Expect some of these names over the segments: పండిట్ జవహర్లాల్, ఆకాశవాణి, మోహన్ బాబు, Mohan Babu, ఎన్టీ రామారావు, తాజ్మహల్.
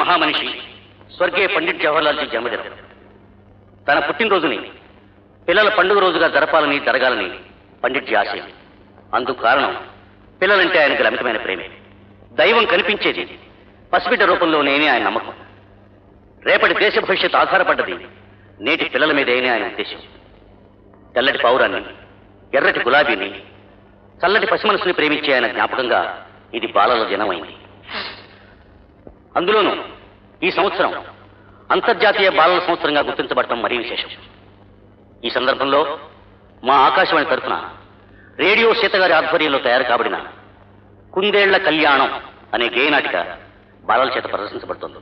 మహామనిషి స్వర్గీయ పండిట్ జవహర్లాల్ జీ జన్మదినం. తన పుట్టినరోజుని పిల్లల పండుగ రోజుగా జరపాలని జరగాలని పండిట్ జీ ఆశయం. అందుకు కారణం పిల్లలంటే ఆయనకు అమితమైన ప్రేమే. దైవం కనిపించేది పసిబిడ్డ రూపంలోనేనే ఆయన నమ్మకం. రేపటి దేశ భవిష్యత్తు ఆధారపడ్డది నేటి పిల్లల మీదేనే ఆయన ఉద్దేశం. తెల్లటి పౌరాన్ని, ఎర్రటి గులాబీని, చల్లటి పసి మనసుని ప్రేమించే ఆయన జ్ఞాపకంగా ఇది బాలల జనమైంది. అందులోనూ ఈ సంవత్సరం అంతర్జాతీయ బాలల సంవత్సరంగా గుర్తించబడటం మరీ విశేషం. ఈ సందర్భంలో మా ఆకాశవాణి తరఫున రేడియో సీతగారి ఆధ్వర్యంలో తయారు కాబడిన కుందేళ్ల కళ్యాణం అనే గేయనాటిక బాలల చేత ప్రదర్శించబడుతోంది.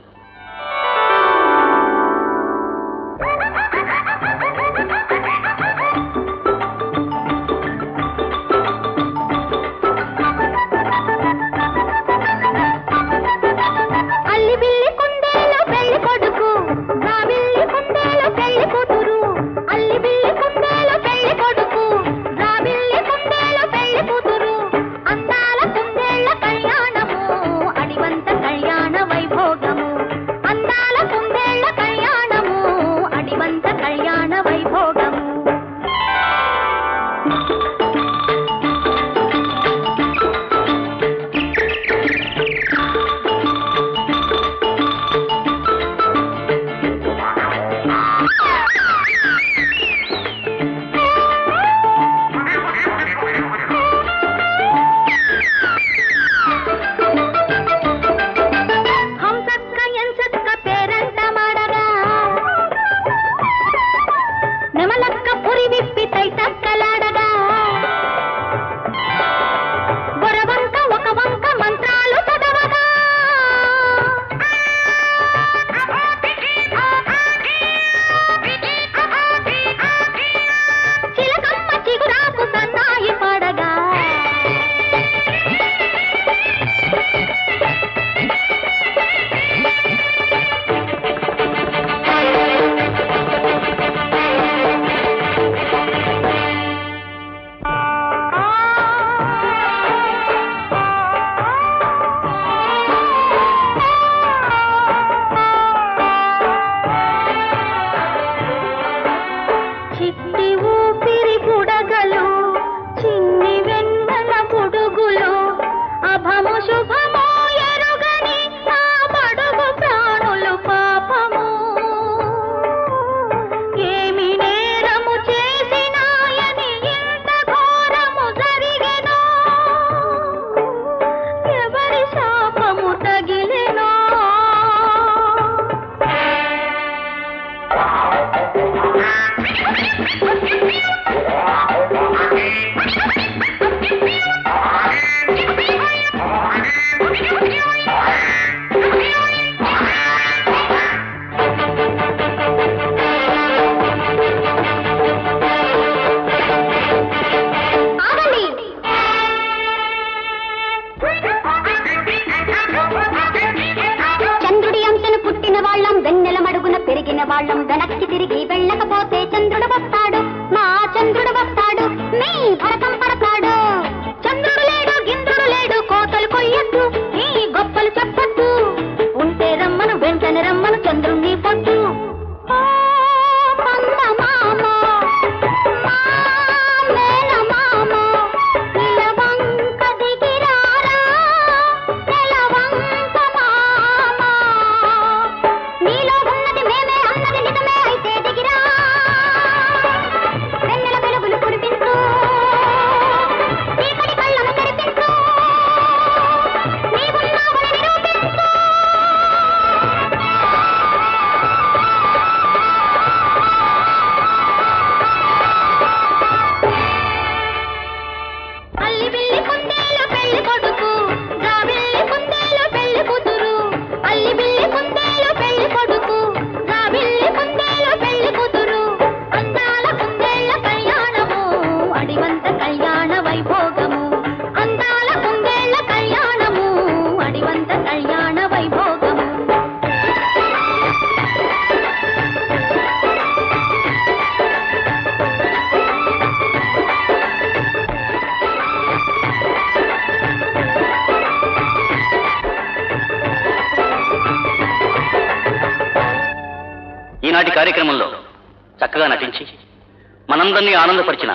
ఆనందపరిచిన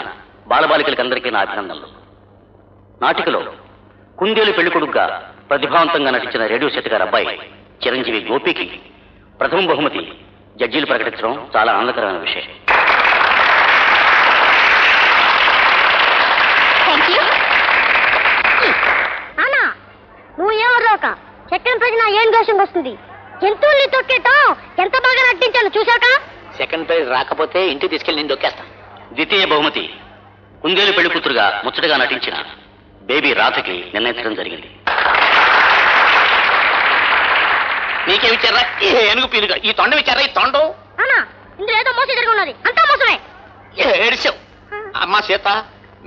బాలబాలికలందరికీ నా అభినందనలు. నాటికలో కుందేలు పెళ్ళికొడుకుగా ప్రతిభావంతంగా నటించిన రేడియో సెట్గారు అబ్బాయి చిరంజీవి గోపికి ప్రథమ బహుమతి జడ్జీలు ప్రకటించడం చాలా ఆనందకరమైన విషయం. సెకండ్ ప్రైజ్ నా ఏం దోషం వస్తుంది? జంతువుల్ని తొక్కేటో ఎంత బాగా నటించాను చూశాక. సెకండ్ ప్రైజ్ రాకపోతే ఇంటికి తీసుకెళ్ళి నేను దొక్కేస్తాను. ద్వితీయ బహుమతి కుందేలు పెళ్లి కూతురుగా ముచ్చటగా నటించిన బేబీ రాధకి నిర్ణయించడం జరిగింది. నీకేమిచ్చారా? ఏనుగు పీనుగా ఈ తొండం ఇచ్చారా? ఈ తొండం ఏడిచావు అమ్మా సీత.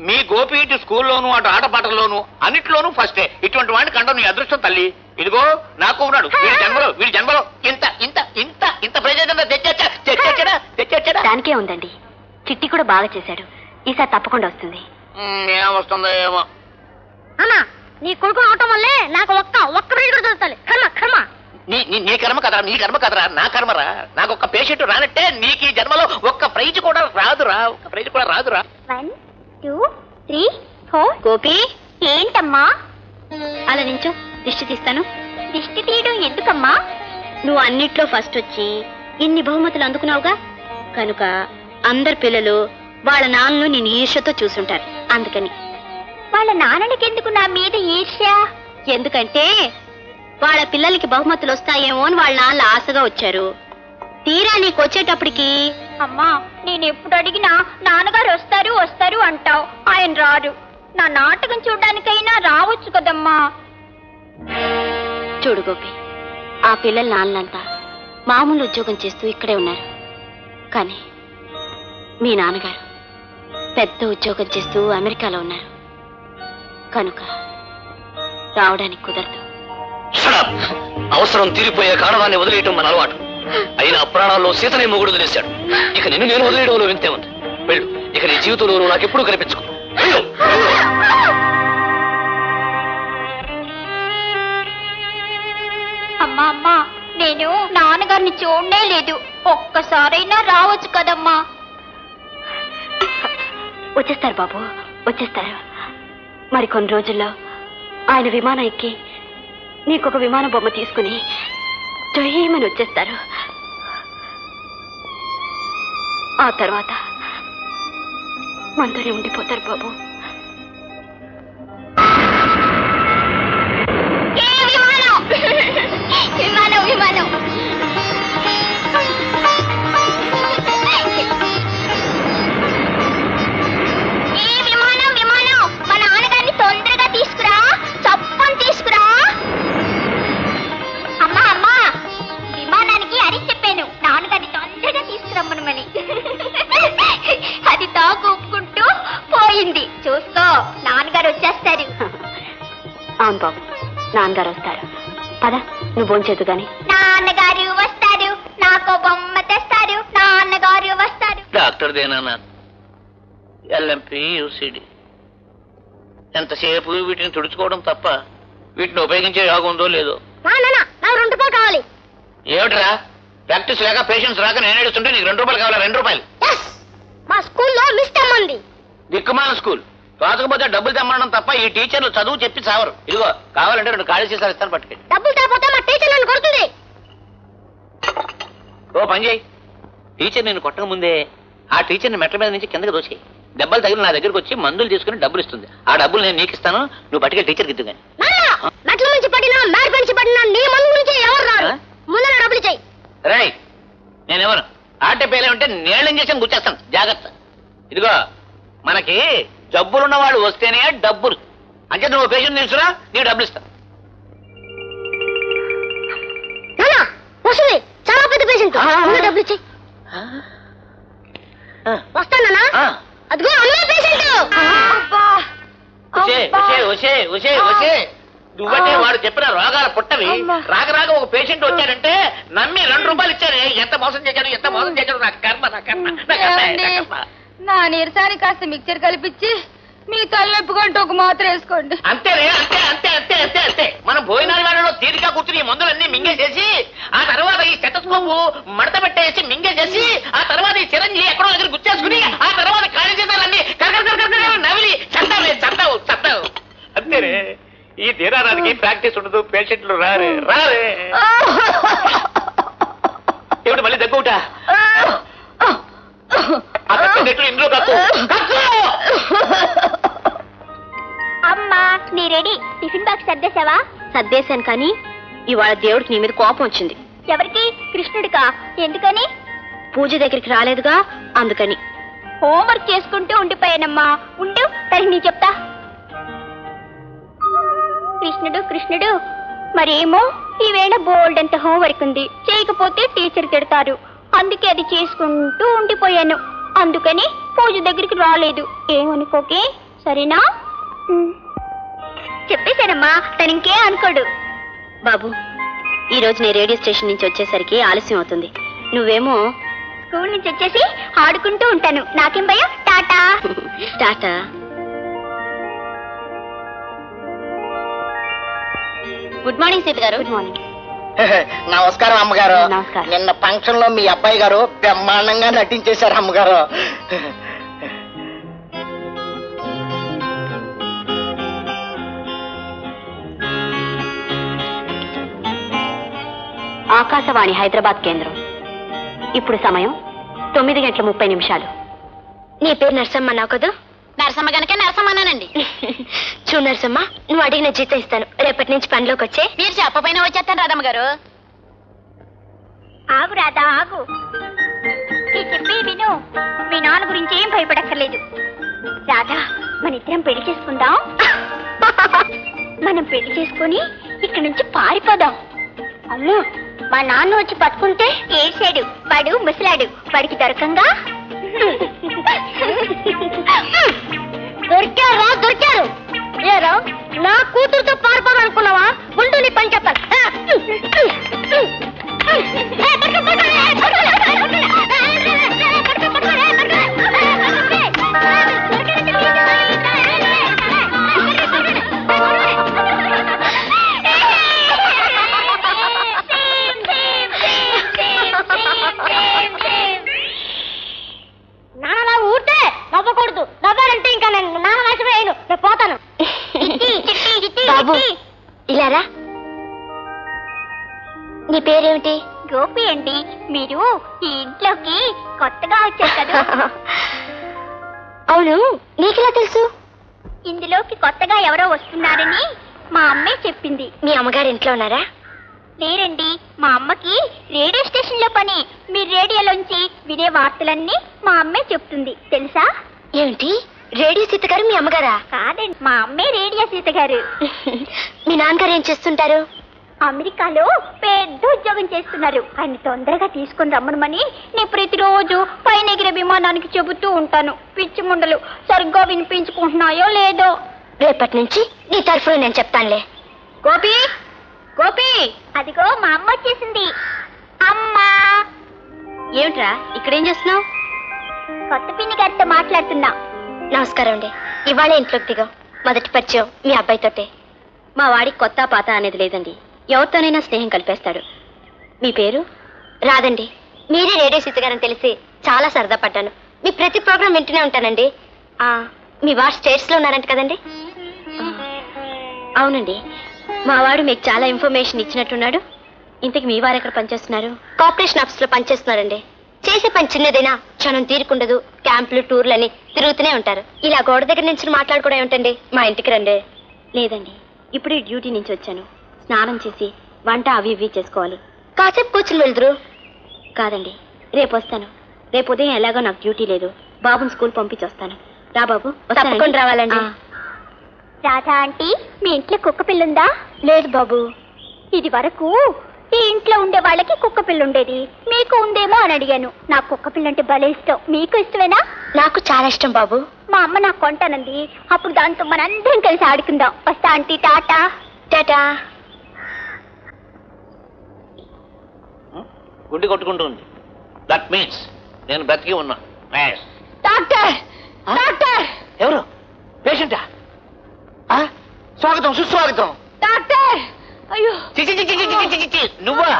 మీ గోపి ఇటు స్కూల్లోను అటు ఆటపాటల్లోనూ అన్నిట్లోనూ ఫస్టే. ఇటువంటి వాడిని కండం నీ అదృష్టం తల్లి. ఇదిగో నాకు ఉన్నాడు. వీడి జన్మలో ఇంత ఇంత ఇంత ఇంత ప్రజలంతా తెచ్చాడా? దానికే ఉందండి, చిట్టి కూడా బాగా చేశాడు. ఈసారి తప్పకుండా వస్తుంది. నీ కొడుకు అవటం వల్లే నాకు ఒక్క రోజు కూడా దొరుకుతాలి. నీ కర్మ కదరా, నీ కర్మ కదరా, నా కర్మరా. నాకు ఒక్క పేషెంట్ రానట్టే నీకు ఈ జన్మలో ఒక్క ప్రైజ్ కూడా రాదురా. ఏంటమ్మా అలా నించో, దిష్టి తీస్తాను. దిష్టి తీయడం ఎందుకమ్మా? నువ్వు అన్నిట్లో ఫస్ట్ వచ్చి ఇన్ని బహుమతులు అందుకున్నావుగా, కనుక అందరు పిల్లలు వాళ్ళ నాన్నను నేను ఈర్ష్యతో చూసుంటారు. అందుకని వాళ్ళ నాన్నకి ఎందుకు నా మీద ఈర్ష్య? ఎందుకంటే వాళ్ళ పిల్లలకి బహుమతులు వస్తాయేమో అని వాళ్ళ నాన్న ఆశగా వచ్చారు. తీరా నీకు వచ్చేటప్పటికి అమ్మా నేను ఎప్పుడు అడిగినా నాన్నగారు వస్తారు వస్తారు అంటావు, ఆయన రారు. నా నాటకం చూడడానికైనా రావచ్చు కదమ్మా. చూడు గోపి, ఆ పిల్లల నాన్నంతా మామూలు ఉద్యోగం చేస్తూ ఇక్కడే ఉన్నారు. కానీ మీ నాన్నగారు పెద్ద ఉద్యోగం చేస్తూ అమెరికాలో ఉన్నారు, కనుక రావడానికి కుదరదు. అవసరం తీరిపోయే కారణాన్ని వదిలేయటం మన అలవాటు. అయినా ప్రాణాల్లో సీతనే మొగుడు వదిలేశాడు. ఇక నేను వదిలేయడంలో వింతే ఉంది. వెళ్ళు, ఇక నీ జీవితంలో నాకు ఎప్పుడూ కనిపించుకో. అమ్మా అమ్మా, నేను నాన్నగారిని చూడనే లేదు. ఒక్కసారైనా రావచ్చు కదమ్మా. వచ్చేస్తారు బాబు, వచ్చేస్తారు. మరి కొన్ని రోజుల్లో ఆయన విమానం ఎక్కి నీకొక విమాన బొమ్మ తీసుకుని జయమని వచ్చేస్తారు. ఆ తర్వాత మనతోనే ఉండిపోతారు బాబు. అది తాగుకుంటూ పోయింది. చూసుకో, నాన్నగారు వచ్చేస్తారు. అవును బాబు, నాన్నగారు వస్తారు. పద, నువ్వు భోంచేదు గాని. నాన్నగారు వస్తారు. कर देना ना LMP UCD ఎంతసేపు వీటిని తుడుచుకోవడం తప్ప వీటిని ఉపయోగించే యోగం ఉందో లేదో నా నా నా 2 రూపాయలు కావాలి ఏమట్రా ప్రాక్టీస్ లేక పేషెన్స్ రాక నేను ఏడుస్తుంటే నీకు 2 రూపాయలు కావాలా 2 రూపాయలు yes మా స్కూల్లో మిస్టర్ మంది దిక్కుమాల స్కూల్ రాకపోతే డబ్బులు తెమ్మడం తప్ప ఈ టీచర్లు చదువు చెప్పి సావరు ఇదిగో కావాలంటే 2 కాలేజీ సీసాలు ఇస్తాను పట్టుకోండి డబ్బులు తేపోతే మా టీచర్ నన్ను కొడుతుంది ఓ పంజేయ్ టీచర్ నిన్ను కొట్టక ముందే ఆ టీచర్ ని మెట్ల మీద నుంచి కిందకి దోచేయ్ దెబ్బలు తగిలి నా దగ్గరికి వచ్చి మందులు తీసుకుని డబ్బులు ఇస్తుంది ఆ డబ్బులు నేను నీకు ఇస్తాను నువ్వు పట్టుకె టీచర్కి ఇద్దు గాని మెట్ల నుంచి పడినా మ్యాట్ బెంచ్ పడినా నీ మందు నుంచి ఎవరు రారు ముందు నా డబ్బులు చెయ్ రేయ్ నేను ఎవరు ఆట పేలే ఉంటే నేలం చేసి గుచ్చేస్తాను జాగర్త ఇదిగో మనకి జబ్బులు ఉన్న వాళ్ళు వస్తేనే డబ్బులు అంటే నువ్వు పేషెంట్ నిల్చురా నీ డబ్బులు ఇస్తా నానా వస్తుంది చాలా పెద్ద పేషెంట్ నా డబ్బులు చెయ్ వస్తానా ఆ అదిగో అమ్మే పేషెంట్ అబ్బా ఒసే ఒసే ఒసే ఒసే దువ్వటే వాడు చెప్పిన రోగాల పుట్టవి రాగరాగ ఒక పేషెంట్ వచ్చాడంటే నమ్మి 2 రూపాయలు ఇచ్చారే ఎంత మోసం చేశాడు నా కర్మ నా నీరసానికి కాస్త మిక్చర్ కలిపిచ్చి మీ తలనొప్పుకుంటూ ఒక మాత్ర వేసుకోండి అంతే మనం భోజనాల వేళలో తీరిక కూర్చుని మందులన్నీ మింగేసేసి ఆ తర్వాత ఈ స్టెతస్కోప్ మడత పెట్టేసి మింగేసేసి ఆ తర్వాత ఈ చిరంజీవి ఎక్కడో దగ్గర గుర్చేసుకుని ఆ తర్వాత ఖాళీ చేసాలన్నీ నవిలి చందావు అంతేరే ఈ తీరానికి ప్రాక్టీస్ ఉండదు పేషెంట్లు రారే ఏమిటి మళ్ళీ దగ్గుట ఇందులో అమ్మా నీ రెడీ టిఫిన్ బాక్స్ సర్దేశావా సర్దేశాను కానీ ఇవాళ దేవుడికి నీ మీద కోపం వచ్చింది ఎవరికి కృష్ణుడికా ఎందుకని పూజ దగ్గరికి రాలేదుగా అందుకని హోంవర్క్ చేసుకుంటూ ఉండిపోయానమ్మా ఉండు తరి నీ చెప్తా కృష్ణుడు మరేమో ఈవేళ బోల్డ్ అంత హోంవర్క్ ఉంది చేయకపోతే టీచర్ తిడతారు అందుకే అది చేసుకుంటూ ఉండిపోయాను అందుకని పూజ దగ్గరికి రాలేదు ఏమనుకోకే సరేనా చెప్పేశానమ్మా తనింకే అనుకోడు బాబు ఈరోజు నేను రేడియో స్టేషన్ నుంచి వచ్చేసరికి ఆలస్యం అవుతుంది నువ్వేమో స్కూల్ నుంచి వచ్చేసి ఆడుకుంటూ ఉంటాను నాకేం భయం టాటా టాటా గుడ్ మార్నింగ్ సీత గారు గుడ్ మార్నింగ్ నమస్కారం అమ్మగారు నిన్న ఫంక్షన్ లో మీ అబ్బాయి గారు బ్రహ్మాండంగా నటించేశారు అమ్మగారు ఆకాశవాణి హైదరాబాద్ కేంద్రం ఇప్పుడు సమయం 9:30 నీ పేరు నరసమ్మ అన్నావు కదా నరసమ్మ గనక నరసమ్మనండి చూ నరసమ్మ నువ్వు అడిగిన జీతం ఇస్తాను రేపటి నుంచి పనిలోకి వచ్చే మీరు చెప్పపోయినా వచ్చేస్తాను రాధమ్మ గారు ఆగు రాధా ఆగు చెప్పి విను మీ నాన్న గురించి ఏం భయపడక్కర్లేదు రాధా మన ఇద్దరం పెళ్లి చేసుకుందాం మనం పెళ్లి చేసుకుని ఇక్కడి నుంచి పారిపోదాం అమ్మో మా నాన్న వచ్చి పట్టుకుంటే ఏడ్చాడు వాడు ముసలాడు వాడికి దొరకంగా దొరికారు ఏరా నా కూతురుతో పారిపోదనుకున్నావా ముందు నీ పని చెప్పాలి ఇలారా నీ పేరేమిటి గోపి అండి మీరు ఈ ఇంట్లోకి కొత్తగా వచ్చారు కదా అవును నీకెలా తెలుసు ఇందులోకి కొత్తగా ఎవరో వస్తున్నారని మా అమ్మే చెప్పింది మీ అమ్మగారు ఇంట్లో ఉన్నారా లేరండి మా అమ్మకి రేడియో స్టేషన్ లో పని మీ రేడియోలోంచి వినే వార్తలన్నీ మా అమ్మే చెప్తుంది తెలుసా ఏంటి రేడియో సీత గారు మీ అమ్మగారా కాదండి మా అమ్మే రేడియో సీత గారు మీ నాన్నగారు ఏం చేస్తుంటారు అమెరికాలో పెద్ద ఉద్యోగం చేస్తున్నారు ఆయన తొందరగా తీసుకుని రమ్మనమని నేను ప్రతిరోజు పైన ఎగిరే విమానానికి చెబుతూ ఉంటాను పిచ్చి ముండలు సరిగ్గా వినిపించుకుంటున్నాయో లేదో రేపటి నుంచి నీ తరఫున నేను చెప్తానులే గోపి గోపి అదిగో మా అమ్మ వచ్చేసింది అమ్మా ఏమిట్రా ఇక్కడేం చేస్తున్నావు కొత్తపిన్ని గారితో మాట్లాడుతున్నా. నమస్కారం అండి. ఇవాళ ఇంట్లోకి దిగాం. మొదటి పరిచయం మీ అబ్బాయి తోటే. మా వాడికి కొత్త పాత అనేది లేదండి, ఎవరితోనైనా స్నేహం కలిపేస్తాడు. మీ పేరు రాదండి. మీరే రేడియో సీతగారని తెలిసి చాలా సరదా పడ్డాను. మీ ప్రతి ప్రోగ్రాం వింటూనే ఉంటానండి. మీ వారు స్టేట్స్లో ఉన్నారంట కదండి? అవునండి. మా వాడు మీకు చాలా ఇన్ఫర్మేషన్ ఇచ్చినట్టున్నాడు. ఇంతకు మీ వారు ఎక్కడ పనిచేస్తున్నారు? కార్పొరేషన్ ఆఫీస్లో పనిచేస్తున్నారండి. చేసే పని చిన్నదైనా క్షణం తీరుకుండదు. క్యాంపులు టూర్లని తిరుగుతూనే ఉంటారు. ఇలా గోడ దగ్గర నుంచి మాట్లాడుకోవడం ఏమిటండి, మా ఇంటికి రండి. లేదండి, ఇప్పుడే డ్యూటీ నుంచి వచ్చాను. స్నానం చేసి వంట అవి ఇవి చేసుకోవాలి. కాసేపు కూర్చుని వెళ్దురు? కాదండి, రేపు వస్తాను. రేపు ఉదయం ఎలాగో నాకు డ్యూటీ లేదు. బాబుని స్కూల్ పంపించి వస్తాను. రా బాబు. తప్పకుండా రావాలండి. రాధా ఆంటీ, మీ ఇంట్లో కుక్క పిల్లుందా? లేదు బాబు. ఇది వరకు ఈ ఇంట్లో ఉండే వాళ్ళకి కుక్క పిల్ల ఉండేది. మీకు ఉందేమో అని అడిగాను. నాకు కుక్క పిల్ల అంటే భలే ఇష్టం. మీకు ఇష్టమేనా? నాకు చాలా ఇష్టం బాబు. మా అమ్మ నాకు కొంటానంది. అప్పుడు దాంతో మనందరం కలిసి ఆడుకుందాం. వస్తా ఆంటీ, టాటా. టాటా. గుండి కొట్టుకుంటుంది. దట్ మీన్స్ నేను బ్రతికి ఉన్నా. Doctor, doctor. ఎవరు? పేషెంటా? స్వాగతం, సుస్వాగతం. డాక్టర్, అయ్యో నువ్వా?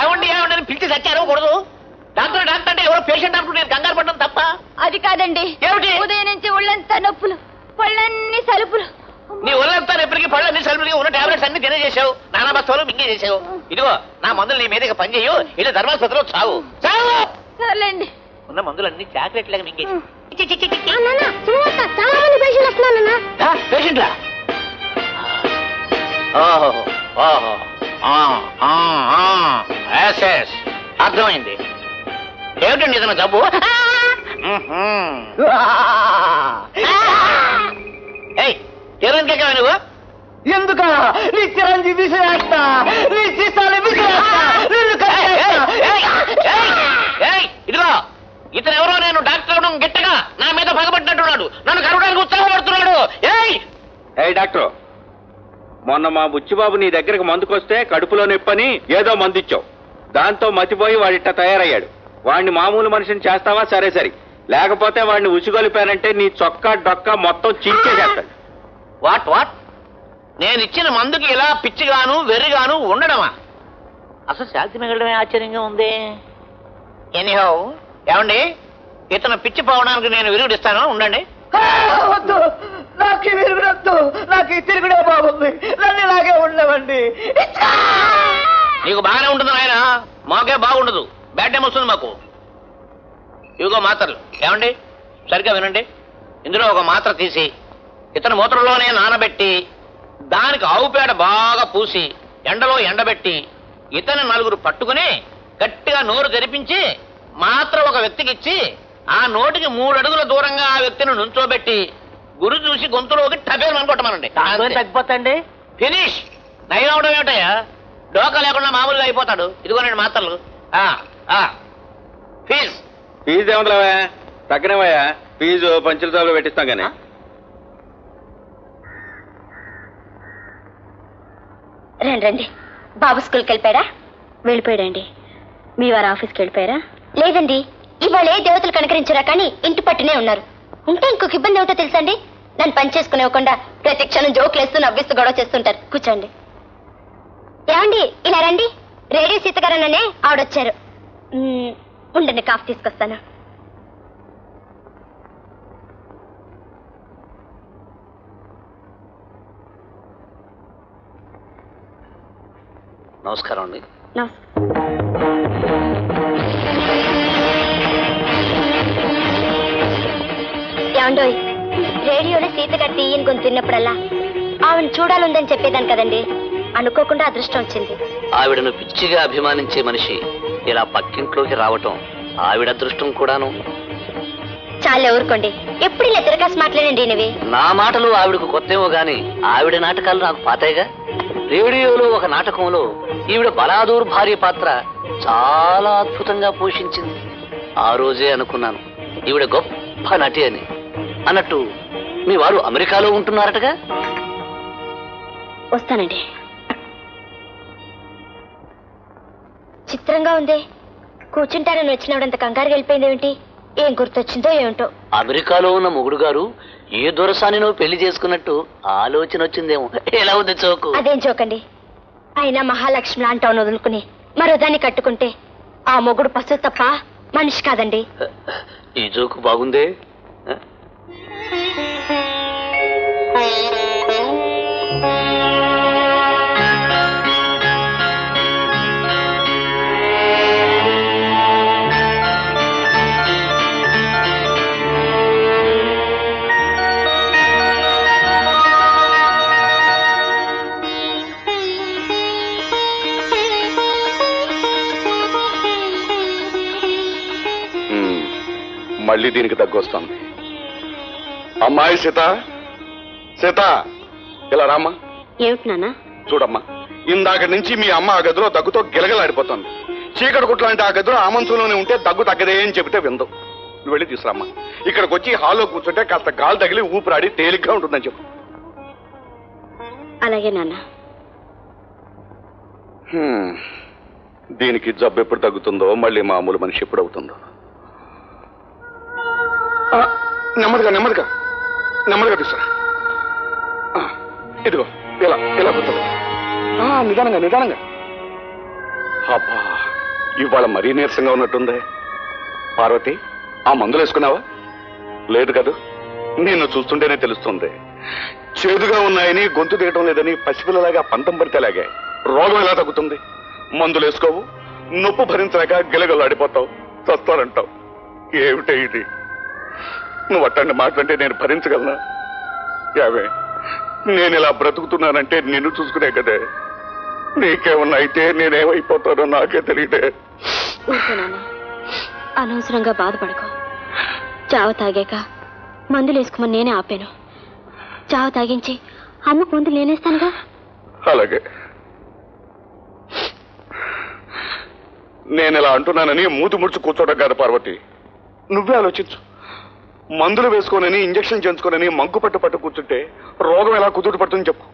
ఏమండి ఏమండి అని పిలిచి సచ్చారు కూడదు. డాక్టర్ డాక్టర్ అంటే ఎవరో పేషెంట్ అనుకుంటే నేను కంగారు పడ్డం తప్ప. అది కాదండి. ఏమిటి? ఉదయం నుంచి ఒళ్ళంతా నొప్పులు, పళ్ళన్ని సలుపులు. నీ ఒళ్ళంతా నొప్పులకి పళ్ళన్ని సలుపులకి ఉన్న టాబ్లెట్స్ అన్ని తినేసేసావు. నానా బస్తాలు మింగే చేసావు. ఇదిగో నా మందులు నీ మీదగా పనిచేయు. ఇలా ధర్మాసుపత్రిలో చావు చావు. సర్లేండి. ఉన్న మందులన్నీ చాక్లెట్ లాగా మింగేసి. పేషెంట్లా? ఓహో ఓహో, అర్థమైంది. ఏమిటండి ఏదైనా జబ్బు? చిరంజీవి నువ్వు? ఎందుకు నీ చిరంజీవి విసిరేస్తా, నీ చిస్తాలు ఇదిగో. ఇతను ఎవరో నేను డాక్టర్ అవడం గట్టిగా నా మీద పగబట్టినట్టున్నాడు. నన్ను కరవడానికి ఉత్సాహపడుతున్నాడు. ఏయ్ డాక్టర్, మొన్న మా బుచ్చిబాబు నీ దగ్గరకు మందుకొస్తే కడుపులో నొప్పని ఏదో మందిచ్చావు. దాంతో మతిపోయి వాడిట్ట తయారయ్యాడు. వాడిని మామూలు మనిషిని చేస్తావా? సరే సరే, లేకపోతే వాడిని ఉసిగొలిపానంటే నీ చొక్కా డొక్కా మొత్తం చీల్చేసేస్తాడు. What what? నేను ఇచ్చిన మందుకి ఇలా పిచ్చిగాను వెర్రిగాను ఉండడమా? అసలు శాంతి మిగలడమే ఆశ్చర్యంగా ఉంది. ఎనీహౌ, ఏమండి ఇతను పిచ్చి పోవడానికి నేను విరుగుడిస్తాను. ఉండండి. నాకు విరుగుడొద్దు, నాకు తిరుగుడే బాగుంది. నన్ను ఇలాగే ఉండవండి. నీకు బాగానే ఉంటుంది ఆయన, మాకే బాగుండదు. బ్యాడ్ టైం వస్తుంది మాకు. ఇవిగో మాత్రలు. ఏమండి సరిగ్గా వినండి. ఇందులో ఒక మాత్ర తీసి ఇతను మూత్రలోనే నానబెట్టి దానికి ఆవు పేడ బాగా పూసి ఎండలో ఎండబెట్టి ఇతను నలుగురు పట్టుకుని గట్టిగా నోరు తెరిపించి మాత్ర ఒక వ్యక్తికి ఇచ్చి ఆ నోటికి 3 అడుగుల దూరంగా ఆ వ్యక్తిని నుంచోబెట్టి గురు చూసి గొంతులోకి టబేలు అనుకోవటమనండి. తగ్గిపోతాండి. ఫినిష్. నయం అవడం ఏమిటయా? డోకా లేకుండా మామూలుగా అయిపోతాడు. ఇదిగోనండి మాత్రలు. ఫీజు ఫీజు ఏమంటావా? తగ్గనేవయ్యా ఫీజు. పంచలతో పెట్టిస్తాం కానీ. రండి రండి. బాబు స్కూల్కి వెళ్ళిపోయారా? వెళ్ళిపోయాడండి. మీ వారు ఆఫీస్కి వెళ్ళిపోయారా? లేదండి, ఇవాళ ఏ దేవతలు కనకరించరా కానీ ఇంటి పట్టునే ఉన్నారు. ఉంటే ఇంకొక ఇబ్బంది ఏమిటో తెలుసండి, నన్ను పని చేసుకునేవ్వకుండా ప్రతి క్షణం జోకులేస్తూ నవ్విస్తూ గొడవ చేస్తుంటారు. కూర్చోండి. ఏమండి ఇలా రండి. రేడియో సీతగారననే ఆవిడొచ్చారు. ఉండండి, కాఫీ తీసుకొస్తాను. నమస్కారం అండి. ఏమండోయ్, రేడియోలో సీతగారు తీయని గొంతు విన్నప్పుడల్లా ఆవిడ చూడాలుందని చెప్పేదాను కదండి. అనుకోకుండా అదృష్టం వచ్చింది. ఆవిడను పిచ్చిగా అభిమానించే మనిషి ఇలా పక్కింట్లోకి రావటం ఆవిడ అదృష్టం కూడాను. చాలా ఊరుకోండి, ఎప్పుడు ఇలా తిరగాసి మాట్లాడండి. నా మాటలు ఆవిడకు కొత్తేమో గాని ఆవిడ నాటకాలు నాకు పాతేగా. రేడియోలో ఒక నాటకంలో ఈవిడ బలాదూర్ భార్య పాత్ర చాలా అద్భుతంగా పోషించింది. ఆ రోజే అనుకున్నాను ఈవిడ గొప్ప నటి అని. అన్నట్టు మీ వారు అమెరికాలో ఉంటున్నారటగా? వస్తానండి. చిత్రంగా ఉందే, కూర్చుంటానని వచ్చినప్పుడంత కంగారు వెళ్ళిపోయిందేమిటి? ఏం గుర్తొచ్చిందో ఏంటో అమెరికాలో ఉన్న మొగుడు గారు ఏ దొరసానినో పెళ్లి చేసుకున్నట్టు ఆలోచన వచ్చిందేమో. ఎలా ఉంది జోకు? అదేం జోకండి, అయినా మహాలక్ష్మి లాంటి ఆమెను వదులుకుని మరో దాన్ని కట్టుకుంటే ఆ మొగుడు పశువు తప్ప మనిషి కాదండి. ఈ జోకు బాగుందే. మళ్ళీ దీనికి తగ్గొస్తుంది. అమ్మాయి సీత, సీత ఇలా రామ్మా. ఏమిటి నాన్న? చూడమ్మా, ఇందాక నుంచి మీ అమ్మ ఆ గదిలో దగ్గుతో గిలగలాడిపోతుంది. చీకటి కుట్లాంటి ఆ గదిలో ఆ మంచంలోనే ఉంటే దగ్గు తగ్గదే అని చెబితే విందు. నువ్వు వెళ్ళి తీసురామ్మా. ఇక్కడికి వచ్చి హాల్లో కూర్చుంటే కాస్త గాలి తగిలి ఊపిరాడి తేలిగ్గా ఉంటుందని చెప్పు. అలాగే నాన్న. దీనికి జబ్బు ఎప్పుడు తగ్గుతుందో, మళ్ళీ మామూలు మనిషి ఎప్పుడు అవుతుందో. నెమ్మదిగా నెమ్మదిగా నెమ్మదిగా తీసుకురా. ఇదిగో ఇలా ఇలా కూర్చోండి. నిదానంగా నిదానంగా. అబ్బా, ఇవాళ మరీ నీరసంగా ఉన్నట్టుందే. పార్వతి, ఆ మందులు వేసుకున్నావా? లేదు కదా, నిన్ను చూస్తుంటేనే తెలుస్తుంది. చేదుగా ఉన్నాయని, గొంతు దిగటం లేదని పసిపిల్లలాగా పంతం పడితేలాగే. రోగం ఎలా తగ్గుతుంది? మందులు వేసుకోవు, నొప్పు భరించలేక గిలగలు ఆడిపోతావు, చస్తారంటావు. ఏమిటే ఇది? నువ్వు అట్టండి మాట్లాంటే నేను భరించగలనా? యావే, నేను ఇలా బ్రతుకుతున్నానంటే నిన్ను చూసుకునే కదే. నీకేమన్నా అయితే నేనేమైపోతానో నాకే తెలియదే. అనవసరంగా బాధపడకు. చావ తాగాక మందులు వేసుకోమని నేనే ఆపాను. చావ తాగించి అమ్మకు మందులు నేనేస్తానుగా. అలాగే. నేను ఇలా అంటున్నానని మూతి ముడుచు కూర్చోటం కాదు పార్వతి, నువ్వే ఆలోచించు. మందులు వేసుకోనని, ఇంజక్షన్ చేయించుకోనని మంకు పట్టు పట్టు కూర్చుంటే రోగం ఎలా కుదుట పడుతుందని చెప్పు.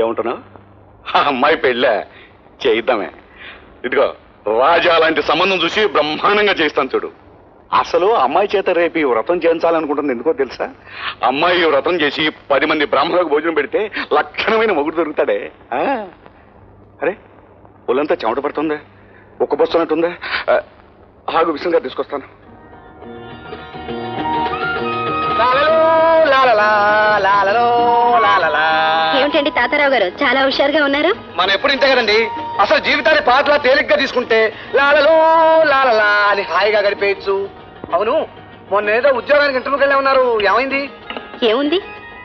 ఏమంటున్నా? అమ్మాయి పెళ్ళా చేయిద్దామే. ఇదిగో రాజా లాంటి సంబంధం చూసి బ్రహ్మాండంగా చేయిస్తాను చూడు. అసలు అమ్మాయి చేత రేపు ఈ వ్రతం చేయించాలనుకుంటుంది. ఎందుకో తెలుసా? అమ్మాయి వ్రతం చేసి 10 మంది బ్రాహ్మణులకు భోజనం పెడితే లక్షణమైన మొగుడు దొరుకుతాడే. అరే, ఒళ్ళంతా చెమట పడుతుందా? ఒక్క బొస్తున్నట్టుందా? ఆగు, విషయంగా తీసుకొస్తాను. ఏమిటండి తాతారావు గారు, చాలా హుషారుగా ఉన్నారు. మనం ఎప్పుడు ఇంతే కదండి. అసలు జీవితాన్ని పాటలా తేలిగ్గా తీసుకుంటే లాలలో లాలలా అని హాయిగా గడిపేయచ్చు. అవును, మొన్న ఏదో ఉద్యోగానికి ఇంటర్వ్యూకి వెళ్ళే ఉన్నారు, ఏమైంది? ఏముంది,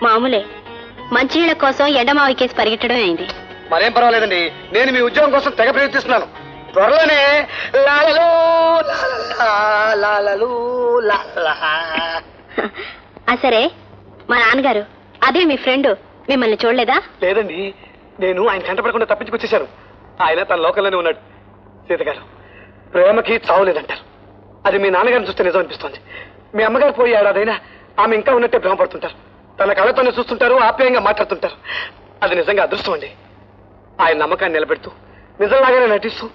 మామూలే. మంచి నీళ్ళ కోసం ఎండమావి కేసు పరిగెట్టడం అయింది. మరేం పర్వాలేదండి, నేను మీ ఉద్యోగం కోసం తెగ ప్రయత్నిస్తున్నాను. త్వరలోనే లాలలో లాలలు లాలలా. సరే, మా నాన్నగారు, అదే మీ ఫ్రెండ్ మిమ్మల్ని చూడలేదా? లేదండి, నేను ఆయన కంటపడకుండా తప్పించుకొచ్చేశాను. ఆయన తన లోకల్లోనే ఉన్నాడు. సీతగారు, ప్రేమకి చావులేదంటారు. అది మీ నాన్నగారిని చూస్తే నిజం అనిపిస్తోంది. మీ అమ్మగారు పోయి ఏడాదైనా ఆమె ఇంకా ఉన్నట్టే భ్రమపడుతుంటారు. తన కళ్ళతోనే చూస్తుంటారు, ఆప్యాయంగా మాట్లాడుతుంటారు. అది నిజంగా అదృష్టం అండి. ఆయన నమ్మకాన్ని నిలబెడుతూ, నిజంలాగానే నటిస్తూ,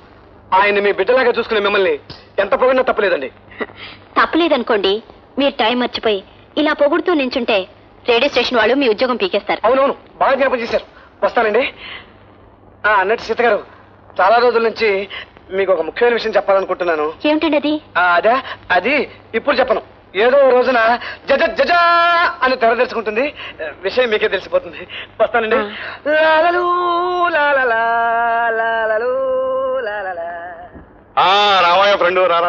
ఆయన మీ బిడ్డలాగా చూసుకునే మిమ్మల్ని ఎంత పొగిడినా తప్పలేదండి. తప్పలేదనుకోండి, మీరు టైం మర్చిపోయి ఇలా పొగుడుతూ నించుంటే రేడియో స్టేషన్ వాళ్ళు మీ ఉద్యోగం పీకేస్తారు. అవునవును, బాగా జ్ఞాపం చేశారు. వస్తానండి. అన్నట్టు సీత గారు, చాలా రోజుల నుంచి మీకు ఒక ముఖ్యమైన విషయం చెప్పాలనుకుంటున్నాను. ఏమిటండి అది? అదే, అది ఇప్పుడు చెప్పను. ఏదో రోజున జజ జజా అని తెర తెలుసుకుంటుంది. విషయం మీకే తెలిసిపోతుంది. వస్తానండి. లాలలు లాలలా లాలలు లాలలా. రావయ్య ఫ్రెండ్, రా.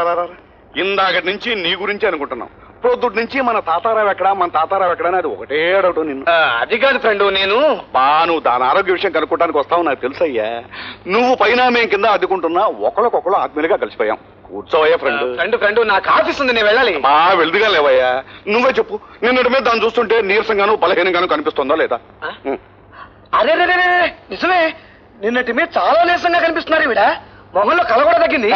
ఇందాక నుంచి నీ గురించి అనుకుంటున్నాం. పొద్దుటి నుంచి మన తాతారావు ఎక్కడా, మన తాతారావు ఎక్కడా అది ఒకటే అడగటం నిన్ను. అది కాదు ఫ్రెండ్, నేను బాను దాని ఆరోగ్య విషయం కనుక్కోవడానికి వస్తావు. నాకు తెలుసయ్యా, నువ్వు పైన మేము కింద అద్దుకుంటున్నా. ఒకళ్ళకొకళ్ళు ఆత్మీయులుగా కలిసిపోయాం. కూర్చోవయ్యా ఫ్రెండ్. ఫ్రెండ్ ఫ్రెండ్ నాకు ఆఫీస్ ఉంది, నేను వెళ్ళాలి. వెళ్దుగా లేవయ్యా, నువ్వే చెప్పు. నిన్నటి మీద దాన్ని చూస్తుంటే నీరసంగాను బలహీనంగాను కనిపిస్తుందా లేదా? అరే రే, నిజమే, నిన్నటి మీద చాలా నీరసంగా కనిపిస్తున్నారు. ఇవిడ మొహంలో కళ కూడా తగ్గింది.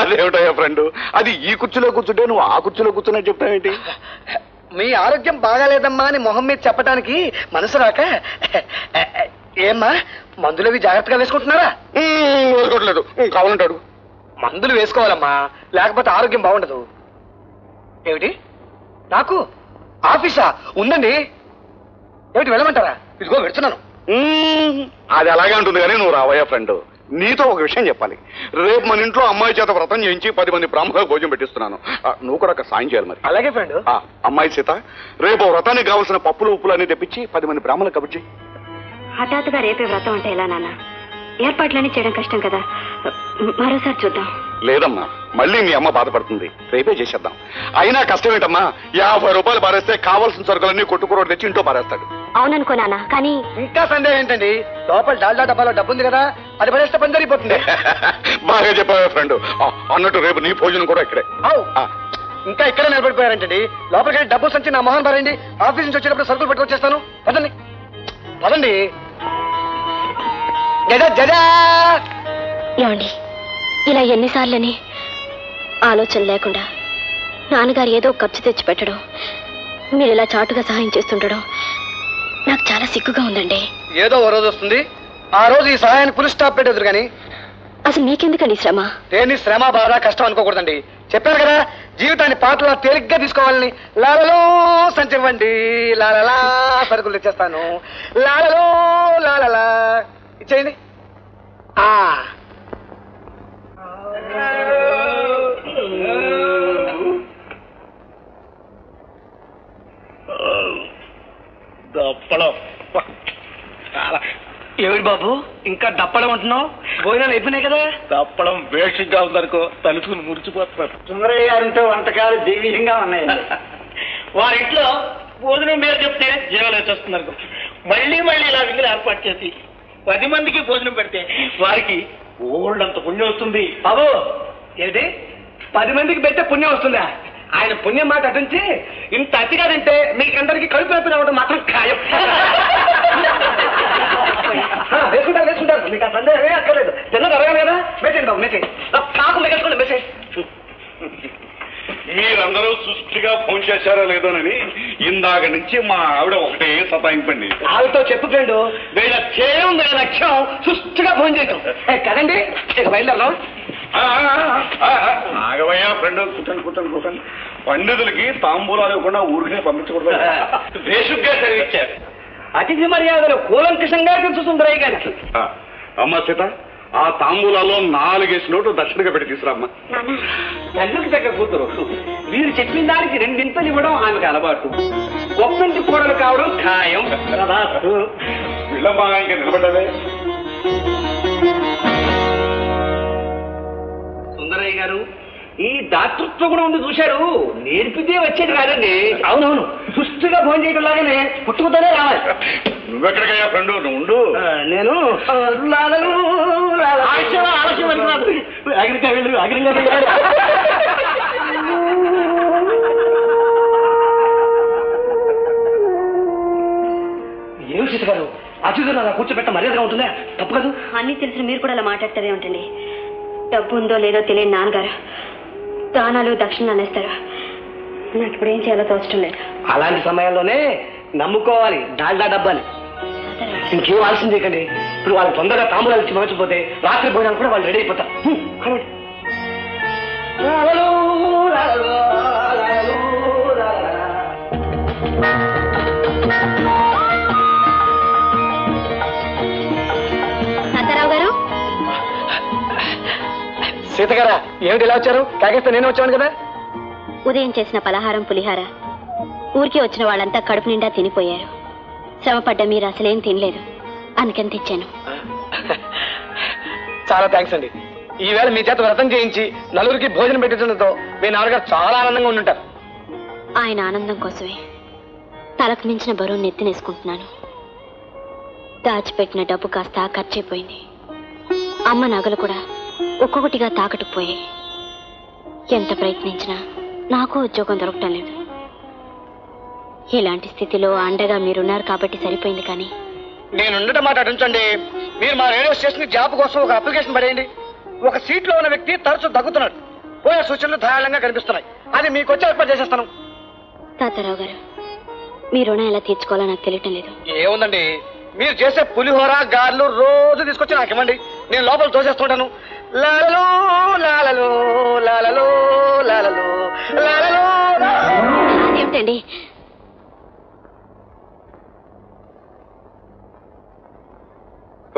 అదేమిటయ్యా ఫ్రెండ్, అది ఈ కుర్చీలో కూర్చుంటే నువ్వు ఆ కుర్చీలో కూర్చున్నట్టు చెప్తావేంటి? మీ ఆరోగ్యం బాగాలేదమ్మా అని మొహం మీద చెప్పడానికి మనసు రాక. ఏమ్మా, మందులవి జాగ్రత్తగా వేసుకుంటున్నారా? వేసుకోవట్లేదు, కావాలంటాడు. మందులు వేసుకోవాలమ్మా లేకపోతే ఆరోగ్యం బాగుండదు. ఏమిటి నాకు ఆఫీసా ఉండండి ఏమిటి వెళ్ళమంటారా? ఇదిగో వెళ్తున్నాను. అది అలాగే ఉంటుంది కానీ నువ్వు రావయ్యా ఫ్రెండ్, నీతో ఒక విషయం చెప్పాలి. రేపు మన ఇంట్లో అమ్మాయి చేత వ్రతం చేయించి 10 మంది బ్రాహ్మణులకు భోజనం పెట్టిస్తున్నాను. నువ్వు కూడా ఒక సాయం చేయాలి మరి. అలాగే ఫ్రెండ్. అమ్మాయి సీత రేపు వ్రతానికి కావాల్సిన పప్పులు ఉప్పులు అన్ని తెప్పించి 10 మంది బ్రాహ్మణులకు కబుర్ చేయి. హఠాత్తుగా రేపే వ్రతం అంటే ఎలా నాన్న? ఏర్పాట్లన్నీ చేయడం కష్టం కదా, మరోసారి చూద్దాం. లేదమ్మా మళ్ళీ మీ అమ్మ బాధపడుతుంది, రేపే చేసేద్దాం. అయినా కష్టం ఏంటమ్మా, 50 రూపాయలు పారేస్తే కావాల్సిన సరుకులన్నీ కొట్టుకోడు తెచ్చి ఇంట్లో పారేస్తాడు. అవుననుకో నాన్న, కానీ ఇంకా సందేహం ఏంటండి, లోపల డాల్డా డబ్బాలో డబ్బు ఉంది కదా, అది పడేస్తే పని జరిగిపోతుంది. బాగా చెప్పావా ఫ్రెండ్. అన్నట్టు రేపు నీ భోజనం కూడా ఇక్కడే. ఇంకా ఇక్కడే నిలబడిపోయారంటండి, లోపలికి డబ్బు సంచి నా మొహం బారండి. ఆఫీస్ నుంచి వచ్చేటప్పుడు సరుకులు పెట్టుకొచ్చేస్తాను. పదండి పదండి. ఏమండి ఇలా ఎన్నిసార్లని ఆలోచన లేకుండా నాన్నగారు ఏదో ఖర్చు తెచ్చి పెట్టడం, మీరు ఇలా చాటుగా సహాయం చేస్తుండడం నాకు చాలా సిగ్గుగా ఉందండి. ఏదో ఓ రోజు వస్తుంది, ఆ రోజు ఈ సహాయాన్ని ఫుల్ స్టాప్ పెట్టదు. కానీ అసలు మీకెందుకండి శ్రమ? దేని శ్రమ బాధ కష్టం అనుకోకూడదండి. చెప్పాను కదా జీవితాన్ని పాటలా తేలిగ్గా తీసుకోవాలని. లాలలో సంచివ్వండి లాలలా సరుకులు తెచ్చేస్తాను. లాలలో లాలలా ఇచ్చేయండి. ఏమిటి బాబు ఇంకా దప్పడం అంటున్నావు? భోజనాలు అయిపోయినాయి కదా. దప్పడం వేషంగా ఉందనుకో, తలుచుకుని మురిచిపోతున్నారు. సుందరయ్య గారింటో వంటకాలు దివ్యంగా ఉన్నాయి. వారింట్లో భోజనం మీరు చెప్తే జీవాలు వచ్చేస్తున్నారు. మళ్ళీ మళ్ళీ ఇలా వింగులు ఏర్పాటు చేసి 10 మందికి భోజనం పెడితే వారికి ఓళ్ళంత పుణ్యం వస్తుంది. బాబు ఏంటి 10 మందికి పెడితే పుణ్యం వస్తుందా? ఆయన పుణ్యం మాట అటుంచి ఇంత అతిగాదంటే మీకందరికీ కడుపు నొప్పి రావడం మాత్రం ఖాయం. వేసుకుంటారు వేసుకుంటారు, మీకు ఆ సందేహమే అక్కర్లేదు. చిన్న అడగాలి కదా. మెసేజ్ బాబు మెసేజ్ కాకు మిగల్చుకోండి. మెసేజ్ మీరందరూ సుష్టిగా ఫోన్ చేశారా లేదోనని ఇందాక నుంచి మా ఆవిడ ఒకటే సతాయింపండి. ఆవిడతో చెప్పుకోండి వీళ్ళ చేయడం వీళ్ళ లక్ష్యం సుష్టిగా ఫోన్ చేయటం కదండి. బయలుదేరదాం. ఆగవయ్య ఫ్రెండ్, కూర్చొని కూర్చొని కూర్చొని. పండితులకి తాంబూలాలు ఇవ్వకుండా ఊరికే పంపించకూడదు. బేసిక్గా చదివించారు. అతిథి మర్యాదలు కూలంకషంగా తెలుసు సుందరయ్య గారికి. అమ్మ సీత ఆ తాంబూలాలో 4 నోటు దక్షిణగా పెట్టి తీసుకురామ్మా. తల్లికి దగ్గర కూతురు వీరు చెప్పిన దానికి 2 ఇంతలు ఇవ్వడం ఆమెకు అలవాటు. గొప్పంటి కూడలు కావడం ఖాయం. విళ్ళమ్మా ఇంకా నిలబడ్డదే. సుందరయ్య గారు ఈ దాతృత్వం కూడా ఉంది చూశారు, నేర్పితే వచ్చేది కాదండి. అవునవును సుష్టిగా భోజనం చేయడం లాగానే పుట్టుకుతోనే రావాలి. నువ్వెక్కడికయ్యా ఫ్రెండ్ నువ్వు ఉండు. నేను ఆలస్యం అనుకున్నాను. ఏమి సీత గారు అతిథులు అలా కూర్చోబెట్ట మర్యాదగా ఉంటుందా? తప్పు కదా. అన్నీ తెలిసిన మీరు కూడా అలా మాట్లాడతారే ఉంటుంది. డబ్బు ఉందో లేదో తెలియని నాన్నగారు దానాలు దక్షిణ అనేస్తారు. నాకు ఇప్పుడు ఏం చేయాలో తోచడం లేదు. అలాంటి సమయంలోనే నమ్ముకోవాలి డాల్డా డబ్బాని. ఇంకేం ఆలోచన చేయకండి. ఇప్పుడు వాళ్ళు తొందరగా తాంబూలాలు ఇచ్చి మర్చిపోతే రాత్రి భోజనాలు కూడా వాళ్ళు రెడీ అయిపోతారు. సత్యారావు గారు సీత గారా ఏమిటి ఇలా వచ్చారు? కాకేస్తే నేను వచ్చాను కదా. ఉదయం చేసిన పలహారం పులిహార ఊరికి వచ్చిన వాళ్ళంతా కడుపు నిండా తినిపోయారు. శ్రమపడ్డ మీరు అసలేం తినలేదు, అందుకని తెచ్చాను. చాలా థ్యాంక్స్ అండి. ఈవేళ మీ చేత వ్రతం చేయించి నలుగురికి భోజనం పెట్టడంతో మీ నాన్నగారు చాలా ఆనందంగా ఉండుంటారు. ఆయన ఆనందం కోసమే తలకు మించిన బరువు నెత్తినేసుకుంటున్నాను. దాచిపెట్టిన డబ్బు కాస్త ఖర్చైపోయింది. అమ్మ నగలు కూడా ఒక్కొక్కటిగా తాకట్టుపోయాయి. ఎంత ప్రయత్నించినా నాకు ఉద్యోగం దొరకటం లేదు. ఇలాంటి స్థితిలో అండగా మీరున్నారు కాబట్టి సరిపోయింది. కానీ నేనుండటం మాట అటుంచండి. మీరు మా రేడియో స్టేషన్ జాబ్ కోసం ఒక అప్లికేషన్ పడేయండి. ఒక సీట్లో ఉన్న వ్యక్తి తరచూ దగ్గుతున్నాడు, పోయే సూచనలు ధారాళంగా కనిపిస్తున్నాయి. అది మీకు వచ్చి ఏర్పాటు చేసేస్తాను. తాతారావు గారు మీ రుణం ఎలా తీర్చుకోవాలో నాకు తెలియటం లేదు. ఏముందండి మీరు చేసే పులిహోర గారెలు రోజు తీసుకొచ్చి నాకు ఇవ్వండి, నేను లోపల తోసేస్తుంటాను. లాలలో లాల కాదండి.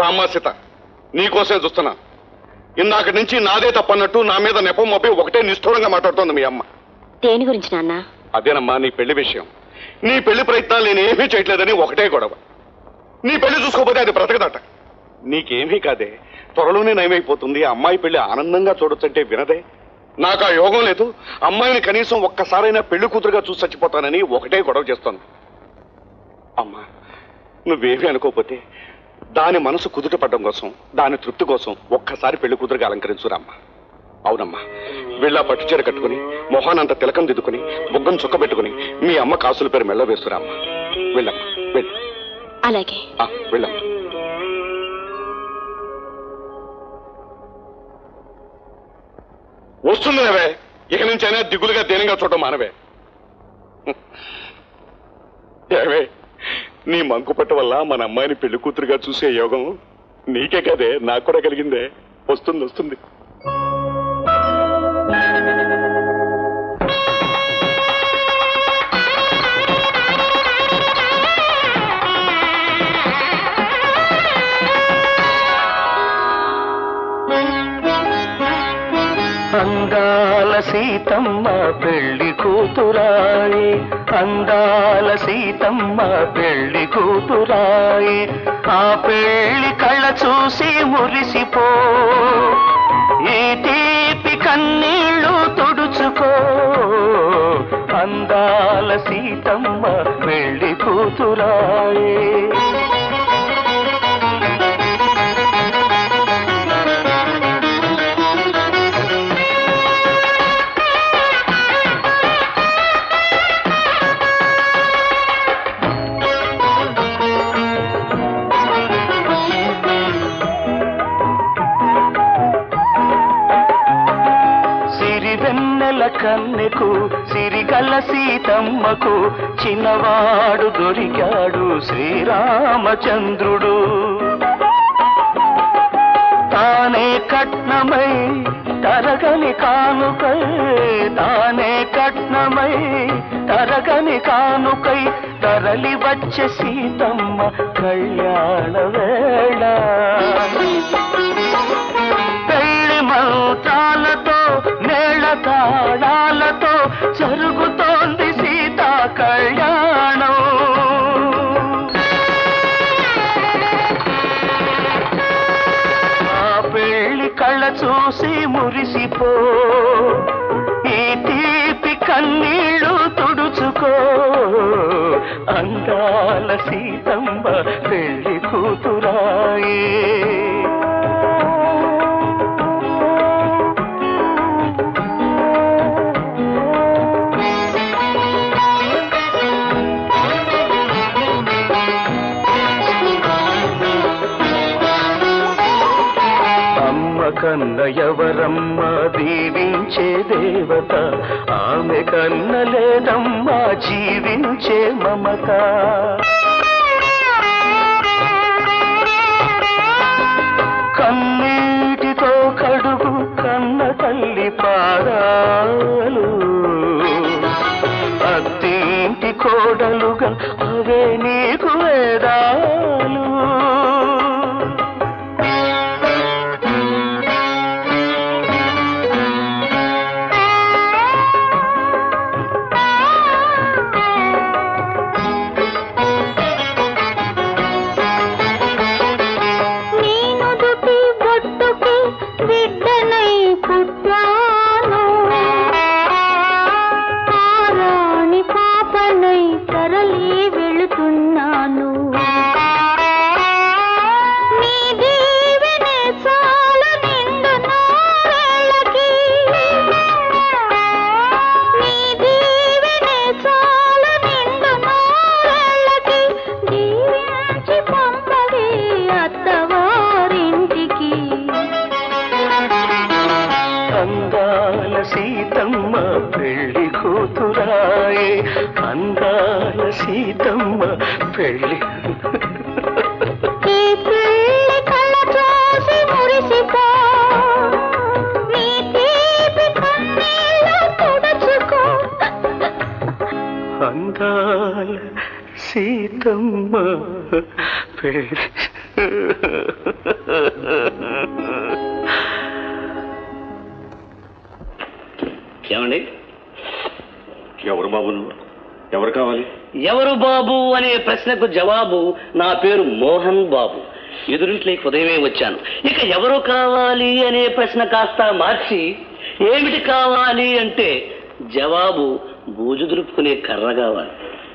రామ సీత నీకోసమే చూస్తున్నా. ఇందాక నుంచి నాదే తప్పన్నట్టు నా మీద నెపం మోపి ఒకటే నిష్ఠూరంగా మాట్లాడుతోంది మీ అమ్మ. దేని గురించి నాన్న? అదేనమ్మా నీ పెళ్లి విషయం. నీ పెళ్లి ప్రయత్నాలు నేను ఏమీ చేయట్లేదని ఒకటే గొడవ. నీ పెళ్లి చూసుకోకపోతే అది బ్రతకదట. నీకేమీ కాదే, త్వరలోనే నయమైపోతుంది. అమ్మాయి పెళ్లి ఆనందంగా చూడొచ్చంటే వినదే. నాకు ఆ యోగం లేదు. అమ్మాయిని కనీసం ఒక్కసారైనా పెళ్లి కూతురుగా చూసి చచ్చిపోతానని ఒకటే గొడవ చేస్తాను. అమ్మా నువ్వేమీ అనుకోకపోతే దాని మనసు కుదుట పడడం కోసం, దాని తృప్తి కోసం ఒక్కసారి పెళ్లి కూతురుగా అలంకరించురామ్మా. అవునమ్మా, వీళ్ళ పట్టు చీర కట్టుకుని మొహానంత తిలకం దిద్దుకుని బుగ్గం చుక్కబెట్టుకుని మీ అమ్మ కాసుల పేరు మెల్ల వేసురామ్మా. వెళ్ళమ్మా వెళ్ళి. అలాగే వెళ్ళమ్మా. వస్తుంది నవే, ఇక నుంచి అయినా దిగులుగా దేనంగా చూడటం మానవే. ఏవే నీ మంకుపట్టు వల్ల మన అమ్మాయిని పెళ్లి కూతురుగా చూసే యోగం నీకే కదే నాకు కూడా కలిగిందే. వస్తుంది వస్తుంది. అందాల సీతమ్మ పెళ్లి కూతురాయి, అందాల సీతమ్మ పెళ్లి కూతురాయి, ఆ పెళ్లి కళ్ళ చూసి మురిసిపో, ఈ తీపి కన్నీళ్ళు తుడుచుకో. అందాల సీతమ్మ పెళ్లి కూతురాయి. కన్నెకు సిరిగల్ల సీతమ్మకు చిన్నవాడు దొరికాడు శ్రీరామచంద్రుడు. తానే కట్నమై తరగని కానుకై, తానే కట్నమై తరగని కానుకై తరలి వచ్చే సీతమ్మ కళ్యాణ వేళ. పెళ్లి మంత్రాలతో నేల తాళాలతో జరుగుతోంది సీతా కళ్యాణం. ఆ పెళ్లి కళ్ళ చూసి మురిసిపో, ఈ తీపి కన్నీళ్ళు తుడుచుకో. అందాల సీతమ్మ పెళ్లి కూతురాయే. కన్న ఎవరమ్మ దీవించే దేవత, ఆమె కన్న లేదమ్మ జీవించే మమత. కన్నీటితో కడుగు కన్న తల్లి పాదాలు, అత్తింటి కోడలుగా అవే నీకు వేదాలు. పెద్దమ్మ పేరు ఏమండి? ఎవరు బాబు? ఎవరు కావాలి? ఎవరు బాబు అనే ప్రశ్నకు జవాబు నా పేరు మోహన్ బాబు. ఎదురింట్లోకి ఉదయమే వచ్చాను. ఇక ఎవరు కావాలి అనే ప్రశ్న కాస్త మార్చి ఏమిటి కావాలి అంటే జవాబు బూజు దులుపుకునే కర్ర కావాలి.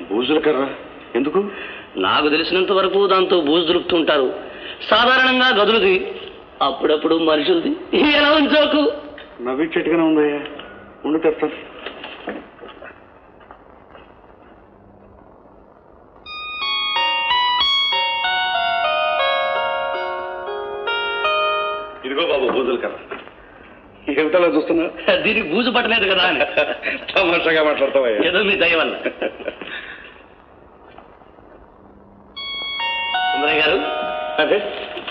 బూజుల కర్ర ఎందుకు? నాకు తెలిసినంత వరకు దాంతో బూజు దులుపుతుంటారు. సాధారణంగా గదులుది, అప్పుడప్పుడు మనుషులది. ఎలా ఉంచోకు. నవ్వి చెట్టుగానే ఉందయ్యా, ఉండి తెస్తాను. ఇదిగో బాబు బూజుల కర్ర. ఏమిటలా చూస్తున్నా? దీనికి బూజు పట్టలేదు కదా అని తమాషాగా మాట్లాడతావయ్యా. ఏదో మీ దయ వల్ల. సుందరయ్య గారు, అదే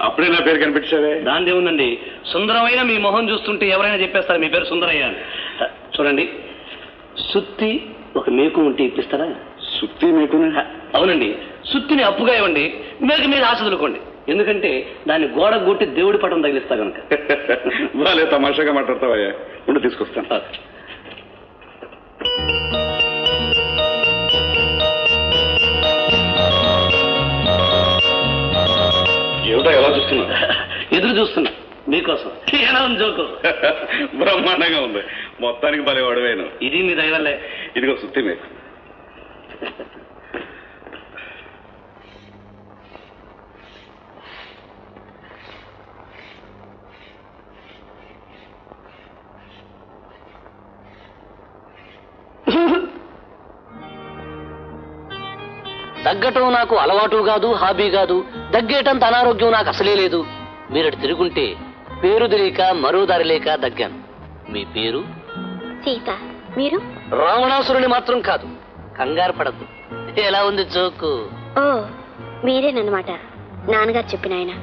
అప్పుడే నా పేరు కనిపించదే. దాందే ఉందండి, సుందరమైన మీ మొహం చూస్తుంటే ఎవరైనా చెప్పేస్తారు మీ పేరు సుందరయ్య అని. చూడండి, సుత్తి ఒక మేకు ఉంటే ఇప్పిస్తారా? సుత్తి మేకు? అవునండి, సుత్తిని అప్పుగా ఇవ్వండి, మేకు మీద ఆశ వదులుకోండి. ఎందుకంటే దాన్ని గోడ గుట్టి దేవుడి పటం తగిలిస్తా కనుక. వాళ్ళే తమాషాగా మాట్లాడతావయ్యా, ఉండి తీసుకొస్తాను. ఏమిటా ఎలా చూస్తున్నా? ఎదురు చూస్తున్నా మీకోసం. ఎలా ఉంది జోకు? బ్రహ్మాండంగా ఉంది. మొత్తానికి భలే వాడవేను. ఇది మీ దయవల్లే. ఇదిగో సుత్తి మీకు. దగ్గటం నాకు అలవాటు కాదు, హాబీ కాదు. దగ్గేటంత అనారోగ్యం నాకు అసలే లేదు. మీరటి తిరుగుంటే పేరు తెలియక మరో దారి లేక దగ్గాను. మీ పేరు? సీత. మీరు? రావణాసురుని మాత్రం కాదు. కంగారు పడకు. ఎలా ఉంది జోకు? ఓ మీరేనన్నమాట నాన్నగారు చెప్పిన ఆయన.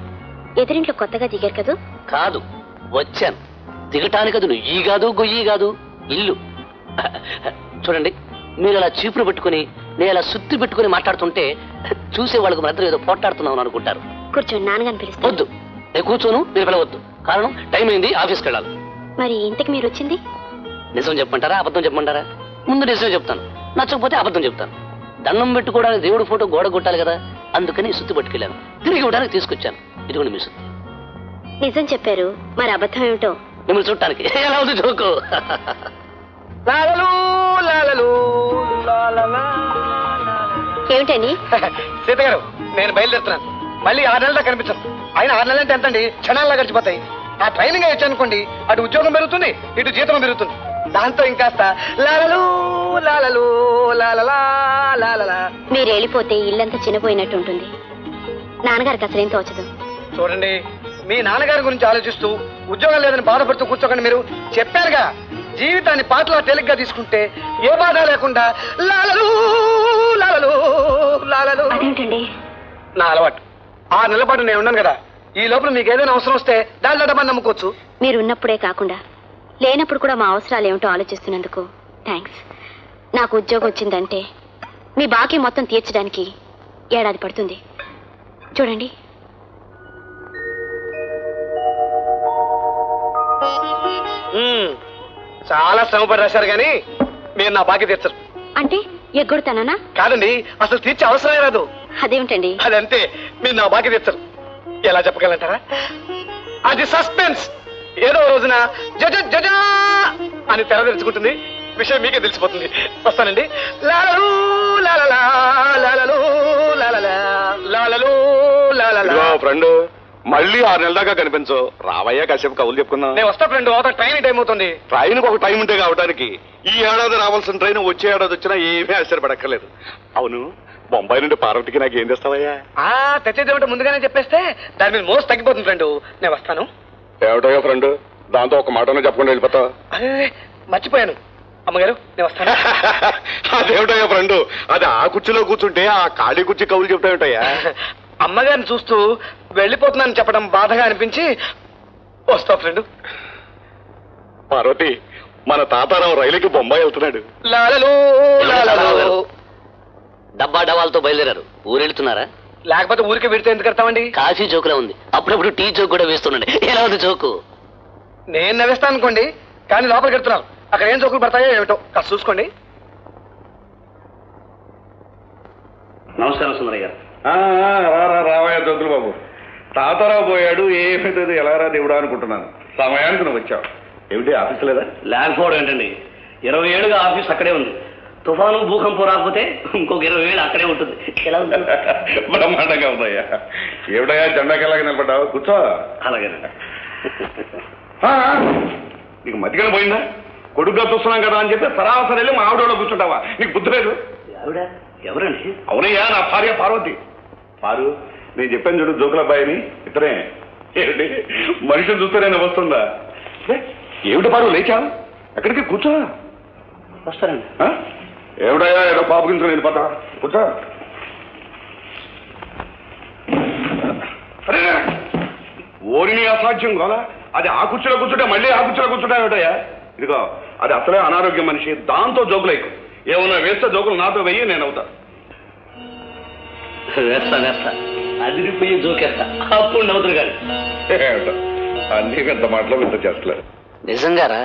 ఎదురింట్లో కొత్తగా దిగారు కదూ? కాదు, వచ్చాను. దిగటానికి అది నుయ్యి కాదు, గొయ్యి కాదు, ఇల్లు. చూడండి, మీరు అలా చీపులు పెట్టుకుని నేను అలా సుత్తి పెట్టుకుని మాట్లాడుతుంటే చూసే వాళ్ళకు మనందరూ ఏదో పోట్లాడుతున్నామని అనుకుంటారు. కూర్చోండి, నాన్నగారిని పిలుస్తాను. వద్దు, నేను కూర్చోను, మీరు పిలవద్దు. కారణం టైం అయింది, ఆఫీస్కి వెళ్ళాలి. మరి ఇంతకు మీరు వచ్చింది నిజం చెప్పమంటారా అబద్ధం చెప్పమంటారా? ముందు నిజమే చెప్తాను, నచ్చకపోతే అబద్ధం చెప్తాను. దండం పెట్టుకోవడానికి దేవుడి ఫోటో గోడ కొట్టాలి కదా, అందుకని సుత్తి పట్టుకెళ్ళాను. తిరిగి ఇవ్వడానికి తీసుకొచ్చాను. ఇదిగోండి మీ సుత్తి. నిజం చెప్పారు, మరి అబద్ధం ఏమిటో మిమ్మల్ని చూడటానికి. ఎలా ఉంది జోకు? ఏమిటండి? సీత గారు, నేను బయలుదేరుతున్నాను. మళ్ళీ 6 నెలలా కనిపించను. ఆయన 6 నెలలు అంటే ఎంతండి, క్షణాల్లో గడిచిపోతాయి. ఆ ట్రైనింగ్ అయ్యొచ్చు అనుకోండి, అటు ఉద్యోగం పెరుగుతుంది, ఇటు జీతం పెరుగుతుంది. దాంతో ఇంకాస్త లాలలు లాలలు లాలలా లాలలా. మీరు వెళ్ళిపోతే ఇల్లంతా చిన్నపోయినట్టు ఉంటుంది. నాన్నగారికి అసలు ఏం తోచదు. చూడండి, మీ నాన్నగారి గురించి ఆలోచిస్తూ ఉద్యోగం లేదని బాధపడుతూ కూర్చోకండి. మీరు చెప్పారుగా, జీవితాన్ని పాటలా తేలిగ్గా తీసుకుంటే ఏ బాధ లేకుండా లాలలు లాలలు లాలలు. అదేంటండి? నా అలవాటు. 6 నెలల పాటు నేను ఉన్నాను కదా, ఈ లోపల మీకు ఏదైనా అవసరం వస్తే దాని డబ్బా నమ్ముకోవచ్చు. మీరు ఉన్నప్పుడే కాకుండా లేనప్పుడు కూడా మా అవసరాలు ఏమిటో ఆలోచిస్తున్నందుకు థ్యాంక్స్. నాకు ఉద్యోగం వచ్చిందంటే మీ బాకీ మొత్తం తీర్చడానికి 1 ఏడాది పడుతుంది. చూడండి, చాలా శ్రమపడి రాశారు కానీ మీరు నా బాకీ తీర్చరు. అంటే ఎగ్గొడతానా? కాదండి, అసలు తీర్చే అవసరమే రాదు. అదేమిటండి? అదంతే, మీరు నా బాకీ తీర్చరు. ఎలా చెప్పగలంటారా? అది సస్పెన్స్. ఏదో రోజున జజ జజ అని తెర తెరుచుకుంటుంది. విషయం మీకే తెలిసిపోతుంది. వస్తానండి. లాలూ లాలలా లాలూ లాలలా లాలూ లాలలా. ఫ్రెండ్, మళ్ళీ 6 నెలల దాకా కనిపించు. రావయ్యా, కాసేపు కవులు చెప్పుకున్నాం. నేను వస్తా ఫ్రెండ్, అవతల ట్రైన్ టైం అవుతుంది. ట్రైన్కి ఒక టైం ఉంటే కావడానికి ఈ ఏడాది రావాల్సిన ట్రైన్ వచ్చే ఏడాది వచ్చినా ఏమీ ఆశ్చర్యపడక్కర్లేదు. అవును, బొంబాయి నుండి పార్వతికి నాకు ఏం తెస్తావయ్యా? తెచ్చేదేమిటో ముందుగానే చెప్పేస్తే దాని మీద మోస్ట్ తగ్గిపోతుంది ఫ్రెండ్. నేను వస్తాను. ఏమిటో ఫ్రెండ్, దాంతో ఒక మాటనే చెప్పకుండా వెళ్ళిపోతా. అదే మర్చిపోయాను, అమ్మగారు నేను వస్తాను. అదేమిటో ఫ్రెండ్, అది ఆ కుర్చీలో కూర్చుంటే ఆ ఖాళీ కుర్చీ కవులు చెప్తామిటయ్యా. అమ్మగారిని చూస్తూ వెళ్ళిపోతున్నాను చెప్పడం బాధగా అనిపించి వస్తా ఫ్రెండ్. పార్వతి, మన తాతారావు రైలుకి బొంబాయి వెళ్తున్నాడు. లాలలు లాలలు. डब्बा डबाल तो बैलेरारू ऊरेళ్తున్నారా లేకపోతే ఊరికి విర్తే ఎందుకు కర్తామండి కాశీ జోకులా ఉంది అప్పుడప్పుడు టీ జోక్ కూడా వేస్తున్నాండి ఎలా ఉంది జోకు నేను నవ్వేస్తాను అనుకోండి కానీ లోపల కర్తున్నారు అక్కడ ఏం జోకులు పడతాయో ఏటో కాస్త చూసుకోండి నమస్కారం సుందరయ్య ఆ రా రా రావయ్య జోకులు బాబు తాతారావు పోయాడు ఏమేదో ఎలారా దేవుడా అనుకుంటున్నాను సమయానికి నువ్వు వచ్చావు ఏమిటి ఆఫీస్ లేదా ల్యాండ్ ఫోర్డ్ ఏంటండి 27 గా ఆఫీస్ అక్కడే ఉంది तुफान भूकंप राकते इंको 20,000 अकड़े उम्मीदया जंडाला निबड़ा कुछ अलागे नीक मतिकन पैदा कोड़ा चूस्ना कदा सरासर मैं आवड़ो कुर्चुटावा नीक बुद्धि लेवड़ी अवनया ना भार्य पार्वती पारू नीन चूड़ जोकल अबाई इतने मनुष्य चूस्ते ना वस्ता एवट पारू लेचा अड़की कुर्चो वस्तारे एवड़ाया एडो पापक नीन पता कुछ अरे ओरी असाध्यम कला अभी आ कुर्ची कुर्चुटे मल्ल आ कुर्ची एवटाया इधो अभी असले अनारोग्य मनि दा तो जोकल एवना वेस्ट जोकल ना तो वे नैन अभी जोक अभी निजारा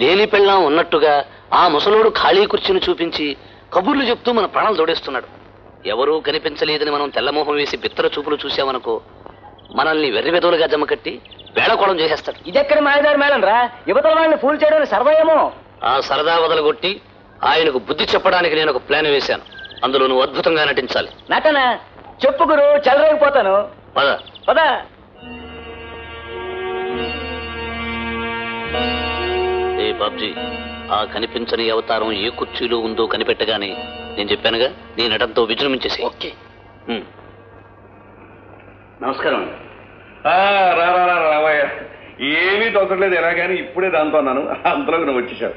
लेनी पेल्ला ఉన్నట్టుగా ఆ ముసలోడు ఖాళీ కుర్చీని చూపించి కబుర్లు చెప్తూ మన ప్రాణాలు దొడేస్తున్నాడు ఎవరూ కనిపించలేదని మనం తెల్లమోహం వేసి బిత్తర చూపులు చూసామనుకో మనల్ని వెర్రివేదోలుగా జమకట్టి వేళకోళం చేసేస్తాడు ఇదెక్కడ మాయదారి మేలంరా యువతల వాళ్ళని ఫూల్ చేయడానికి సర్వయమో ఆ సరదా వదలగొట్టి ఆయనకు బుద్ధి చెప్పడానికి నేను ఒక ప్లాన్ వేశాను అందులో నువ్వు అద్భుతంగా నటించాలి నటన చెప్పు గురు చెలరేగిపోతాను పద పద ए बाबजी आ कनिपिंचनी अवतारं ये कुर्चीलो उंदो कनिपेट्टगाने नेनु चेप्पानुगा नी नटंतो विजृंभिंचेसे ओके नमस्कारं आ रा रा रा రావయ్య ఏమీ తోచలేదు ఎలాగాని ఇప్పుడే దాంతో అన్నాను అంతలోకి నువ్వు వచ్చేసావు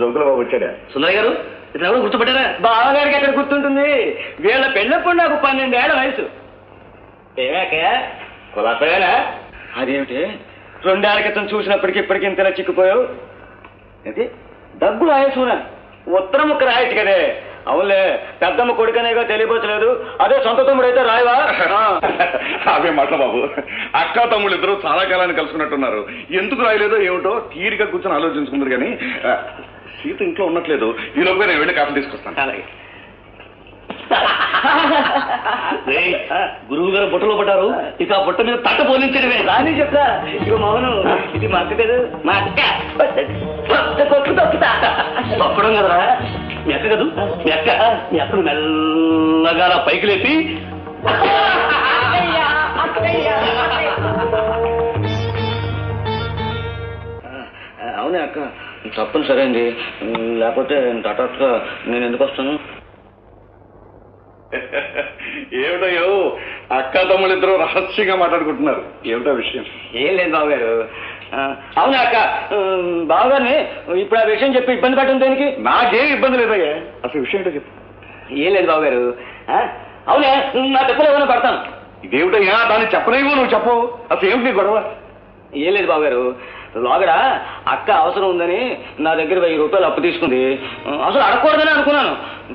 జోకుల బాబు వచ్చాడా సుందరయ్య గారు ఇతను గుర్తుపట్టారా బావ గారికి ఎక్కడ గుర్తుంటుంది వీళ్ళ పెళ్ళప్పుడు నాకు 12 ఏళ్ల వయసు ఏమక కొలాపేనా అదేమిటి రెండేళ్ల క్రితం చూసినప్పటికి ఇప్పటికి ఇంతలా చిక్కుపోయావు ఏంటి డబ్బులు ఆయసూనా ఉత్తరం ఒక రాయచ్చు కదే అవునులే పెద్దమ్మ కొడుకనేగా తెలియబోచలేదు అదే సొంత తమ్ముడు అయితే రాయవా అవే మాట్లా బాబు అక్క తమ్ముళ్ళు ఇద్దరు చాలా కాలానికి కలుసుకున్నట్టున్నారు ఎందుకు రాయలేదో ఏమిటో తీరిక కూర్చొని ఆలోచించుకుందరు కానీ సీత ఇంట్లో ఉండట్లేదు ఈ లోపే నేను వెళ్ళి కాఫీ తీసుకొస్తాను అలాగే గురువుగారు బుట్టలో పట్టారు ఇక బుట్ట మీద తట్ట పోలించడమే కానీ చెప్తా ఇక మౌను ఇది మా అక్క కదా మా అక్క తప్పడం కదరా మీ అక్క కదూ మీ అక్కను మెల్లగా పైకి లేపి అవునే అక్క తప్పని సరే అండి లేకపోతే తటట్గా నేను ఎందుకు వస్తాను ఏమిటయ్యో అక్క తమ్ముళ్ళిద్దరూ రహస్యంగా మాట్లాడుకుంటున్నారు ఏమిటో విషయం ఏం లేదు బావగారు అవునా అక్క బావగారిని ఇప్పుడు ఆ విషయం చెప్పి ఇబ్బంది పెట్టడం దేనికి నాకేం ఇబ్బంది లేదయ్యా అసలు విషయం ఏంటో చెప్పు ఏం లేదు బావగారు అవునా నా తప్పులు ఏమైనా పడతాను ఇదేమిటయ్యా దాన్ని చెప్పలేవు నువ్వు చెప్పు అసలు ఏమిటి నీ గొడవ ఏం లేదు బావగారు లోగడా అక్క అవసరం ఉందని నా దగ్గర 1000 రూపాయలు అప్పు తీసుకుంది అసలు అడగకూడదని అనుకున్నాను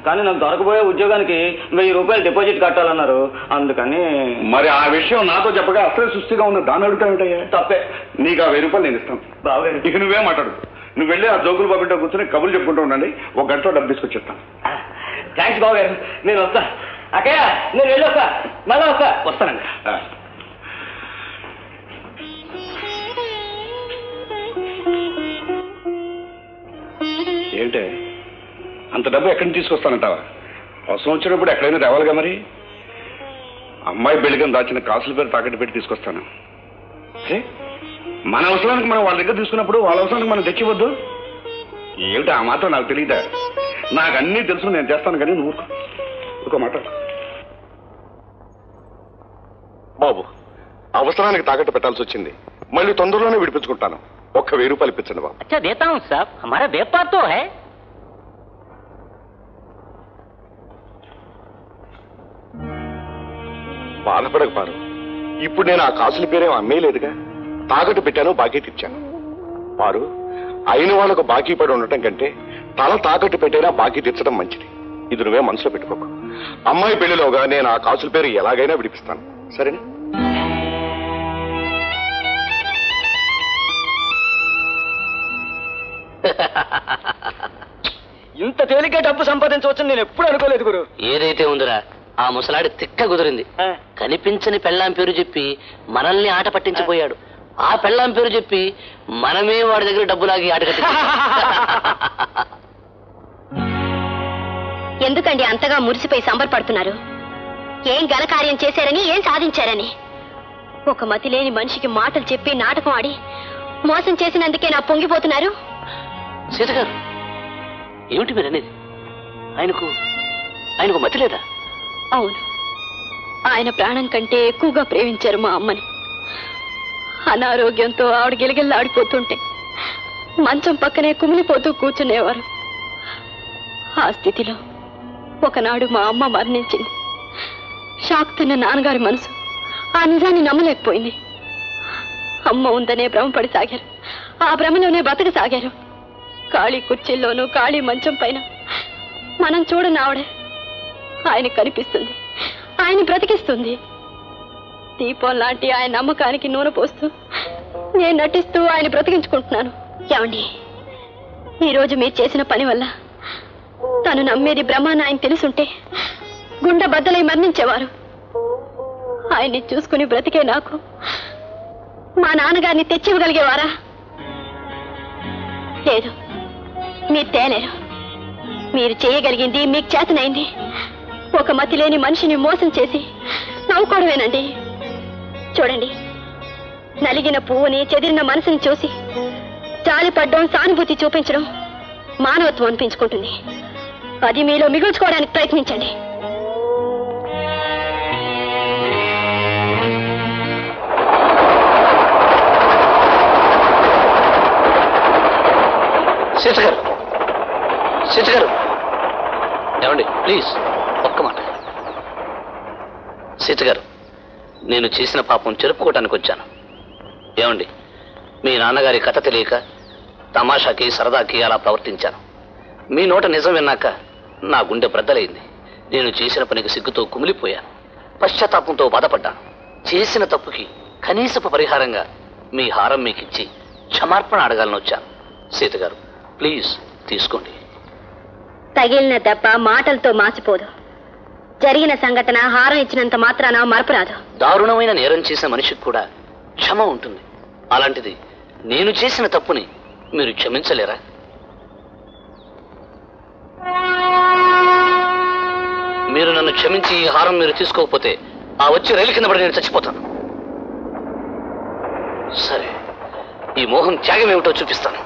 కానీ నాకు దొరకబోయే ఉద్యోగానికి 1000 రూపాయలు డిపాజిట్ కట్టాలన్నారు అందుకని మరి ఆ విషయం నాతో చెప్పగా అసలే సుస్థిగా ఉన్న దాన్ని అడుగుతావుటయ్యా తప్పే నీకు ఆ 1000 రూపాయలు నేను ఇస్తాను బాగా ఇక నువ్వే మాట్లాడు నువ్వు వెళ్ళి ఆ జోకులు బాబుతో కూర్చొని కబుర్లు చెప్పుకుంటూ ఉండండి ఒక గంటలో డబ్బు తీసుకొచ్చేస్తాను థ్యాంక్స్ బాబు గారు నేను వస్తా అక్కయ్య నేను వెళ్ళొస్తా మళ్ళీ వస్తానండి ఏంటే అంత డబ్బు ఎక్కడి నుంచి తీసుకొస్తానంటావా అవసరం వచ్చినప్పుడు ఎక్కడైనా రావాలిగా మరి అమ్మాయి బెళ్ళికం దాచిన కాసుల పేరు తాకట్టు పెట్టి తీసుకొస్తాను సరే మన అవసరానికి మనం వాళ్ళ దగ్గర తీసుకున్నప్పుడు వాళ్ళ అవసరానికి మనం తెచ్చివద్దు ఏమిటి ఆ మాత్రం నాకు తెలియదా నాకు అన్నీ తెలుసు నేను చేస్తాను కానీ నువ్వు ఒక మాట బాబు అవసరానికి తాకట్టు పెట్టాల్సి వచ్చింది మళ్ళీ తొందరలోనే విడిపించుకుంటాను ఒక్క 1000 రూపాయలు ఇప్పించండి బాబు అచ్చా దేతా హూం సాబ్ హమారా వ్యాపార్ తో హై బాధపడకు పారు ఇప్పుడు నేను ఆ కాసుల పేరేం అమ్మేయలేదుగా తాకట్టు పెట్టాను బాకీ తీర్చాను పారు అయిన వాళ్ళకు బాకీ పడి ఉండటం కంటే తల తాకట్టు పెట్టైనా బాకీ తీర్చడం మంచిది ఇది నువ్వే మనసులో పెట్టుకోకు. అమ్మాయి పెళ్లిలోగా నేను ఆ కాసుల పేరు ఎలాగైనా విడిపిస్తాను, సరేనా? ఇంత తేలిగ్గా డబ్బు సంపాదించవచ్చని నేను ఎప్పుడు అనుకోలేదు గురు. ఏదైతే ఉందిరా ఆ ముసలాడి తిక్క కుదిరింది. కనిపించని పెళ్ళాం పేరు చెప్పి మనల్ని ఆట పట్టించిపోయాడు. ఆ పెళ్ళాం పేరు చెప్పి మనమే వాడి దగ్గర డబ్బులాగి ఆట కట్టి. ఎందుకండి అంతగా మురిసిపోయి సంబరపడుతున్నారు? ఏం ఘనకార్యం చేశారని, ఏం సాధించారని? ఒక మతి లేని మనిషికి మాటలు చెప్పి నాటకం ఆడి మోసం చేసినందుకే నా పొంగిపోతున్నారు. సీతగారు ఏమిటి మీరు అనేది? ఆయనకు మతి లేదా? అవును, ఆయన ప్రాణం కంటే ఎక్కువగా ప్రేమించారు మా అమ్మని. అనారోగ్యంతో ఆవిడ గిలగిల్లాడిపోతుంటే మంచం పక్కనే కుమిలిపోతూ కూర్చునేవారు. ఆ స్థితిలో ఒకనాడు మా అమ్మ మరణించింది. షాక్ తిన్న నాన్నగారి మనసు ఆ నిజాన్ని నమ్మలేకపోయింది. అమ్మ ఉందనే భ్రమపడి సాగారు. ఆ భ్రమలోనే బ్రతకసాగారు. ఖాళీ కుర్చీల్లోనూ ఖాళీ మంచం పైన మనం చూడని ఆవిడే ఆయన కనిపిస్తుంది, ఆయన బ్రతికిస్తుంది. దీపం లాంటి ఆయన నమ్మకానికి నూనె పోస్తూ నేను నటిస్తూ ఆయన బ్రతికించుకుంటున్నాను. ఏమండి, ఈరోజు మీరు చేసిన పని వల్ల తను నమ్మేది బ్రహ్మాన్ని ఆయన తెలుసుంటే గుండె బద్దలై మరణించేవారు. ఆయన్ని చూసుకుని బ్రతికే నాకు మా నాన్నగారిని తెచ్చివ్వగలిగేవారా? లేదు, మీరు తేలేరు. మీరు చేయగలిగింది మీకు చేతనైంది. ఒక మతి లేని మనిషిని మోసం చేసి నవ్వుకోవడమేనండి. చూడండి, నలిగిన పువ్వుని, చెదిరిన మనసుని చూసి జాలిపడ్డం, సానుభూతి చూపించడం మానవత్వం అనిపించుకుంటుంది. అది మీలో మిగుల్చుకోవడానికి ప్రయత్నించండి. ఏమండి, ప్లీజ్ ఒక్క మాట. సీతగారు, నేను చేసిన పాపం చెరుపుకోవటానికి వచ్చాను. ఏమండి, మీ నాన్నగారి కథ తెలియక తమాషాకి, సరదాకి అలా ప్రవర్తించాను. మీ నోట నిజం విన్నాక నా గుండె బ్రద్దలైంది. నేను చేసిన పనికి సిగ్గుతో కుమిలిపోయాను. పశ్చాత్తాపంతో బాధపడ్డాను. చేసిన తప్పుకి కనీసపు పరిహారంగా మీ హారం మీకు ఇచ్చి క్షమార్పణ అడగాలని వచ్చాను. సీతగారు, ప్లీజ్ తీసుకోండి. తగిలిన దెబ్బ మాటలతో మాసిపోదు. జరిగిన సంఘటన హారం ఇచ్చినంత మాత్రాన మరపురాదు. దారుణమైన నేరం చేసిన మనిషికి కూడా క్షమ ఉంటుంది. అలాంటిది నేను చేసిన తప్పుని మీరు క్షమించలేరా? మీరు నన్ను క్షమించి ఈ హారం మీరు తీసుకోకపోతే ఆ వచ్చి రైలు కింద పడి నేను చచ్చిపోతాను. సరే, ఈ మోహం త్యాగం ఏమిటో చూపిస్తాను.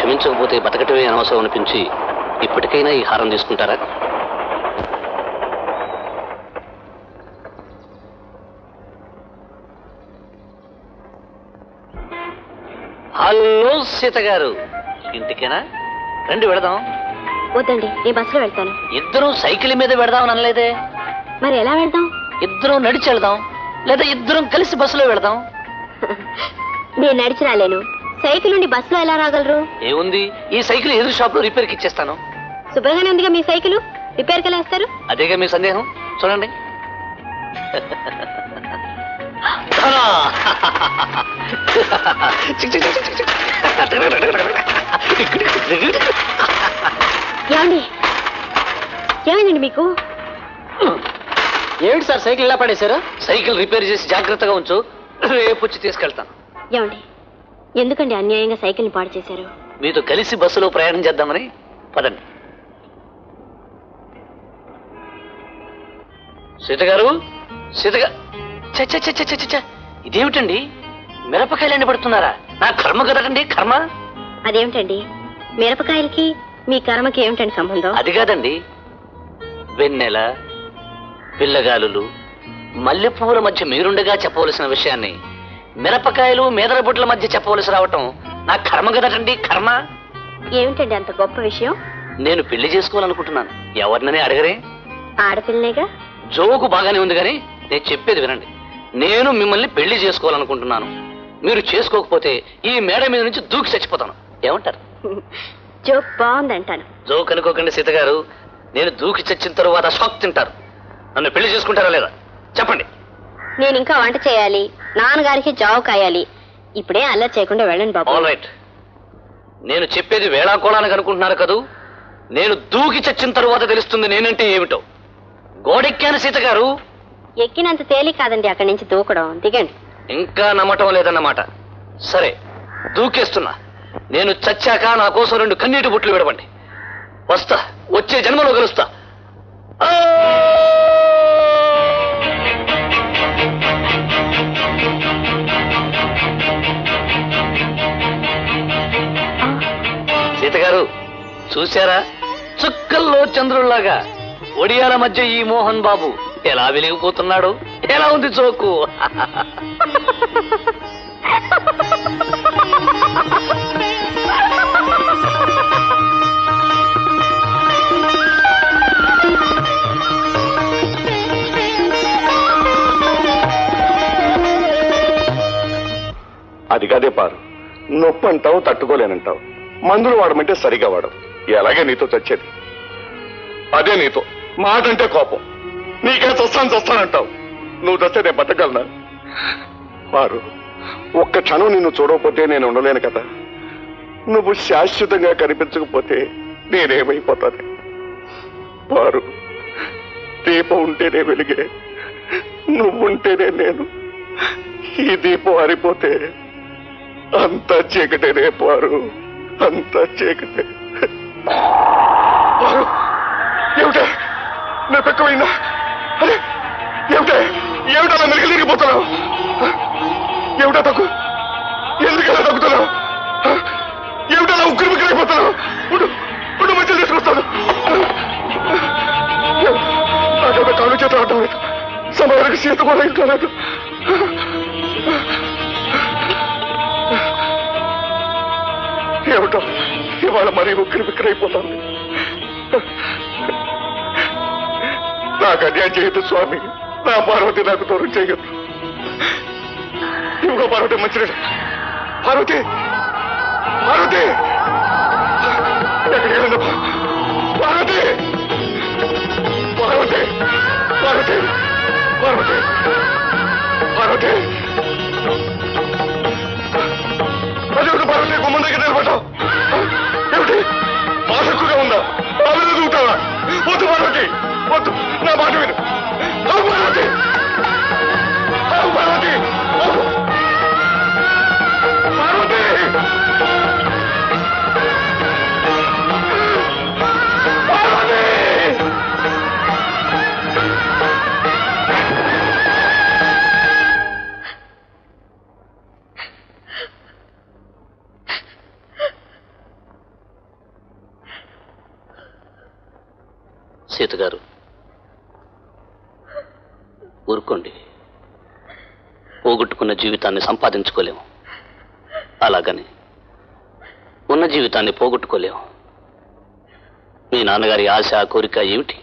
క్షమించకపోతే బతకటమే అనవసరం అనిపించి ఇప్పటికైనా ఈ హారం తీసుకుంటారా? హలో సీత గారు, ఇంటికేనా? రండి వెళదాం. వద్దండి, నేను బస్సులో వెళ్తాను. ఇద్దరు సైకిల్ మీద వెళదాం అనలేదే. మరి ఎలా వెళ్దాం? ఇద్దరు నడిచి వెళదాం, లేదా ఇద్దరం కలిసి బస్సులో వెళదాం. నేను నడిచి రాలేను. సైకిల్ నుండి బస్సులో ఎలా రాగలరు? ఏముంది, ఈ సైకిల్ ఎదురు షాప్ లో రిపేర్ కి ఇచ్చేస్తాను. శుభ్రంగానే ఉందిగా మీ సైకిల్, రిపేర్ కి వేస్తారు. అదేగా మీ సందేహం. చూడండి, ఏమైందండి మీకు? ఏమిటి సార్ సైకిల్ ఎలా పడేశారు? సైకిల్ రిపేర్ చేసి జాగ్రత్తగా ఉంచు, రేపు వచ్చి తీసుకెళ్తాను. ఏమండి, ఎందుకండి అన్యాయంగా సైకిల్ ని పాడు చేశారు? మీతో కలిసి బస్సులో ప్రయాణం చేద్దామని. పదండి. సీతగారు, సీతగా, ఇదేమిటండి మిరపకాయలు ఎండి పడుతున్నారా? నా కర్మ కదండి, కర్మ. అదేమిటండి మిరపకాయలకి మీ కర్మకి ఏమిటండి సంబంధం? అది కాదండి, వెన్నెల, పిల్లగాలులు, మల్లెపూల మధ్య మీరుండగా చెప్పవలసిన విషయాన్ని మిరపకాయలు మేదరబొట్ల మధ్య చెప్పవలసి రావటం నా కర్మ కదండి. కర్మ ఏమిటండి అంత గొప్ప విషయం? నేను పెళ్లి చేసుకోవాలనుకుంటున్నాను. ఎవరిననే అడగరే? ఆడపిల్లనేగా. జోకు బాగానే ఉంది కానీ నేను చెప్పేది వినండి. నేను మిమ్మల్ని పెళ్లి చేసుకోవాలనుకుంటున్నాను. మీరు చేసుకోకపోతే ఈ మేడ మీద నుంచి దూకి చచ్చిపోతాను. ఏమంటారు? జోక్ బాగుంది అంటాను. జోక్ అనుకోకండి సీత గారు, నేను దూకి చచ్చిన తర్వాత షాక్ తింటారు. నన్ను పెళ్లి చేసుకుంటారా లేదా చెప్పండి. నేను ఇంకా వంట చేయాలి, నాన్నగారికి జాబ్ కాయాలి. ఇప్పుడే అలా చేయకుండా వెళ్ళండి బాబు. ఆల్ రైట్, నేను చెప్పేది వేళాకోళానికి అనుకుంటున్నారు కదూ. నేను దూకి చచ్చిన తర్వాత తెలుస్తుంది నేనంటే ఏమిటో. గోడెక్కాను సీత గారు. ఎక్కినంత తేలి కాదండి అక్కడి నుంచి దూకడం. దిగండి. ఇంకా నమ్మటం లేదన్నమాట. సరే దూకేస్తున్నా. నేను చచ్చాక నా కోసం రెండు కన్నీటి బుట్లు విడవండి. వస్తా, వచ్చే జన్మలో కలుస్తా. సీతగారు చూశారా, చుక్కల్లో చంద్రుల్లాగా ఒడియాల మధ్య ఈ మోహన్ బాబు ఎలా వెలిగిపోతున్నాడు. ఎలా ఉంది జోకు? అది కాదే పారు, నొప్పి అంటావు, తట్టుకోలేనంటావు, మందులు వాడమంటే సరిగా వాడవు. ఎలాగే నీతో చచ్చేది అదే. నీతో మాటంటే కోపం. నీకే చస్తానంటావు. నువ్వు చస్తే నేను బతకగలనా? పారు, ఒక్క క్షణం నిన్ను చూడకపోతే నేను ఉండలేను కదా. నువ్వు శాశ్వతంగా కనిపించకపోతే నేనేమైపోతాను? పారు, దీపం ఉంటేనే వెలిగే, నువ్వుంటేనే నేను. ఈ దీపం ఆరిపోతే అంతా చీకటేనే పారు, అంతా చీకటే. ఏమిటే నేను పెక్కమైందా? అరే ఏమిటే, ఏమిటా మెలికలు తిరిగిపోతున్నావు? ఏమిటా తగ్గు, ఎందుకలా తగ్గుతున్నావు? ఏమిటా ఉగ్గురు మిగిలిపోతున్నావు? ఇప్పుడు మధ్యలో తీసుకొస్తాను. నాకైతే కాలు చేతులు ఆడటం లేదు, సమయానికి సీత కూడా ఇంట్లో లేదు. ఏమిటో ఇవాళ మరీ ఉక్కిరి బిక్కిరైపోతుంది. నాకు అన్యాయం చేయదు స్వామి, నా పార్వతి నాకు దూరం చేయదు. ఇంకో పార్వతి మంచి పార్వతి, పార్వతి ఎక్కడికి? పార్వతి, పార్వతి, పార్వతి, పార్వతి, పార్వతి, ప్రజలకు పార్వతి గుమ్మం దగ్గర నిలబడ్డావు ఏమిటి? ఆసక్కుగా ఉందా? ఆమె దూకుతావా? వద్దు పార్వతి, వద్దు, నా మాట విను. అవు పార్వతి, అవు పార్వతి, అవు పార్వతి. సీత గారు ఊరుకోండి, పోగొట్టుకున్న జీవితాన్ని సంపాదించుకోలేము, అలాగని ఉన్న జీవితాన్ని పోగొట్టుకోలేము. మీ నాన్నగారి ఆశ కోరిక ఏమిటి?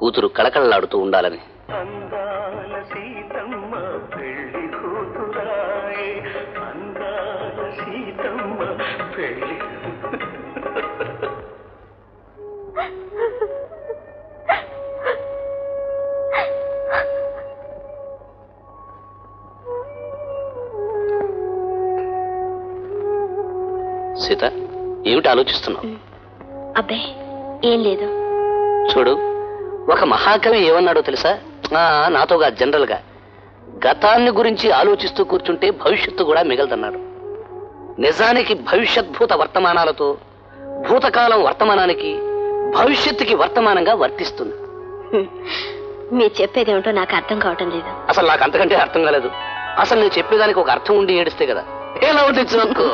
కూతురు కళకళలాడుతూ ఉండాలని. సీత, ఏమిటి ఆలోచిస్తున్నావు? అబ్బే ఏం లేదు. చూడు, ఒక మహాకవి ఏమన్నాడో తెలుసా? నాతోగా జనరల్గా గతాన్ని గురించి ఆలోచిస్తూ కూర్చుంటే భవిష్యత్తు కూడా మిగలదన్నాడు. నిజానికి భవిష్యద్భూత వర్తమానాలతో భూతకాలం వర్తమానానికి, భవిష్యత్తుకి వర్తమానంగా వర్తిస్తుంది. మీరు చెప్పేదేమిటో నాకు అర్థం కావటం లేదు. అసలు నాకు అంతకంటే అర్థం కాలేదు. అసలు నేను చెప్పేదానికి ఒక అర్థం ఉండి ఏడిస్తే కదా. ఎలా ఉంది చూడకు.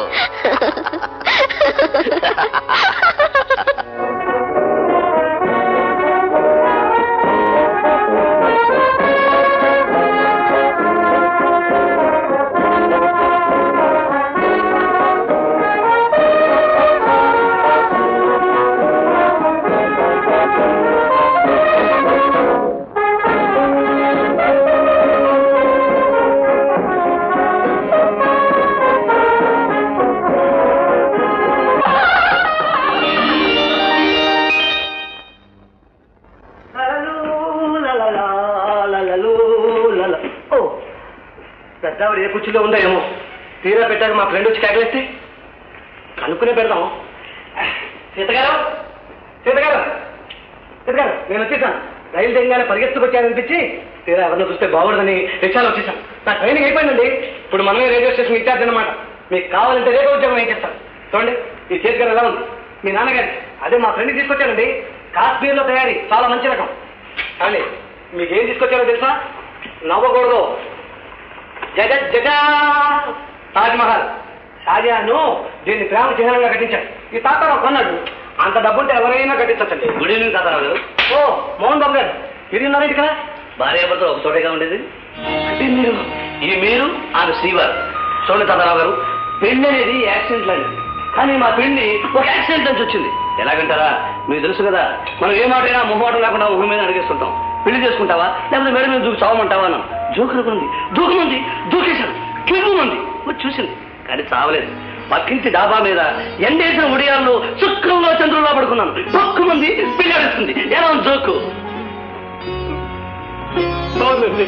పెద్దవాడు ఏ కుర్చీలో ఉందో ఏమో తీరా పెట్టాక మా ఫ్రెండ్ వచ్చి కాగలేస్తే కనుక్కునే పెడదాము. సీతగారు సీతగారు సీతగారు నేను వచ్చేసాను. రైలు దిగగానే పరిగెత్తుకొచ్చాననిపించి తీరా ఎవరిని చూస్తే బాగుండదని రిక్షాలో వచ్చేసాను. నా ట్రైనింగ్ అయిపోయిందండి. ఇప్పుడు మనమే రైల్వే స్టేషన్ ఇచ్చారు అనమాట. మీకు కావాలంటే రేపు ఉద్యోగం ఏం చేస్తాను చూడండి. ఈ చేతిగారు ఎలా ఉంది? మీ నాన్నగారు అదే మా ఫ్రెండ్కి తీసుకొచ్చానండి. కాశ్మీర్లో తయారీ చాలా మంచి రకం అండి. మీకు ఏం తీసుకొచ్చారో తెలుసా? నవ్వకూడదు జగత్ జగా తాజ్మహల్ షాజాను దీన్ని ప్రేమ చిహ్నంగా కట్టించాడు. ఈ తాతారావు కొన్నాడు. అంత డబ్బుంటే ఎవరైనా కట్టించండి. గుడ్ ఈవినింగ్ తాతారావు గారు. ఓ మోహన్ బాబు గారు ఇది ఉన్నారా ఇక్కడ? భార్య భర్త ఒక చోటగా ఉండేది అంటే మీరు ఇది మీరు ఆమె శ్రీవారు. చూడండి తాతారావు గారు, పెళ్లి అనేది యాక్సిడెంట్ లాంటిది. కానీ మా పెళ్లి ఒక యాక్సిడెంట్ నుంచి వచ్చింది. ఎలాగంటారా? మీకు తెలుసు కదా మనం ఏ మాటైనా మొహమాట లేకుండా ముఖం మీద అడిగేస్తుంటాం. పెళ్లి చేసుకుంటావా లేకపోతే మేడం మీద దూకు చావమంటావా అన్నాం. జోకునుకుంది దూకునుంది దూకేశాను కింగుమంది చూసింది కానీ చావలేదు. పక్కింటి డాబా మీద ఎండేసిన ఉడియాల్లో శుక్రంలో చంద్రుల్లో పడుకున్నాను. తక్కువ మంది పెళ్లి ఆడిస్తుంది. ఎలా జోకు? బాగుందండి,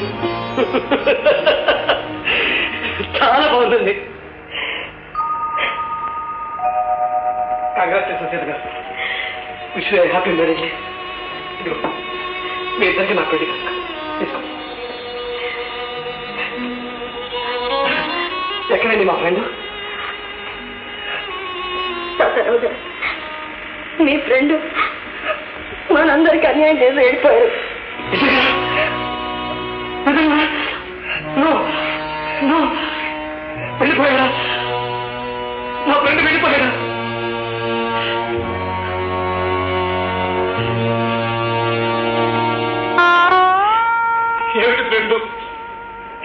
చాలా బాగుందండి. Happy marriage. మీ ఇద్దరికి నా పెళ్లి ఎక్కడండి మా ఫ్రెండ్? మీ ఫ్రెండ్ మనందరికి అన్యాయం చేసి వెళ్ళిపోయారు. వెళ్ళిపోయాడా? నా ఫ్రెండ్ వెళ్ళిపోయాడా? ఏమిటి ఫ్రెండ్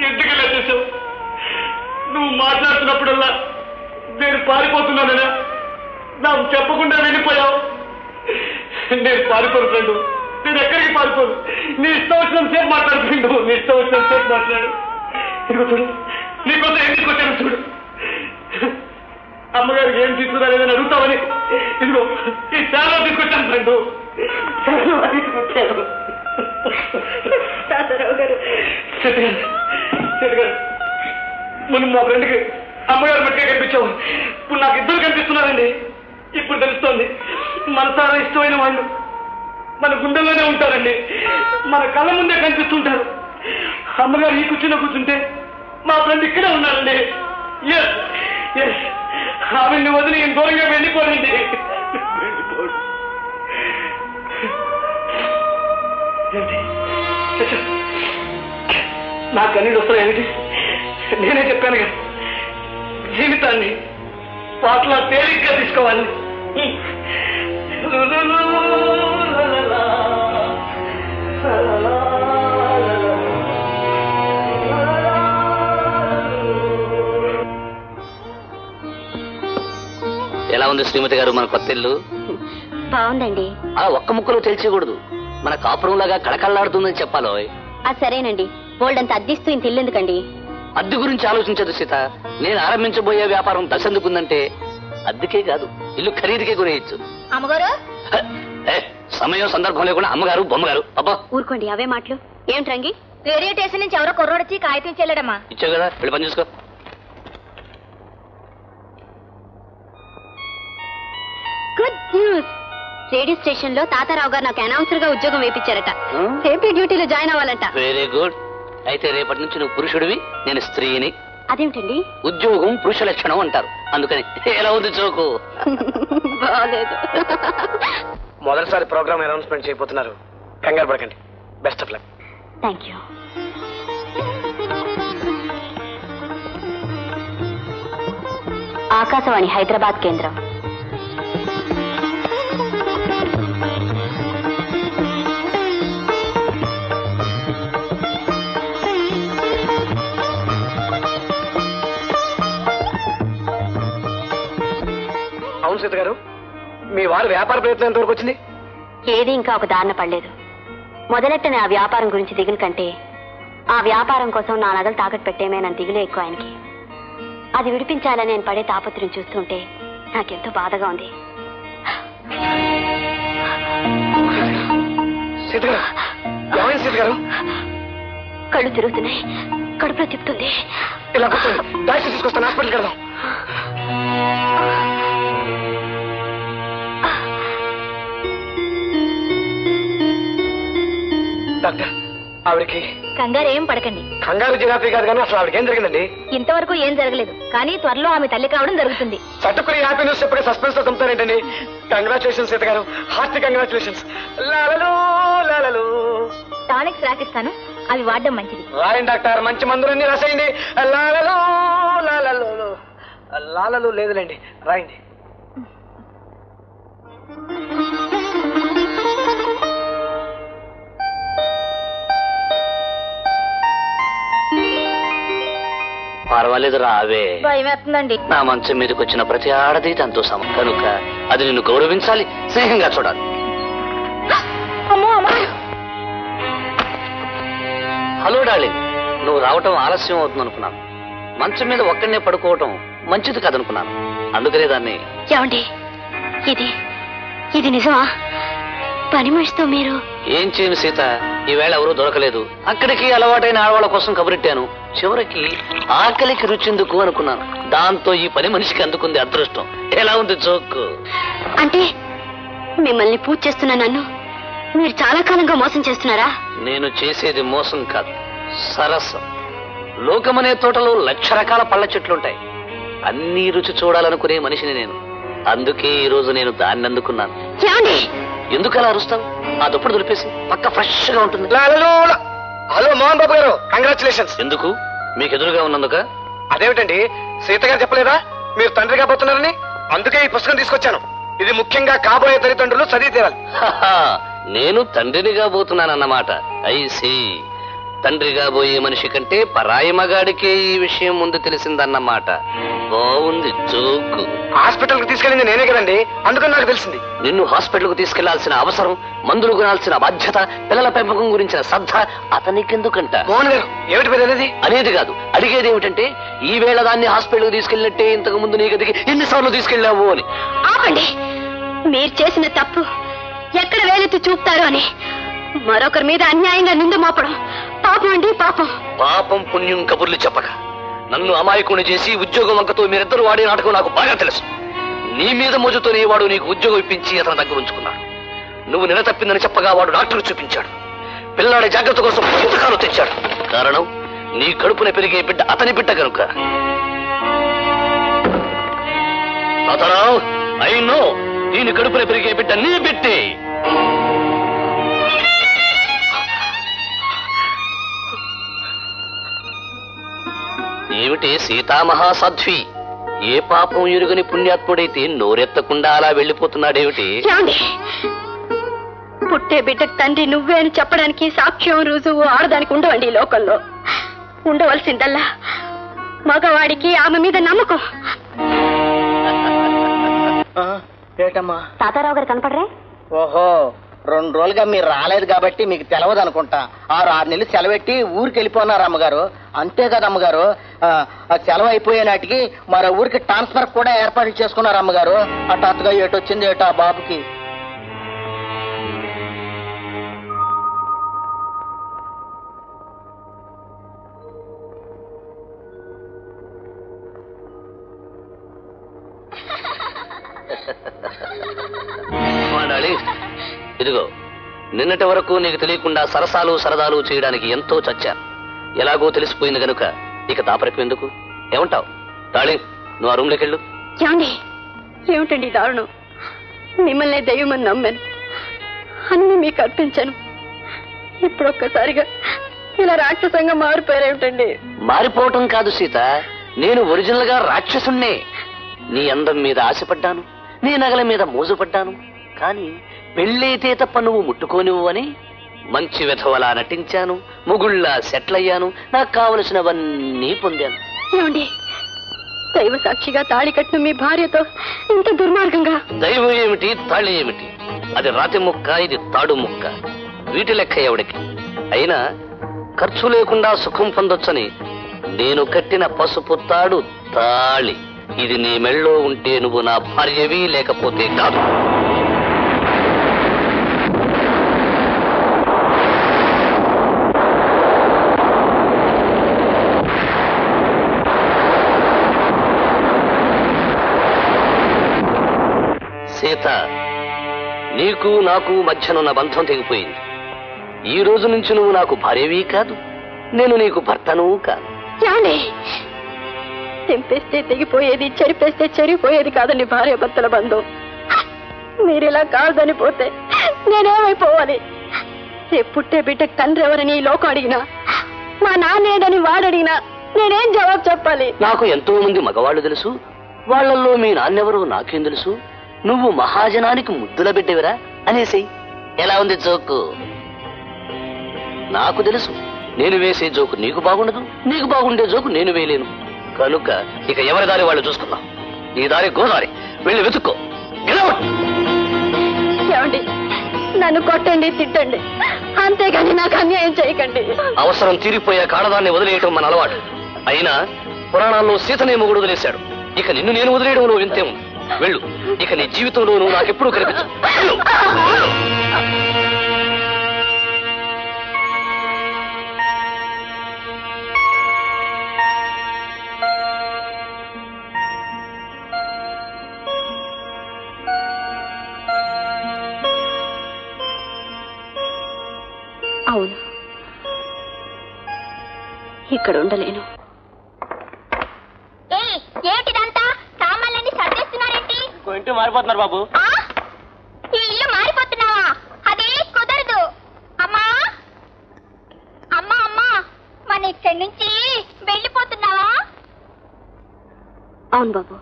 ఎందుకు ఇలా చేశావు? నువ్వు మాట్లాడుతున్నప్పుడల్లా నేను పారిపోతున్నానైనా నాకు చెప్పకుండా వెళ్ళిపోయావు. నేను పారిపోను ఫ్రెండు, నేను ఎక్కడికి పారిపోను. నీ ఇష్టం వచ్చినంతసేపు మాట్లాడు ఫ్రెండు, నీ ఇష్టం వచ్చినంతసేపు మాట్లాడు. ఇదిగో చూడు నీకోసం ఏం తీసుకొచ్చాను చూడు. అమ్మగారికి ఏం తీసుకురాలేదని అడుగుతావని ఇదిగో ఈ చాలా తీసుకొచ్చాను ఫ్రెండు. తీసుకొచ్చాను ముందు మా ఫ్రెండ్కి అమ్మగారు మెట్టే కనిపించావు. ఇప్పుడు నాకు ఇద్దరు కనిపిస్తున్నారండి. ఇప్పుడు తెలుస్తోంది మన సారా ఇష్టమైన వాళ్ళు మన గుండెల్లోనే ఉంటారండి, మన కళ్ళ ముందే కనిపిస్తుంటారు. అమ్మగారు ఈ కూర్చున్న కూర్చుంటే మా ఫ్రెండ్ ఇక్కడే ఉన్నారండి. ఎస్ ఎస్ ఆమెను వదిలి నేను దూరంగా వెళ్ళిపోనండి. నాకు అన్నిటి వస్తున్నాయి ఏమిటి? నేనే చెప్పాను కదా జీవితాన్ని పాటలా తేలిగ్గా తీసుకోవాలి. ఎలా ఉంది శ్రీమతి గారు మన కొత్త ఇల్లు? బాగుందండి. అలా ఒక్క ముక్కలో తెలియకూడదు. మన కాపురంలాగా కళకళలాడుతుందని చెప్పాలో. అది సరేనండి. బోల్డ్ అంత అద్దిస్తూ ఇంత ఇల్లు ఎందుకండి? అద్దె గురించి ఆలోచించదు సీత. నేను ఆరంభించబోయే వ్యాపారం దశందుకుందంటే అద్దెకే కాదు ఇల్లు ఖరీదుకే కొనేయచ్చు. అమ్మగారు సమయం సందర్భం లేకుండా అమ్మగారు బొమ్మగారు అబ్బా ఊరుకోండి అవే మాటలు. ఏమిటి రంగి రేడియో స్టేషన్ నుంచి ఎవరో కుర్రోడొచ్చి కాగితం చెల్లాడమ్మా. ఇచ్చావు కదా వెళ్ళి పని చూసుకో. గుడ్ న్యూస్ రేడియో స్టేషన్ లో తాతారావు గారు నాకు అనౌన్సర్ గా ఉద్యోగం వేయించారట. ఏపీ డ్యూటీలో జాయిన్ అవ్వాలంట. Very good. అయితే రేపటి నుంచి నువ్వు పురుషుడివి నేను స్త్రీని. అదేమిటండి? ఉద్యోగం పురుష లక్షణం అంటారు అందుకని. ఎలా ఉంది చోకు? బాలేదు. మొదటిసారి ప్రోగ్రామ్ అనౌన్స్మెంట్ చేయబోతున్నారు కంగారు పడకండి. Best of luck. Thank you. ఆకాశవాణి Hyderabad కేంద్రం. అవును సీత గారు మీ వారి వ్యాపార ప్రయత్నం ఎంతవరకు వచ్చింది? ఏది ఇంకా ఒక దారిన పడలేదు. మొదలెట్టని ఆ వ్యాపారం గురించి దిగులు కంటే ఆ వ్యాపారం కోసం నా నగలు తాకట్టు పెట్టేమేనని దిగులే ఎక్కువ ఆయనకి. అది విడిపించాలని నేను పడే తాపత్రయం చూస్తుంటే నాకెంతో బాధగా ఉంది. కళ్ళు తిరుగుతున్నాయి. కడుపులో తిప్పుతుంది. ఇలా డాక్టర్ తీసుకొస్తాను, హాస్పిటల్కి వెళ్దాం. డాక్టర్ ఆవిడకి కంగారు ఏం పడకండి. కంగారు జిరాఫీ కాదు కానీ అసలు ఆవిడకి ఏం జరిగిందండి? ఇంతవరకు ఏం జరగలేదు కానీ త్వరలో ఆమె తల్లి కావడం జరుగుతుంది. చట్టుకుని హ్యాపీ న్యూస్ చెప్పగా సస్పెన్స్ తో చంపుతారేంటండి? కంగ్రాచులేషన్స్ సీత గారు, హార్టీ కంగ్రాచులేషన్స్. టానిక్స్ రాకిస్తాను, అవి వాడడం మంచిది. రాయండి డాక్టర్, మంచి మందులన్నీ రాసేయండి. లాలలు లేదులేండి, రాయండి. పర్వాలేదు రావే, భయమేస్తుందండి. నా మంచం మీదకి వచ్చిన ప్రతి ఆడది తనతో సమం కనుక అది నిన్ను గౌరవించాలి, స్నేహంగా చూడాలి. హలో డార్లింగ్, నువ్వు రావటం ఆలస్యం అవుతుంది అనుకున్నాను. మంచం మీద ఒక్కడనే పడుకోవటం మంచిది కాదనుకున్నాను, అందుకనే దాన్ని. ఏమండి ఇది ఇది నిజమా? పని మనిషితో మీరు ఏం చేయను సీత, ఈవేళ ఎవరూ దొరకలేదు. అక్కడికి అలవాటైన ఆడవాళ్ళ కోసం కబురెట్టాను, చివరికి ఆకలికి రుచిందుకు అనుకున్నాను. దాంతో ఈ పని మనిషికి అందుకుంది అదృష్టం. ఎలా ఉంది జోక్? అంటే మిమ్మల్ని పూజ చేస్తున్నా నన్ను మీరు చాలా కాలంగా మోసం చేస్తున్నారా? నేను చేసేది మోసం కాదు, సరసం. లోకమనే తోటలో 100 రకాల పళ్ళ చెట్లుంటాయి, అన్ని రుచి చూడాలనుకునే మనిషిని నేను. అందుకే ఈ రోజు నేను దాన్ని అందుకున్నాను. ఎందుకు అలా అరుస్తావు? ఆ దుప్పటి దొరిపేసి పక్క ఫ్రెష్ గా ఉంటుంది. హలో మోహన్ బాబు గారు, కంగ్రాచులేషన్స్. ఎందుకు? మీకు ఎదురుగా ఉన్నందుక? అదేమిటండి, సీత గారు చెప్పలేదా మీరు తండ్రి కాబోతున్నారని? అందుకే ఈ పుస్తకం తీసుకొచ్చాను. ఇది ముఖ్యంగా కాబోయే తల్లిదండ్రులు చదివి తీరాలి. నేను తండ్రినిగా పోతున్నానన్నమాట. ఐసి, తండ్రిగా పోయే మనిషి కంటే పరాయి మగాడికే ఈ విషయం ముందు తెలిసిందన్నమాట. బాగుంది జోకు. హాస్పిటల్ కు తీసుకెళ్ళింది నేనే కదండి, అందుకని నాకు తెలిసింది. నిన్ను హాస్పిటల్ కు తీసుకెళ్లాల్సిన అవసరం, మందులు కొనాల్సిన బాధ్యత, పిల్లల పెంపకం గురించిన శ్రద్ధ అతనికి ఎందుకంట? మోహన్ గారు ఏమిటి పేరు అనేది? అనేది కాదు, అడిగేది ఏమిటంటే ఈ వేళ దాన్ని హాస్పిటల్ కు తీసుకెళ్ళినట్టే ఇంతకు ముందు నీ గదికి ఎన్నిసార్లు తీసుకెళ్లావు అని. ఆపండి, మీరు చేసిన తప్పు ఎక్కడ వేలెత్తి చూపుతారు అని మరొకరి మీద అన్యాయంగా నింద మోపడం పాపం అండి. పాపం పాపం పుణ్యం కబుర్లు చెప్పక నన్ను అమాయకుని చేసి ఉద్యోగం వంకతో మీరిద్దరు వాడే నాటకం నాకు బాగా తెలుసు. నీ మీద మోజుతోనే వాడు నీకు ఉద్యోగం ఇప్పించి అతని దగ్గర ఉంచుకున్నాడు. నువ్వు నిల తప్పిందని చెప్పగా వాడు డాక్టర్ చూపించాడు, పిల్లాడి జాగ్రత్త కోసం పుస్తకాలు తెచ్చాడు. కారణం నీ కడుపున పెరిగే బిడ్డ అతని బిడ్డ కనుక. ఐ నో, దీని కడుపున పెరిగే బిడ్డ నీ బిడ్డే. ఏమిటి సీతామహాసాధ్వి, ఏ పాపం ఎరుగని పుణ్యాత్ముడైతే నోరెత్తకుండా అలా వెళ్ళిపోతున్నాడేమిటి? పుట్టే బిడ్డకు తండ్రి నువ్వే అని చెప్పడానికి సాక్ష్యం రుజువు ఆడదానికి ఉండవండి ఈ లోకంలో. ఉండవలసిందల్లా మగవాడికి ఆమె మీద నమ్మకం. తాతారావు గారు కనపడరే? ఓహో, 2 రోజులుగా మీరు రాలేదు కాబట్టి మీకు తెలవదు అనుకుంటా. 6 నెలలు సెలవెట్టి ఊరికి వెళ్ళిపోన్నారు అమ్మగారు, అంతే కదా అమ్మగారు? సెలవు అయిపోయే నాటికి మరో ఊరికి ట్రాన్స్ఫర్ కూడా ఏర్పాటు చేసుకున్నారు అమ్మగారు. హఠాత్తుగా ఏటొచ్చింది ఏటో ఆ బాబుకి. ఇదిగో, నిన్నటి వరకు నీకు తెలియకుండా సరసాలు సరదాలు చేయడానికి ఎంతో చచ్చాను. ఎలాగో తెలిసిపోయింది కనుక ఇక దాపరకు ఎందుకు? ఏమంటావు డార్లింగ్, నువ్వు ఆ రూమ్లోకి వెళ్ళు. ఏమిటండి దారుణం? మిమ్మల్ని దయ్యమని నమ్మాను, అన్ని మీకు అర్పించాను, ఇప్పుడు ఒక్కసారిగా ఇలా రాక్షసంగా మారిపోయారేమిటండి? మారిపోవటం కాదు సీత, నేను ఒరిజినల్ గా రాక్షసుణ్ణే. నీ అందం మీద ఆశపడ్డాను, నీ నగల మీద మోజుపడ్డాను, కానీ పెళ్ళైతే తప్ప నువ్వు ముట్టుకోనివ్వు అని మంచి వెధవలా నటించాను, ముగుళ్ళ సెటిల్ అయ్యాను, నాకు కావలసినవన్నీ పొందాను. ఏమండి, దైవ సాక్షిగా తాళి కట్టిన మీ భార్యతో ఇంత దుర్మార్గంగా? దైవం ఏమిటి, తాళి ఏమిటి? అది రాతి ముక్క, ఇది తాడు ముక్క, వీటి లెక్క ఎవడికి? అయినా ఖర్చు లేకుండా సుఖం పొందొచ్చని నేను కట్టిన పసుపు తాడు తాళి. ఇది నీ మెళ్ళో ఉంటే నువ్వు నా భార్యవి, లేకపోతే కాదు. रेखा नीकू नाकू मध्यनुन्न बंधं तेगिपोयिंदि ఈ రోజు నుంచి నువ్వు నాకు భార్యవి కాదు నేను నీకు భర్తను కాదు చాలే తెంపేస్తే తెగిపోయేది చెరిపేస్తే చెరిపోయేది కాదని భార్య భర్తల బంధం మీరిలా కాదని పోతే నేనేమైపోవాలి ఏ పుట్టే బిడ్డ తండ్రి ఎవరని లోకం అడిగినా మా నాన్నేదని వాడు అడిగినా నేనేం జవాబు చెప్పాలి నాకు ఎంతో మంది మగవాళ్ళు తెలుసు వాళ్ళల్లో మీ నాన్న ఎవరో నాకేం తెలుసు నువ్వు మహాజనానికి ముద్దుల బిడ్డవరా అనేసి ఎలా ఉంది జోకు నాకు తెలుసు నేను వేసే జోకు నీకు బాగుండదు నీకు బాగుండే జోకు నేను వేయలేను కనుక ఇక ఎవరి దారి వాళ్ళు చూసుకుందాం నీ దారి గోదారి వెళ్ళి వెతుక్కో ఏమండి నన్ను కొట్టండి తిట్టండి అంతేగాని నాకు అన్యాయం చేయకండి అవసరం తీరిపోయే కాడదాన్ని వదిలేయటం మన అలవాటు అయినా పురాణాల్లో సీతనే మొగుడు వదిలేశాడు ఇక నిన్ను నేను వదిలేయడంలో వింతే ఉంది వెళ్ళు ఇక నీ జీవితంలో నువ్వు నాకెప్పుడు కనిపించు అవును ఇక్కడ ఉండలేను మారిపోతున్నారు బాబు ఈ ఇల్లు మారిపోతున్నావా అదే కుదరదు అమ్మా అమ్మా అమ్మా మన ఇక్కడి నుంచి వెళ్ళిపోతున్నావా అవును బాబు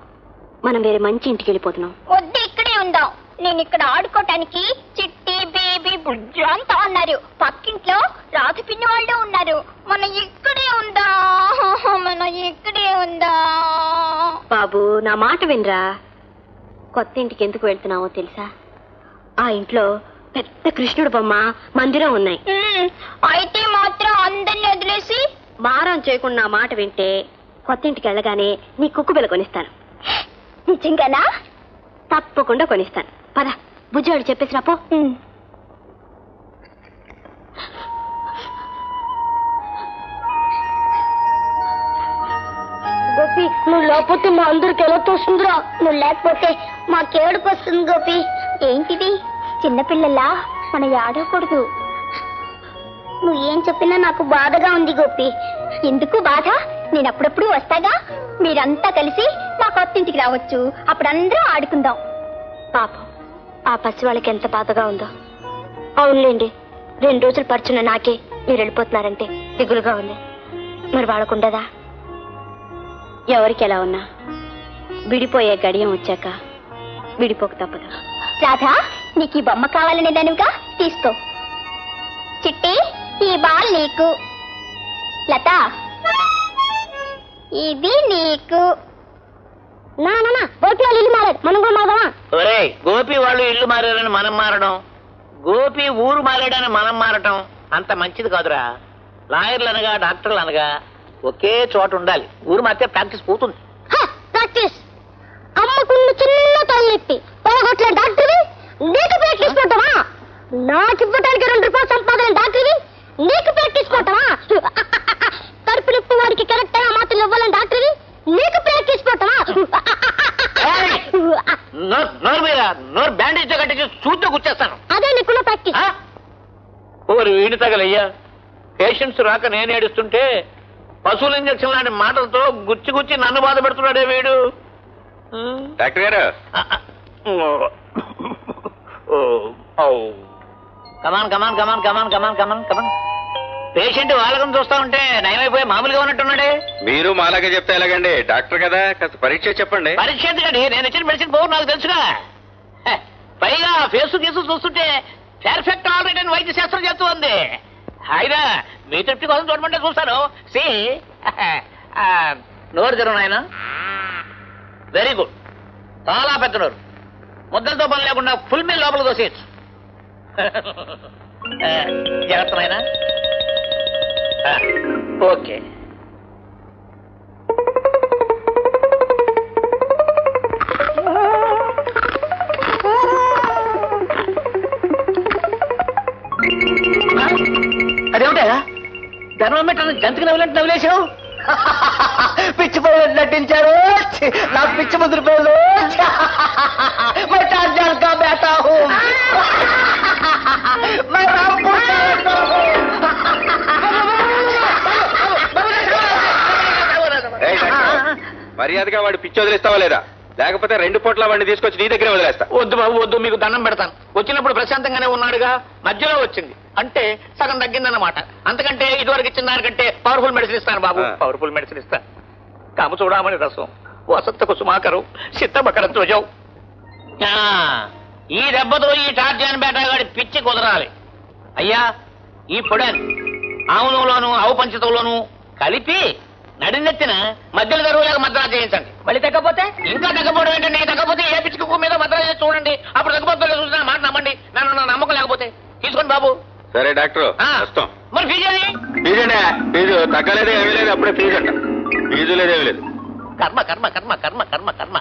మనం వేరే మంచి ఇంటికి వెళ్ళిపోతున్నాం వద్దు ఇక్కడే ఉందాం నేను ఇక్కడ ఆడుకోవటానికి చిట్టి బేబీ బుజ్జు అంతా ఉన్నారు పక్కింట్లో రాజు పిన్ని వాళ్ళు ఉన్నారు మనం ఇక్కడే ఉందా మనం ఇక్కడే ఉందా బాబు నా మాట వినరా కొత్త ఇంటికి ఎందుకు వెళ్తున్నావో తెలుసా ఆ ఇంట్లో పెద్ద కృష్ణుడు బొమ్మ మందిరం ఉన్నాయి అయితే మాత్రం అందరిని వదిలేసి మారం చేయకుండా మాట వింటే కొత్త ఇంటికి వెళ్ళగానే నీ కుక్కుబిల్ల కొనిస్తాను నిజంగానా తప్పకుండా కొనిస్తాను పద బుజ్జోడు చెప్పేసి రాపో గోపి నువ్వు లేకపోతే మా అందరికి ఎలా తోస్తుందిరా నువ్వు లేకపోతే మాకేడుపు వస్తుంది గోపి ఏంటిది చిన్నపిల్లలా మనం ఆడకూడదు నువ్వు ఏం చెప్పినా నాకు బాధగా ఉంది గోపి ఎందుకు బాధ నేను అప్పుడప్పుడు వస్తాగా మీరంతా కలిసి నా కొత్తింటికి రావచ్చు అప్పుడు అందరూ ఆడుకుందాం పాపం ఆ పసి వాళ్ళకి ఎంత బాధగా ఉందో అవునులేండి 2 రోజులు పరిచిన నాకే మీరు వెళ్ళిపోతున్నారంటే దిగులుగా ఉంది మరి వాళ్ళకుండదా ఎవరికి ఎలా ఉన్నా విడిపోయే గడియం వచ్చాక విడిపోక తప్పదు రాధా నీకు ఈ బొమ్మ కావాలనేదానివిగా తీసుకో చిట్టి ఈ బాల్ నీకు లత ఇది నీకు గోపి వాళ్ళు ఇల్లు మారారు మనం కూడా మారదామా ఒరే గోపి వాళ్ళు ఇల్లు మారారని మనం మారడం గోపి ఊరు మారాడని మనం మారటం అంత మంచిది కాదురా లాయర్లు అనగా డాక్టర్లు అనగా ఒకే చోట ఉండాలి ఊరు మారితే ప్రాక్టీస్ పోతుంది ప్రాక్టీస్ అమ్మకున్న చిన్న తలనొప్పి పోగొట్లే డాక్టర్వి నీకు ప్రాక్టీస్ పోతావా నాకు ఇవ్వడానికి 2 రూపాయలు సంపాదన డాక్టర్వి నీకు ప్రాక్టీస్ పోతావా కడుపు నొప్పి వారికి కరెక్ట్ అయిన మాత్రలు ఇవ్వాలని డాక్టర్వి నీకు ప్రాక్టీస్ పోతావా నోరు బ్యాండేజ్ తో కట్టి చూస్తూ కూర్చేస్తాను అదే నీకున్న ప్రాక్టీస్ ఓరు వీడి తగలయ్యా పేషెంట్స్ రాక నేను ఏడుస్తుంటే పశువుల ఇంజక్షన్ లాంటి మాటలతో గుచ్చి గుచ్చి నన్ను బాధ పెడుతున్నాడే వీడు డాక్టర్ గారు come on come on come on come on come on come on come on patient వాళ్ళకం చూస్తా ఉంటే నయమైపోయి మామూలుగా ఉన్నట్టున్నాడే మీరు మాలాగే చెప్తే ఎలాగండి డాక్టర్ కదా కాస్త పరీక్ష చెప్పండి పరీక్ష ఎందుకండి నేను ఇచ్చిన మెడిసిన్ పోవు నాకు తెలుసుగా పైగా ఫేసు కేసు చూస్తుంటే పర్ఫెక్ట్ ఆల్రెడీ అని వైద్య శాస్త్రం చెప్తూ ఉంది అయినా మీ తృప్తి కోసం చూడమంటే చూస్తాను సి నోరు తెరవు నాయన వెరీ గుడ్ చాలా పెద్ద నోరు ముద్దలతో పని లేకుండా ఫుల్ మీల్ లోపల దోసేయచ్చు జాగ్రత్త నాయన ఓకే అదేమిటా ధర్మం పెట్టాను జంతుకు నవ్వులంటే నవ్వులేసావు పిచ్చి పిచ్చిపోయినట్టు నటించారు. నాకు పిచ్చి ముద్రపోయారు. మై తాజాన్ కా బేటా హూ మై మర్యాదగా వాడు పిచ్చి వదిలేస్తావా లేదా? లేకపోతే రెండు పూట్ల వాడిని తీసుకొచ్చి నీ దగ్గరే వదిలేస్తా. వద్దు బాబు వద్దు, మీకు దండం పెడతాను. వచ్చినప్పుడు ప్రశాంతంగానే ఉన్నాడుగా, మధ్యలో వచ్చింది అంటే సగం తగ్గిందన్నమాట. అంతకంటే ఇదివరకు ఇచ్చిన దానికంటే పవర్ఫుల్ మెడిసిన్ ఇస్తాను బాబు, పవర్ఫుల్ మెడిసిన్ ఇస్తాను. కాము చూడమని రసం వసంత కుసుమాకరు సిద్ధమకరం తోజవు. ఈ దెబ్బతో ఈ టార్జాన్ బేటగాడి పిచ్చి కుదరాలి. అయ్యా ఈ పొడన్ ఆవులోను ఆవు పంచతంలోను కలిపి నడినెత్తిన మధ్యలో గరువులకు మద్రాసు చేయించండి. మళ్ళీ తగ్గపోతే ఇంకా తగ్గపోవడం ఏంటండి? తగ్గపోతే ఏ పిచ్చుకు మీద మద్రాసు చేసి చూడండి, అప్పుడు తగ్గపోతే చూసిన మాట నమ్మండి. నన్ను నమ్మకం లేకపోతే తీసుకోండి బాబు. సరే డాక్టర్, మరి ఫీజు అది ఫీజు అండి. ఫీజు తగ్గలేదు ఏమీ లేదు, అప్పుడే ఫీజు అంట. ఫీజు లేదు ఏమీ లేదు. కర్మ కర్మ కర్మ కర్మ కర్మ కర్మ.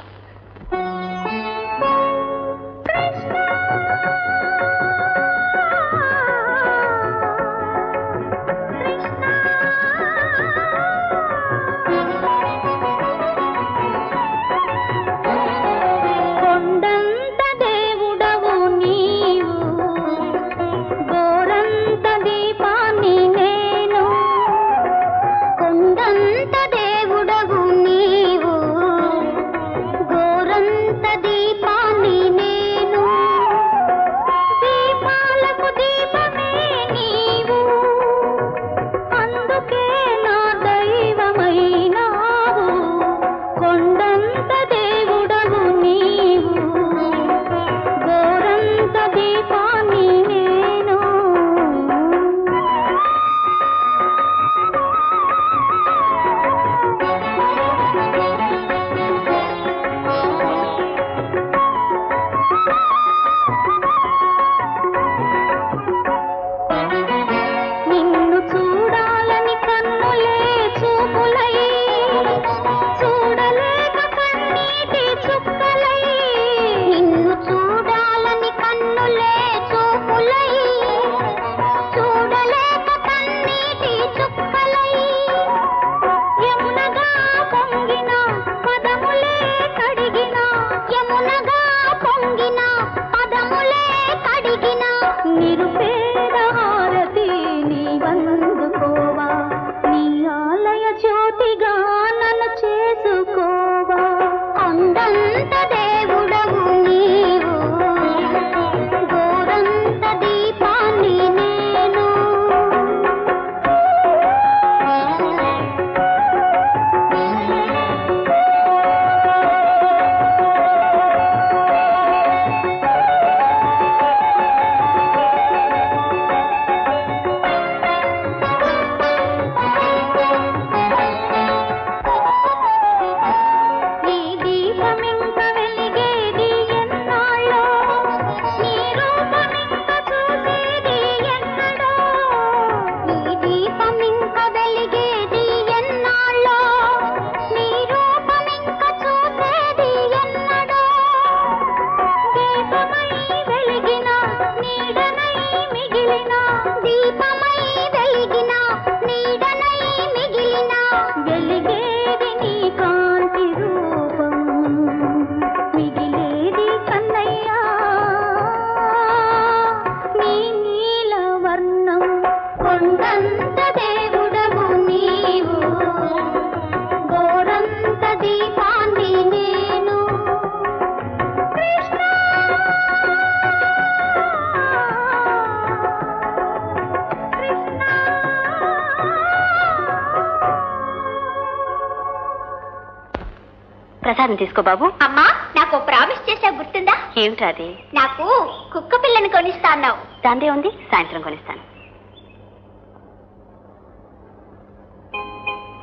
తీసుకో బాబు. అమ్మా నాకు ప్రామిస్ చేసా గుర్తుందా? ఏమిటా అది? నాకు కుక్క పిల్లని కొనిస్తా అన్నావు. దాందే ఉంది, సాయంత్రం కొనిస్తాను.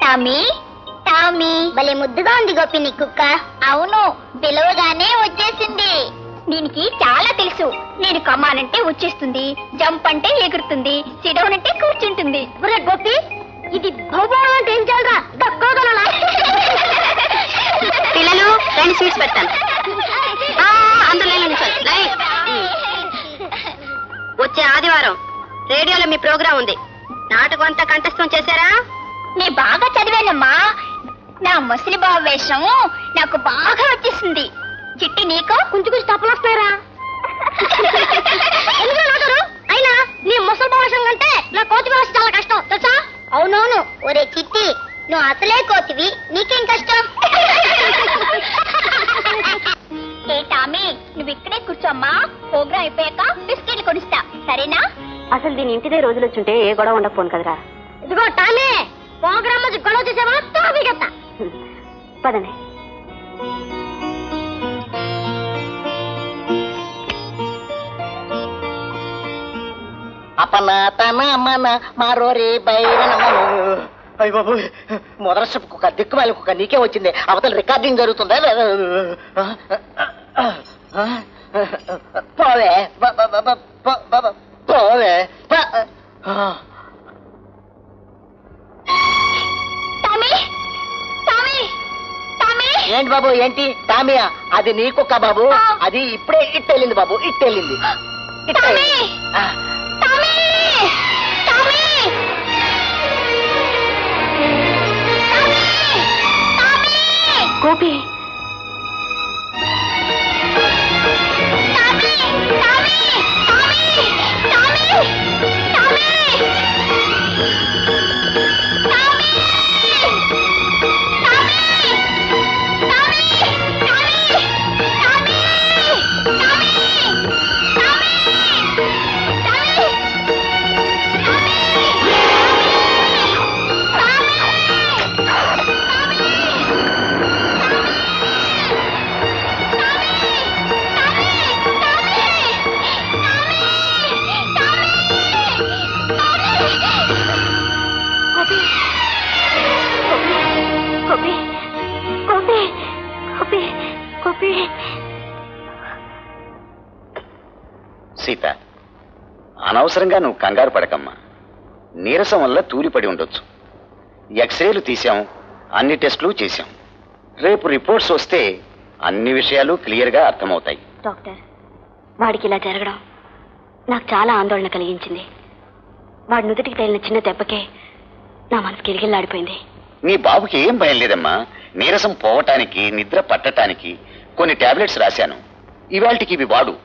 టామీ టామీ భలే ముద్దుగా ఉంది గోపి నీ కుక్క. అవును, పిలవగానే వచ్చేసింది. దీనికి చాలా తెలుసు. నేను కమ్మానంటే వచ్చేస్తుంది, జంప్ అంటే ఎగురుతుంది, సిడౌనంటే కూర్చుంటుంది. గోపి ఇది భౌగోళం తెలియజాలుగా దక్కోగల. పిల్లలు రెండు స్వీట్స్ పెట్టాను. అందులో వచ్చే ఆదివారం రేడియోలో మీ ప్రోగ్రాం ఉంది. నాటకం అంతా కంఠస్థం చేశారా? నేను బాగా చదివానమ్మా. నా ना मुसली बाबु वेषम नाकु बागा वच्चेसिंदी चिट्टी नीको कुछ कुछ तपलोस्तुन्नारा एल्ला नादरू అయినా నీ ముసలి బాబు వేషం అంటే నా కోతి వేషం చాలా కష్టం తెలుసా అవునవును ఒరే చిట్టి నువ్వు అసలే కోతివి నీకేం కష్టం ఏ టామీ నువ్వు ఇక్కడే కూర్చోమ్మా ప్రోగ్రామ్ అయిపోయాక బిస్కెట్లు కొనిస్తా సరేనా అసలు దీని ఇంటిదే రోజులు వచ్చుంటే ఏ గొడవ ఉండకపోను కదరా ఇదిగో టామీ ప్రోగ్రామ్ లో గొడవ చేసావా తోబిగత పదనే अपना तना मन मारो रे बैरन अय बाबू मोदर सब कुका दिक्कमाल कुका नीके वच्चिंदे అవతల रिकॉर्डिंग జరుగుతుందా పోవే పోవే టామీ టామీ టామీ ఏంటి బాబూ ఏంటి టామీయా అది నీకొక్క బాబూ అది ఇప్పుడే ఇట్టెలింది బాబూ ఇట్టెలింది టామీ गोपी सीता అనవసరంగా నువ్వు కంగారు పడకమ్మా నీరసం వల్ల తూలిపడి ఉండొచ్చు ఎక్స్‌రేలు తీసాం అన్ని టెస్టులు చేసాం రేపు రిపోర్ట్స్ వస్తే అన్ని విషయాలు క్లియర్ గా అర్థమవుతాయి డాక్టర్ వాడికి ఇలా జరగడం నాకు చాలా ఆందోళన కలిగించింది వాడి నుదుటికి తగిలిన చిన్న దెబ్బకే నా మనసు గిలిగిల్లాడిపోయింది నీ బాబుకి ఏం భయం లేదమ్మా నీరసం పోవడానికి నిద్ర పట్టడానికి కొన్ని టాబ్లెట్స్ రాశాను ఇవాల్టికి ఇవి వాడు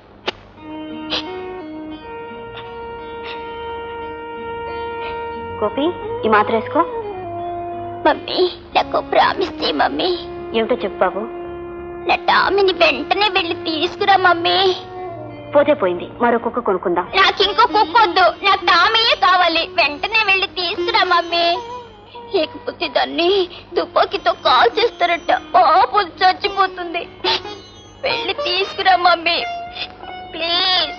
गोपी ये मात्रा इसको मम्मी నాకు ప్రామిస్ చేయి మమ్మీ ఏంటో చెప్పు బాబు నా టామీని వెంటనే వెళ్ళి తీసుకురా మమ్మీ పోతే పోయింది మరో కుక్క కొనుకుందాం నాకు ఇంకో కుక్క వద్దు నాకు టామీయే కావాలి వెంటనే వెళ్ళి తీసుకురా మమ్మీ ఏకపోతే దాన్ని దుప్పకితో కాల్ చేస్తారట పాపం చచ్చిపోతుంది వెళ్ళి తీసుకురా మమ్మీ ప్లీజ్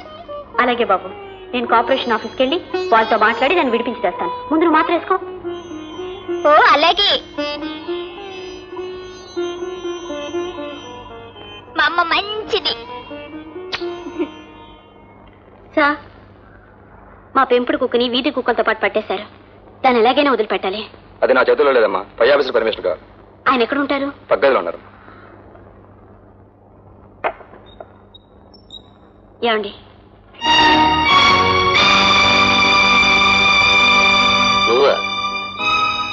అలాగే బాబు నేను కార్పొరేషన్ ఆఫీస్కి వెళ్ళి వాళ్ళతో మాట్లాడి దాన్ని విడిపించి తెస్తాను ముందు మాత్రం వేసుకో ఓ అలాగే మా అమ్మ మంచిది సార్ మా పెంపుడు కుక్కని వీధి కుక్కలతో పాటు పట్టేశారు దాన్ని ఎలాగైనా వదిలిపెట్టాలి అది నా చేతుల్లో లేదమ్మా పై ఆఫీసర్ పర్మిషన్ గా ఆయన ఎక్కడ ఉంటారు పక్కలో ఉన్నారు ఏమండి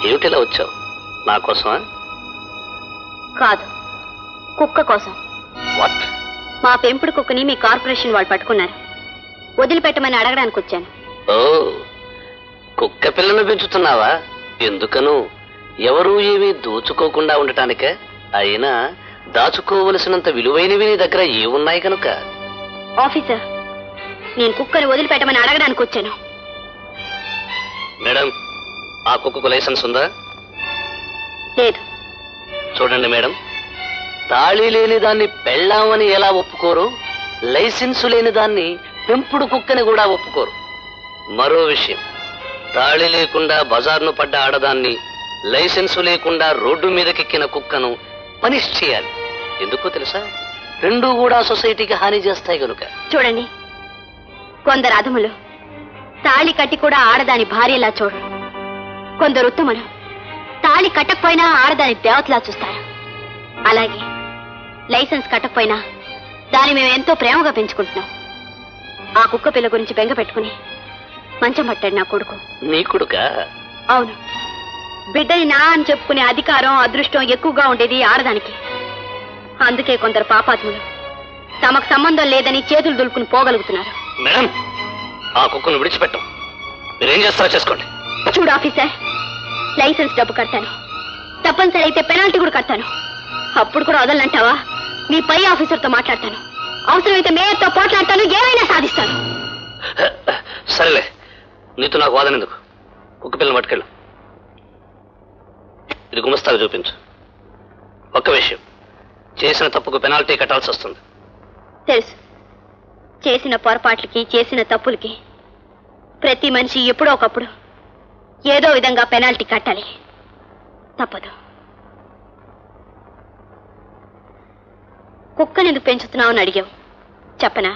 ఏమిటిలా వచ్చావు నా కోసమా కాదు కుక్క కోసం మా పెంపుడు కుక్కని మీ కార్పొరేషన్ వాళ్ళు పట్టుకున్నారు వదిలిపెట్టమని అడగడానికి వచ్చాను ఓ కుక్క పిల్లను పెంచుతున్నావా ఎందుకను ఎవరూ ఏమీ దోచుకోకుండా ఉండటానికే అయినా దాచుకోవలసినంత విలువైనవి నీ దగ్గర ఏమున్నాయి కనుక ఆఫీసర్ నేను కుక్కని వదిలిపెట్టమని అడగడానికి వచ్చాను మేడం ఆ కుక్కకు లైసెన్స్ ఉందా లేదు చూడండి మేడం తాళి లేని దాన్ని పెళ్ళామని ఎలా ఒప్పుకోరు లైసెన్సు లేని దాన్ని పెంపుడు కుక్కని కూడా ఒప్పుకోరు మరో విషయం తాళి లేకుండా బజార్ను పడ్డ ఆడదాన్ని లైసెన్సు లేకుండా రోడ్డు మీదకెక్కిన కుక్కను పనిష్ చేయాలి ఎందుకో తెలుసా రెండూ కూడా సొసైటీకి హాని చేస్తాయి కనుక చూడండి కొందరు అధములు తాళి కట్టి కూడా ఆడదాని భార్యలా చూడరు కొందరు ఉత్తములు తాళి కట్టకపోయినా ఆడదాని దేవతలా చూస్తారు అలాగే లైసెన్స్ కట్టకపోయినా దాన్ని మేము ఎంతో ప్రేమగా పెంచుకుంటున్నాం ఆ కుక్క పిల్ల గురించి బెంగ పెట్టుకుని మంచం పట్టాడు నా కొడుకు నీ కొడుకా అవును బిడ్డని నా అని చెప్పుకునే అధికారం అదృష్టం ఎక్కువగా ఉండేది ఆడదానికి. అందుకే కొందరు పాపాత్ములు తమకు సంబంధం లేదని చేతులు దులుపుకుని పోగలుగుతున్నారు. మేడం, ఆ కుక్కను విడిచిపెట్టం. మీరేం చేస్తారో చేసుకోండి. చూడు ఆఫీసర్, లైసెన్స్ డబ్బు కడతాను, తప్పనిసరి అయితే పెనాల్టీ కూడా కడతాను. అప్పుడు కూడా వదలంటావా? మీ పై ఆఫీసర్తో మాట్లాడతాను, అవసరమైతే మేయర్తో పోట్లాడతాను, ఏమైనా సాధిస్తాను. సరేలే, నీతో నాకు వాదన ఎందుకు? కుక్కపిల్లని పట్టుకెళ్ళు, ఇది గుమస్తాగా చూపించు. ఒక్క విషయం, చేసిన తప్పుకు పెనాల్టీ కట్టాల్సి వస్తుంది. తెలుసు, చేసిన పొరపాట్లకి చేసిన తప్పులకి ప్రతి మనిషి ఎప్పుడో ఒకప్పుడు ఏదో విధంగా పెనాల్టీ కట్టాలి, తప్పదు. కుక్కని ఎందుకు పెంచుతున్నావు అని అడిగావు, చెప్పనా?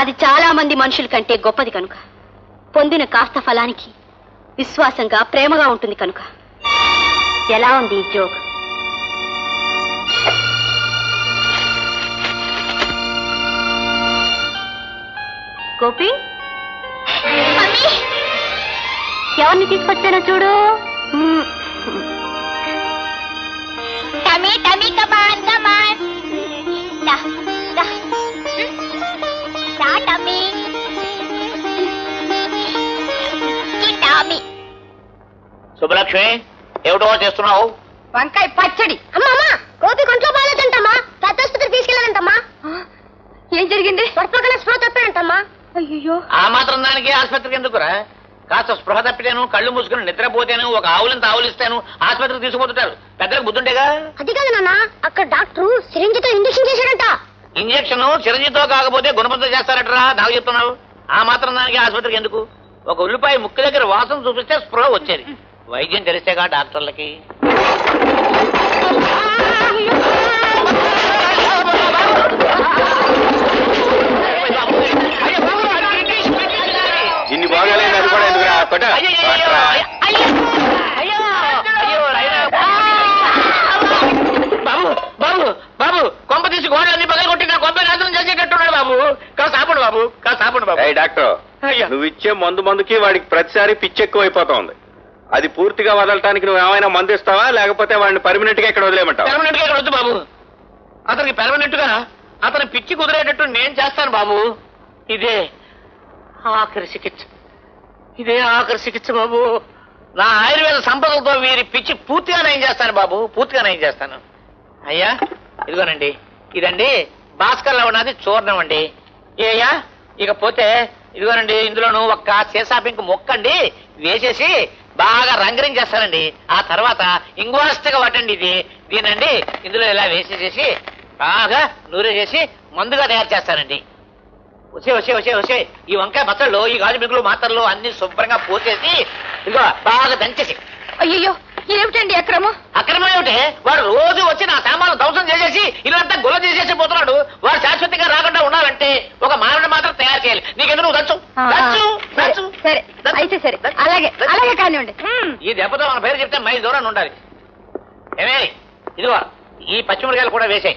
అది చాలా మంది మనుషుల కంటే గొప్పది కనుక, పొందిన కాస్త ఫలానికి విశ్వాసంగా ప్రేమగా ఉంటుంది కనుక. ఎలా ఉంది ఈ జోక్? గోపి, ఎవరిని తీసుకొచ్చానో చూడు. సుబ్బలక్ష్మి, ఏమిటో చేస్తున్నావు? వంకాయ పచ్చడి. అమ్మా, గోపి కొంట్లో బాగాలేదంటమ్మా, పెద్ద ఆసుపత్రికి తీసుకెళ్ళాలంటమ్మా. ఏం జరిగింది? వర్పకనే స్పృహ తప్పాడంటమ్మా. అయ్యో, ఆ మాత్రం దానికి ఆసుపత్రికి ఎందుకురా? కాస్త స్పృహ తప్పితేను, కళ్ళు మూసుకుని నిద్రపోతేను, ఒక ఆవులంత ఆవులిస్తాను ఆసుపత్రికి తీసుకుపోతుంటారు. పెద్దలకు బుద్ధుంటేగా. అది కాదు నాన్న, అక్కడ డాక్టర్ సిరంజితో ఇంజక్షన్ చేశాడంట. ఇంజక్షన్ చిరంజితో కాకపోతే గుణపంతో చేస్తారటరా, నాకు చెప్తున్నావు? ఆ మాత్రం దానికి ఆసుపత్రికి ఎందుకు? ఒక ఉల్లిపాయ ముక్కు దగ్గర వాసన చూపిస్తే స్పృహ వచ్చేది. వైద్యం తెలిసేగా డాక్టర్లకి. ఇన్ని బాగాలేదు అది కూడా ఎందుకు రాకట? బాబు బాబు బాబు, కొంప తీసి గోడ అన్ని పగలు కొట్టి నా కొంప నాశనం చేసేటట్టున్నాడు బాబు. కాస్త ఆపండి బాబు, కాస్త ఆపండి బాబు. డాక్టర్, నువ్వు ఇచ్చే మందుకి వాడికి ప్రతిసారి పిచ్చి ఎక్కువ అయిపోతుంది. అది పూర్తిగా వదలటానికి నువ్వు ఏమైనా మందిస్తావా, లేకపోతే వాడిని పర్మనెంట్ గా ఇక్కడ వదిలేయమంటావా? పర్మనెంట్ గా ఇక్కడ వద్దు బాబు, అతనికి పర్మనెంట్ గా అతను పిచ్చి కుదిరేటట్టు నేను చేస్తాను బాబు. ఇదే ఆఖరి చికిత్స, ఇదే ఆఖరి చికిత్స బాబు. నా ఆయుర్వేద సంపదలతో వీరి పిచ్చి పూర్తిగా నయం చేస్తాను బాబు, పూర్తిగా నయం చేస్తాను. అయ్యా ఇదిగోనండి, ఇదండి భాస్కర్ లో ఉన్నది చూర్ణం అండి. ఏయ్యా, ఇకపోతే ఇదిగోనండి, ఇందులోనూ ఒక్క సీసా పింక్ మొక్కండి వేసేసి బాగా రంగరించేస్తానండి. ఆ తర్వాత ఇంగువాస్తిగా పట్టండి ఇది దీనండి, ఇందులో ఇలా వేసేసేసి బాగా నూనె చేసి మందుగా తయారు చేస్తానండి. వచ్చే వచ్చే వచ్చే వచ్చే ఈ వంకాయ బత్తల్లో, ఈ గాజు బిగులు మాత్రలు అన్ని శుభ్రంగా పోసేసి ఇదిగో బాగా దంచేసి. అయ్యో, ఏమిటండి అక్రమం? అక్రమం ఏమిటే, వాడు రోజు వచ్చి నా సామాను ధ్వంసం చేసేసి ఇల్లంతా గుల్ల చేసేసి పోతున్నాడు. వాడు శాశ్వతంగా రాకుండా ఉండాలంటే ఒక మానవుడు మాత్రం తయారు చేయాలి. నీకెందుకు ఈ దెబ్బతో మన పేరు చెప్తే మైలు దూరాన్ని ఉండాలి. ఏమే, ఇదిగో ఈ పచ్చిమిరకాయలు కూడా వేసాయి.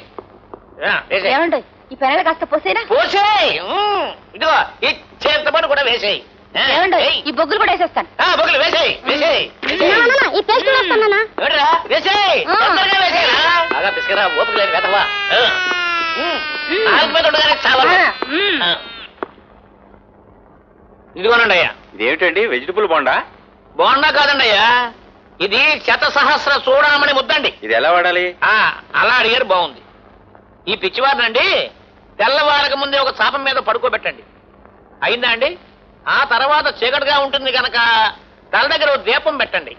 ఈ పెనాలు కాస్త పోసేనా? పోసేయి. ఇదిగో ఈ చేతపని కూడా వేసేయి. ఈ బొగ్గులు కూడా వేసేస్తాను. బొగ్గులు వేసేయి, వేసేయి. ఇదిగోనండి అయ్యా. ఇదేమిటండి, వెజిటబుల్ బోండా? బోండా కాదండి అయ్యా, ఇది శత సహస్ర చూడమని ముద్దండి. ఇది ఎలా వాడాలి? అలా అడిగారు, బాగుంది. ఈ పిచ్చివారినండి తెల్లవారక ముందే ఒక చాపం మీద పడుకోబెట్టండి, అయిందా అండి? ఆ తర్వాత చీకటిగా ఉంటుంది కనుక తల దగ్గర దీపం పెట్టండి,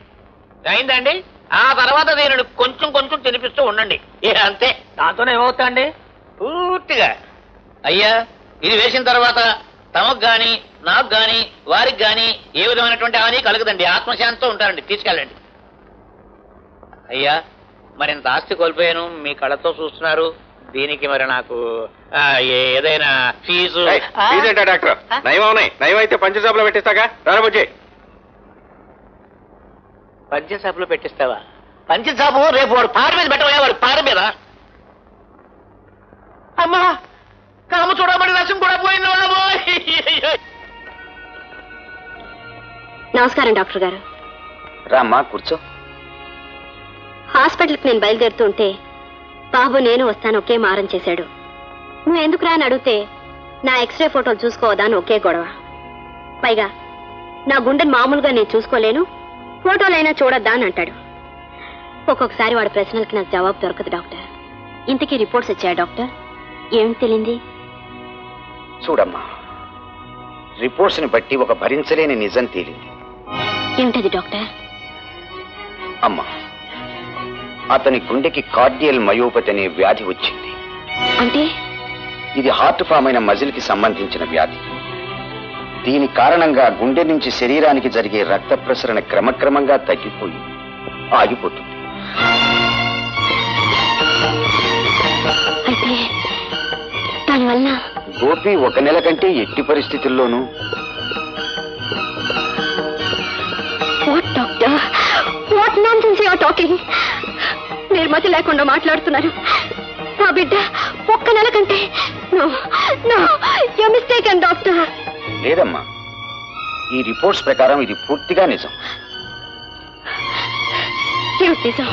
అయిందా అండి? ఆ తర్వాత దీనిని కొంచెం కొంచెం తినిపిస్తూ ఉండండి, అంతే. దాంతోనే ఏమవుతా అండి పూర్తిగా. అయ్యా, ఇది వేసిన తర్వాత తమకు గాని నాకు గాని వారికి గాని ఏ విధమైనటువంటి హాని కలగదండి, ఆత్మశాంతితో ఉంటారండి. తీసుకెళ్ళండి. అయ్యా, మరి ఇంత ఆస్తి కోల్పోయాను, మీ కళ్ళతో చూస్తున్నారు, దీనికి మరి నాకు ఏదైనా ఫీజు? డాక్టర్, నయమవునాయి, నయమైతే పంచసాపులో పెట్టిస్తాగా. రాబోజే పంచసాపులో పెట్టిస్తావా? పంచసాపు రేపు వాడు పార మీద పెట్టవా? వాడు పార మీద. అమ్మా, కామ చూడమని రసం కూడా పోయింది. నమస్కారం డాక్టర్ గారు. रामा कुर्चो हास्पिटल की बैलदेरुतुंटे बाबू नेनु वस्तानु ओके मारं चेसाडु नुव्वु एंदुकु रा अनि अडिगिते ना एक्सरे फोटोलु चूसुकोदानि ओके गोडव पैगा ना गुंडेनि मामूलुगा नेनु चूसुकोलेनु फोटोलैना चूडद्दानि अंटाडु ఒక్కొక్కసారి వాడి ప్రశ్నలకు నాకు జవాబు దొరకదు డాక్టర్. ఇంతకీ రిపోర్ట్స్ వచ్చాయా డాక్టర్? ఏం తెలింది? చూడమ్మా, రిపోర్ట్స్ ని బట్టి ఒక భరించలేని నిజం తెలింది. ఏంటది డాక్టర్? అమ్మా, అతని గుండెకి కార్డియల్ మయోపతి అనే వ్యాధి వచ్చింది. అంటే ఇది హార్ట్ ఫామ్ అయిన మజిల్ కి సంబంధించిన వ్యాధి. దీని కారణంగా గుండె నుంచి శరీరానికి జరిగే రక్త ప్రసరణ క్రమక్రమంగా తగ్గిపోయి ఆగిపోతుంది. గోపి ఒక నెల కంటే ఎట్టి పరిస్థితుల్లోనూ మీరు మతి లేకుండా మాట్లాడుతున్నారు. నా బిడ్డ ఒక్క నెల కంటే లేదమ్మా, ఈ రిపోర్ట్స్ ప్రకారం ఇది పూర్తిగా నిజం. నిజం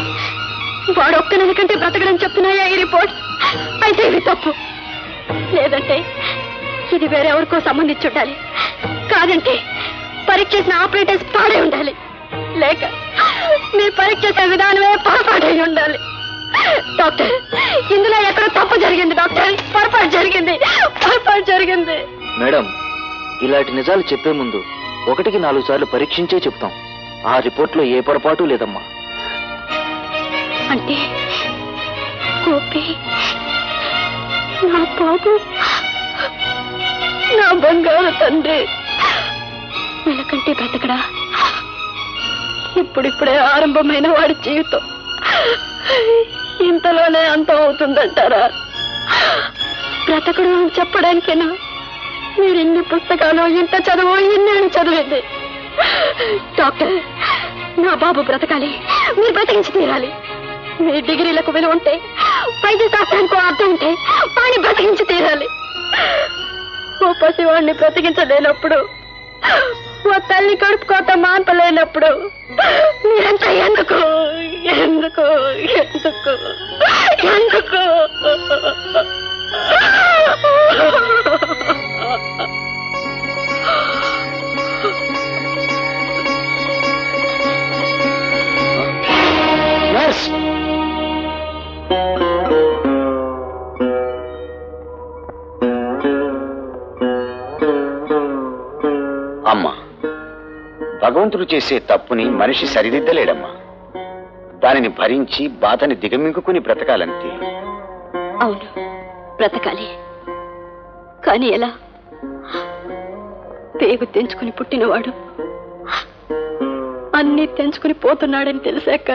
వాడు ఒక్క నెల కంటే బ్రతకడం చెప్తున్నాయా ఈ రిపోర్ట్స్? అయితే ఇది తప్పు. లేదంటే ఇది వేరెవరికో సంబంధించి ఉండాలి. కాదంటే పరీక్ష చేసిన ఆపరేటర్స్ పాడై ఉండాలి. లేక మీ పరీక్ష చేసే విధానమే పొరపాటై ఉండాలి. డాక్టర్, ఇందులో ఎక్కడో తప్పు జరిగింది డాక్టర్. పొరపాటు జరిగింది. మేడం, ఇలాంటి నిజాలు చెప్పే ముందు 1కి 4 సార్లు పరీక్షించే చెప్తాం. ఆ రిపోర్ట్లో ఏ పొరపాటు లేదమ్మా. అంటే గోపి నా బాబు, నా బంగారు తండ్రి నెలకంటే బ్రతకడా? ఇప్పుడిప్పుడే ఆరంభమైన వాడి జీవితం ఇంతలోనే అంతం అవుతుందంటారా? బ్రతకడం అని చెప్పడానికేనా మీరు ఇన్ని పుస్తకాలు, ఇంత చదువు, ఇన్నేళ్ళు చదివింది? డాక్టర్, నా బాబు బ్రతకాలి. మీరు బ్రతికించి తీరాలి. మీ డిగ్రీలకు విలువ ఉంటే, వైద్య శాస్త్రానికి అర్థం ఉంటే వాడిని బ్రతికించి తీరాలి. ఓ పసివాడిని బ్రతికించలేనప్పుడు, ఓ తల్లి కడుపుకోత మాన్పలేనప్పుడు మీరంతా ఎందుకు ఎందుకు ఎందుకు ఎందుకు? అమ్మా, భగవంతుడు చేసే తప్పుని మనిషి సరిదిద్దలేడమ్మా. దానిని భరించి బాధని దిగమింగుకుని బ్రతకాలంతే. అవును, బ్రతకాలి. కానీ ఎలా? పేగు తెంచుకుని పుట్టినవాడు అన్నీ తెంచుకుని పోతున్నాడని తెలిసాక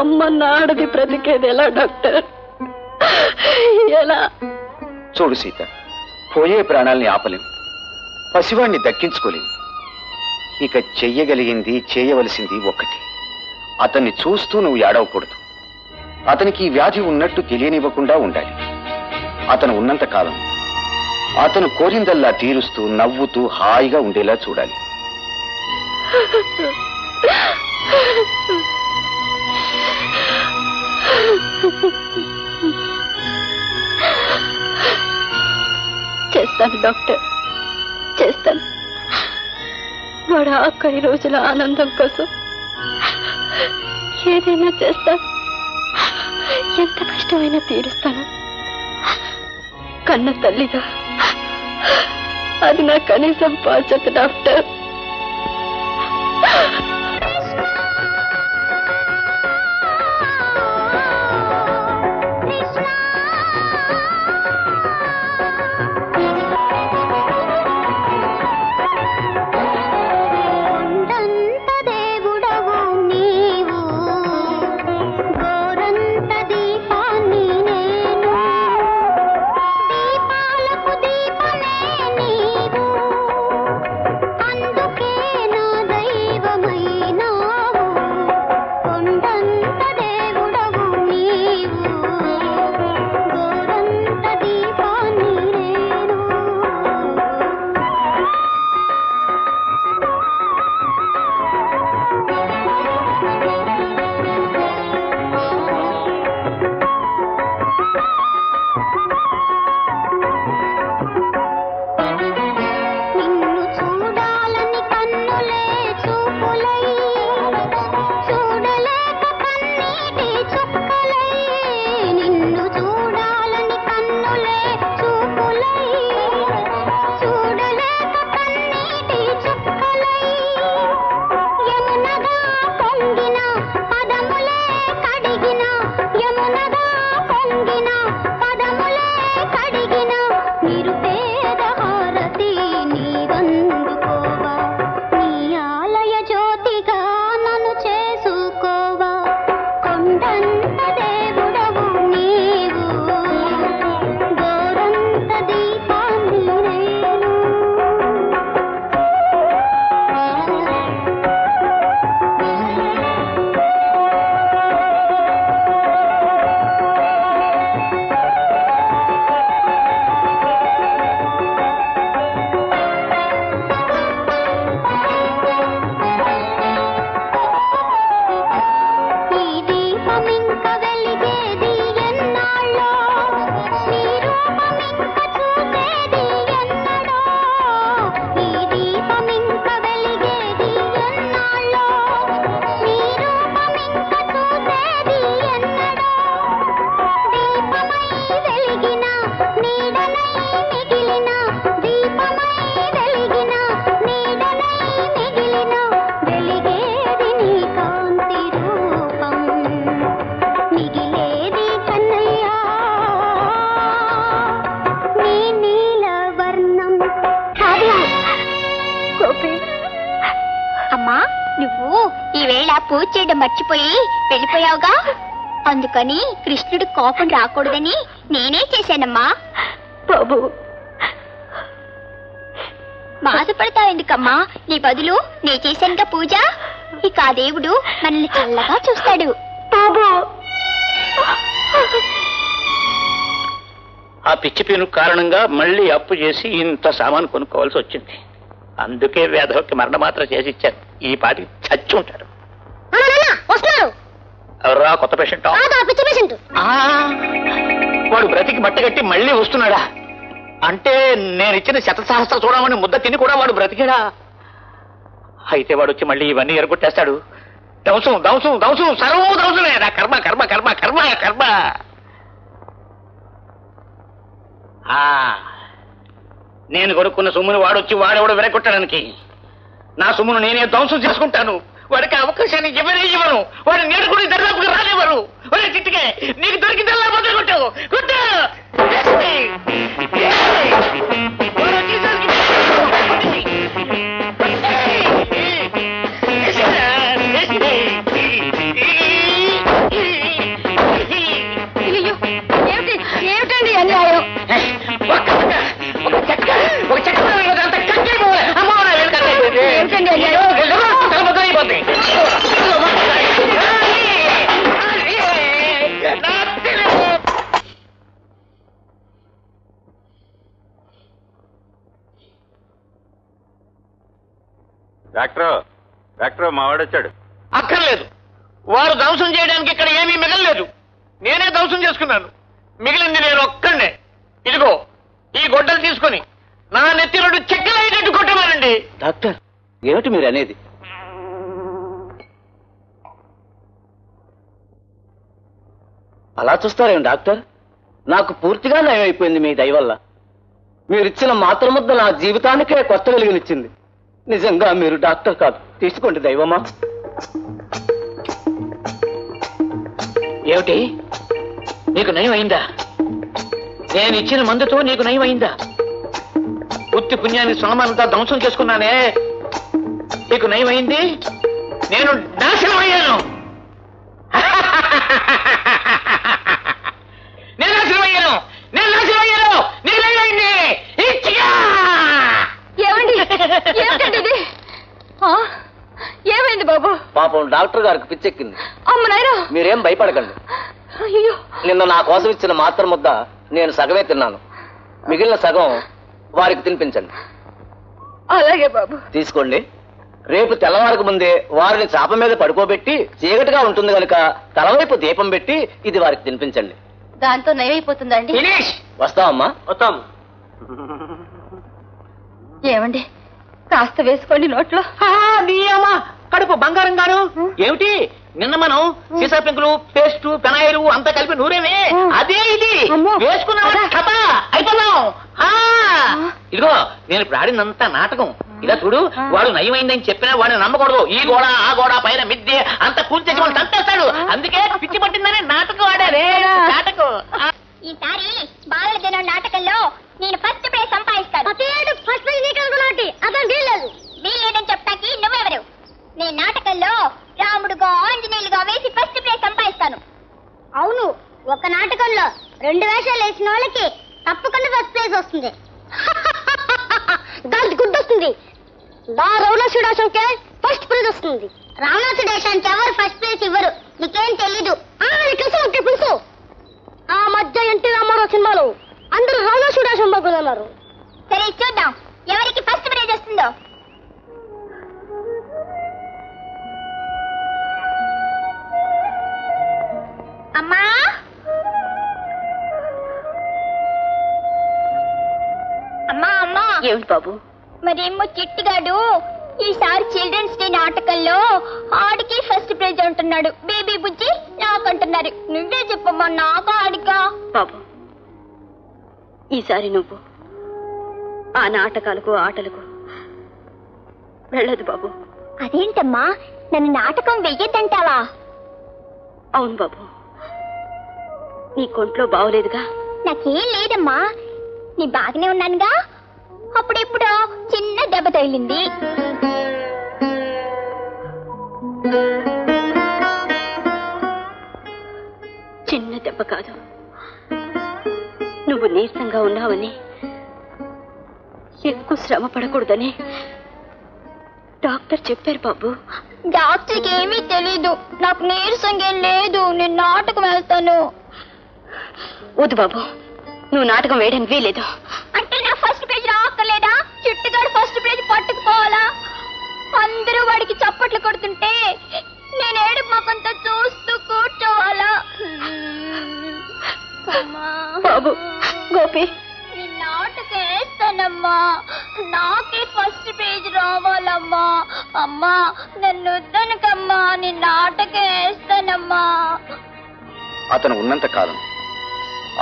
అమ్మ నాడది బ్రతికేది ఎలా డాక్టర్? ఎలా? చూడు సీత, పోయే ప్రాణాలని ఆపలేం, పసివాణ్ణి దక్కించుకోలేం. ఇక చెయ్యగలిగింది, చేయవలసింది ఒక్కటి. అతన్ని చూస్తూ నువ్వు ఏడవకూడదు. అతనికి వ్యాధి ఉన్నట్టు తెలియనివ్వకుండా ఉండాలి. అతను ఉన్నంతకాలం అతను కోరిందల్లా తీరుస్తూ, నవ్వుతూ, హాయిగా ఉండేలా చూడాలి. చేస్తాను డాక్టర్, చేస్తాను. వాడు ఆఖరి రోజుల ఆనందం కోసం ఏదైనా చేస్తాను. ఎంత కష్టమైనా తీరుస్తాను. కన్న తల్లిగా అది నా కనీసం బాధ్యత డాక్టర్. పూజ చేయడం మర్చిపోయి వెళ్ళిపోయావుగా అందుకని కృష్ణుడి కోపం రాకూడదని నేనే చేశానమ్మా బాబు బాధపడతావు ఎందుకమ్మా నీ బదులు నే చేశానుగా పూజ ఇక ఆ దేవుడు మనల్ని చల్లగా చూస్తాడు బాబు ఆ పిచ్చి పీను కారణంగా మళ్ళీ అప్పు చేసి ఇంత సామాను కొనుక్కోవాల్సి వచ్చింది అందుకే వేదవకి మరణమాత్ర చేసి ఇచ్చారు ఈ పాటి చచ్చి ఉంటారు ఎవరా కొత్త పేషెంట్ వాడు బ్రతికి బట్టగట్టి మళ్ళీ వస్తున్నాడా అంటే నేనిచ్చిన శతసహస్ర చూడమని ముద్ద తిని కూడా వాడు బ్రతికాడా అయితే వాడు వచ్చి మళ్ళీ ఇవన్నీ ఎరగొట్టేస్తాడు దంసం దంసం దంసం సర్వం దంసమే నా కర్మ కర్మ కర్మ కర్మ కర్మ నేను కొనుక్కున్న సొమ్మును వాడొచ్చి వాడెవడో విరగొట్టడానికి నా సొమ్మును నేనే ధ్వంసం చేసుకుంటాను వాడికి అవకాశాన్ని ఎవరే ఇవ్వను వాడు నేర్చుకుని దర్దాపుగా రానివ్వరు చిట్టికే నీకు దొరికిందల్లా మొదలుకుంటావు ఏమిటండి అన్యాయం డాక్టర్ డాక్టర్ మావాడొచ్చాడు అక్కర్లేదు వారు ధ్వంసం చేయడానికి ఇక్కడ ఏమీ మిగలలేదు నేనే ధ్వంసం చేసుకున్నాను మిగిలింది నేను ఒక్కడే ఇదిగో ఈ గొడ్డలు తీసుకుని నా నెత్తి రెండు చెక్కలు అయ్యేటట్టు కొట్టమనండి డాక్టర్ ఏమిటి మీరు అనేది అలా చూస్తారేమి డాక్టర్ నాకు పూర్తిగా నయం అయిపోయింది మీ దయవల్ల మీరిచ్చిన మాత్ర ముద్ద నా జీవితానికే కొత్త వెలుగునిచ్చింది నిజంగా మీరు డాక్టర్ కాదు తీసుకోండి దైవమా ఏమిటి నీకు నయం అయిందా నేను ఇచ్చిన మందుతో నీకు నయం అయిందా ఉత్తి పుణ్యాన్ని సోమంతా ధ్వంసం చేసుకున్నానే నీకు నయం అయింది నేను నాశనం అయ్యాను నేను నాశనం అయ్యాను నేను నాశనం అయ్యాను నీకు నయం అయింది ఏమైంది బాబు పాపం డాక్టర్ గారికి పిచ్చెక్కింది అమ్మ నాయనా మీరేం భయపడకండి నిన్న నా కోసం ఇచ్చిన మాత్ర ముద్ద నేను సగమే తిన్నాను మిగిలిన సగం వారికి తినిపించండి అలాగే బాబు తీసుకోండి రేపు తెల్లవారికి ముందే వారిని చాప మీద పడుకోబెట్టి చీకటిగా ఉంటుంది కనుక తలవైపు దీపం పెట్టి ఇది వారికి తినిపించండి దాంతో నయమైపోతుందండి వస్తామమ్మా వస్తాం ఏమండి కాస్త వేసుకోండి నోట్లో కడుపు బంగారం గారు ఏమిటి నిన్న మనం సీసా పెంకులు పేస్ట్ పెనాయిలు అంతా కలిపి నూరేమే అదే ఇది వేసుకున్నావా అయిపోయాం ఇదిగో నేను ఇప్పుడు ఆడినంత నాటకం ఇలా చూడు వాడు నయమైందని చెప్పినా వాడిని నమ్మకూడదు ఈ గోడ ఆ గోడ పైన మిద్దె అంత కూల్చేసి వాళ్ళు తంతేస్తాడు అందుకే పిచ్చి పట్టిందని నాటకం ఆడారే నాటకం ఈసారి బాలల దినం నాటకంలో నేను ఫస్ట్ ప్లేస్ సంపాదిస్తాను వీల్లేదని చెప్తాకి నువ్వెవరు నేను నాటకంలో రాముడుగా ఆంజనేయులుగా వేసి ఫస్ట్ ప్లేస్ సంపాదిస్తాను అవును ఒక నాటకంలో రెండు వేషాలు వేసిన వాళ్ళకి తప్పకుండా ఫస్ట్ ప్లేస్ వస్తుంది దానికి గుర్తొస్తుంది బా రౌణాసుడాశంకే ఫస్ట్ ప్లేస్ వస్తుంది రావణాసుడేశానికి ఎవరు ఫస్ట్ ప్లేస్ ఇవ్వరు నీకేం తెలీదు తెలుసు ఆ మధ్య ఎన్టీ రామారావు సినిమాలో అందరూ రావణాసుడాశం బాబులు అన్నారు సరే చూద్దాం ఎవరికి ఫస్ట్ ప్రైజ్ వస్తుందో అమ్మా అమ్మా అమ్మా ఏమిటి బాబు మరేమో చిట్టిగాడు ఈసారి చిల్డ్రన్స్ డే నాటకంలో ఆడికి ఫస్ట్ ప్రైజ్ అంటున్నాడు బేబీ బుజ్జి నాకంటున్నారు నువ్వే చెప్పమ్మా నాకు ఆడిగా బాబు ఈసారి నువ్వు ఆ నాటకాలకు ఆటలకు వెళ్ళదు బాబు అదేంటమ్మా నన్ను నాటకం వెయ్యద్దంటావా అవును బాబు నీ కొంట్లో బాగోలేదుగా నాకేం లేదమ్మా నీ బాగానే ఉన్నానుగా అప్పుడెప్పుడో చిన్న దెబ్బ తగిలింది చిన్న దెబ్బ కాదు. నువ్వు నీరసంగా ఉన్నావని, ఎక్కువ శ్రమ పడకూడదని డాక్టర్ చెప్పారు బాబు. డాక్టర్కి ఏమీ తెలీదు, నాకు నీరసంగా లేదు, నేను నాటకం వేస్తాను. వద్దు బాబు, నువ్వు నాటకం వేయడానికి వీలేదు. అంటే నా ఫస్ట్ పేజ్ రాక్కర్లేదా? చిట్టుగాడు ఫస్ట్ పేజ్ పట్టుకుపోవాలా? అందరూ వాడికి చప్పట్లు కొడుతుంటే నేను ఏడు మొకంతో చూస్తూ కూర్చోవాలా? బాబు గోపి, నాటకేస్తానమ్మా, నాకే ఫస్ట్ పేజ్ రావాలమ్మా. అమ్మా నన్ను వద్దనకమ్మా, నేను నాటకేస్తానమ్మా. అతను ఉన్నంత కాలం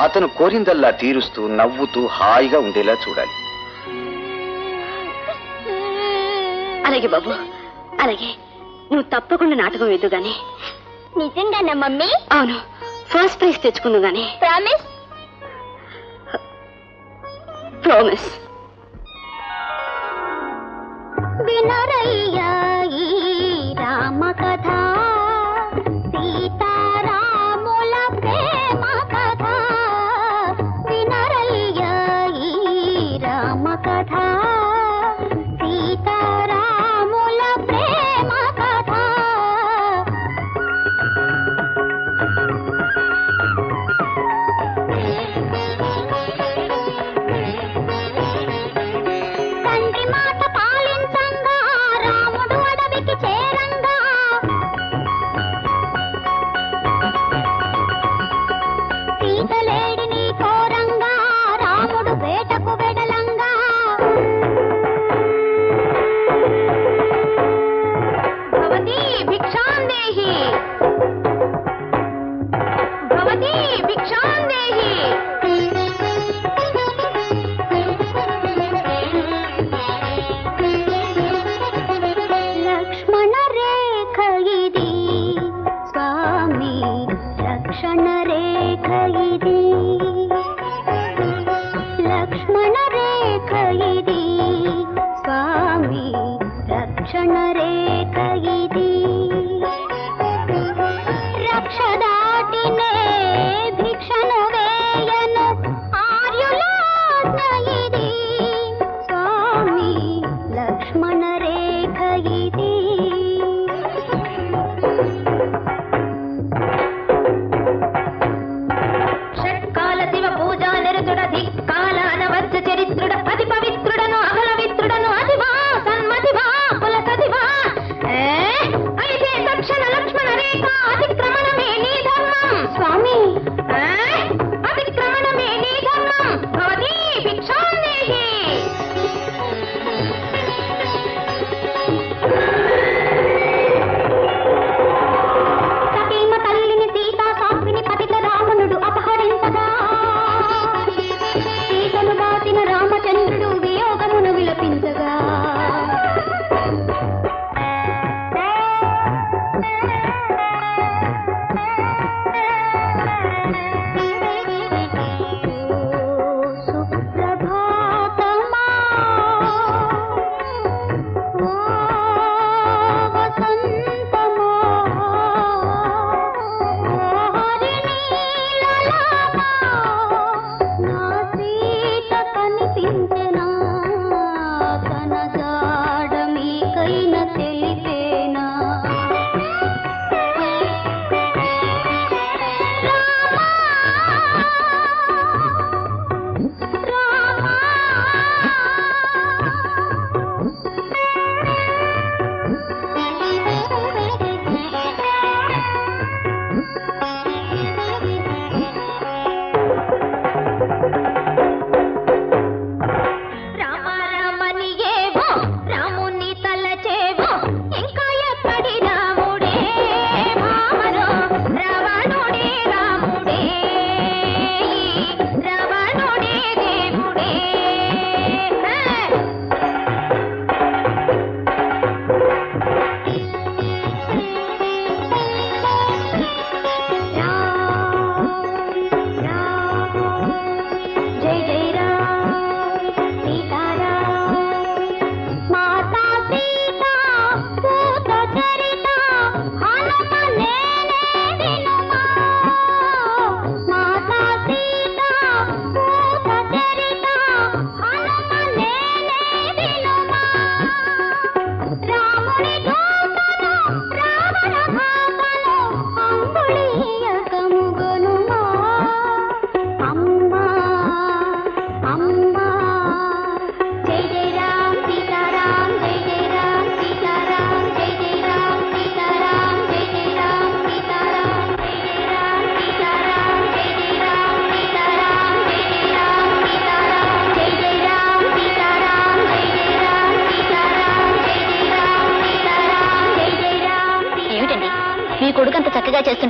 అతను కోరిందల్లా తీరుస్తూ నవ్వుతూ హాయిగా ఉండేలా చూడాలి. అలాగే బాబు, అలాగే. నువ్వు తప్పకుండా నాటకం వేద్దు గాని. నిజంగానా మమ్మీ? అవును, ఫస్ట్ ప్రైజ్ తెచ్చుకున్నావు గాని. ప్రామిస్? ప్రామిస్. వినరయ్యా ఈ రామ కథ, తండ్రి మాట పాలించంగా రాముడు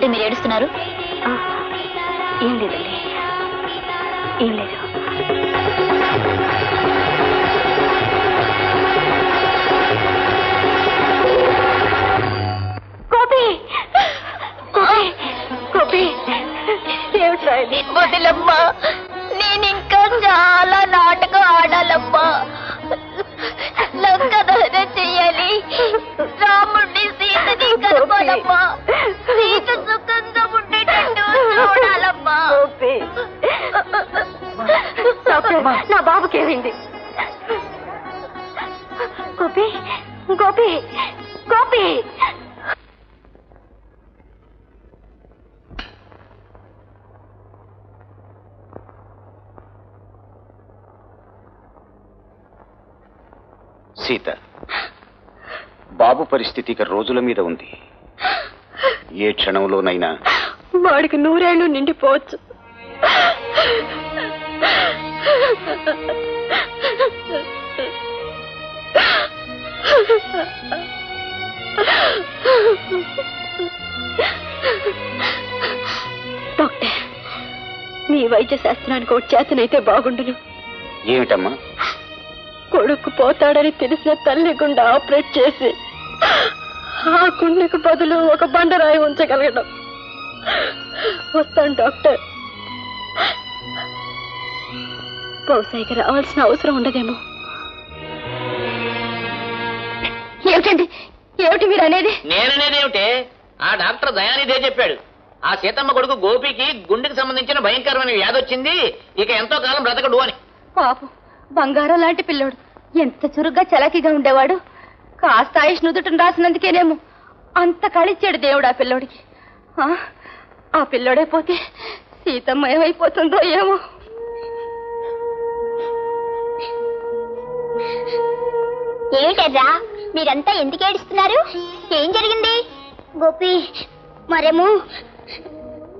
చూస్తుంటే మీరు ఏడుస్తున్నారు ఏం లేదండి ఏం లేదు గోపి గోపి గోపి ఏడుస్తాయి వదిలమ్మ నేను ఇంకా చాలా నాటకం ఆడాలమ్మ లంక దహన చేయాలి రాముడి సీతని కలపాలమ్మ సీత సుఖంగా ఉండేటట్టు చూడాలమ్మ నా బాబుకేమైంది గోపి గోపి గోపి सीता बाबू परिस्थिति का रोजुल मीद उंदी ये क्षणंलोनैना वाडिकी नूरेळ्ळु निंडिपोवच्चु डॉक्टर मी वैद्य शास्त्रानिकी ओट चेतनैते बागुंडुनु एमिटम्मा కొడుకు పోతాడని తెలిసిన తల్లి గుండె ఆపరేట్ చేసి ఆ గుండెకు బదులు ఒక బండరాయి ఉంచగలగడం వస్తాను డాక్టర్ బౌసైకి రావాల్సిన అవసరం ఉండదేమో ఏమిటండి ఏమిటి మీరు అనేది నేననేది ఏమిటి ఆ డాక్టర్ దయానిదే చెప్పాడు ఆ సీతమ్మ కొడుకు గోపికి గుండెకు సంబంధించిన భయంకరమైన వ్యాధి వచ్చింది ఇక ఎంతో కాలం బ్రతకడు అని పాపం బంగారం లాంటి పిల్లోడు ఎంత చురుగ్గా చలాకీగా ఉండేవాడు కాస్త ఆయుష్ను దుటం రాసినందుకేనేమో అంత కళిచ్చాడు దేవుడు ఆ పిల్లోడికి ఆ పిల్లోడే పోతే సీతమ్మ ఏమైపోతుందో ఏమో ఏమిటరా మీరంతా ఎందుకు ఏడుస్తున్నారు ఏం జరిగింది గోపి మరేమో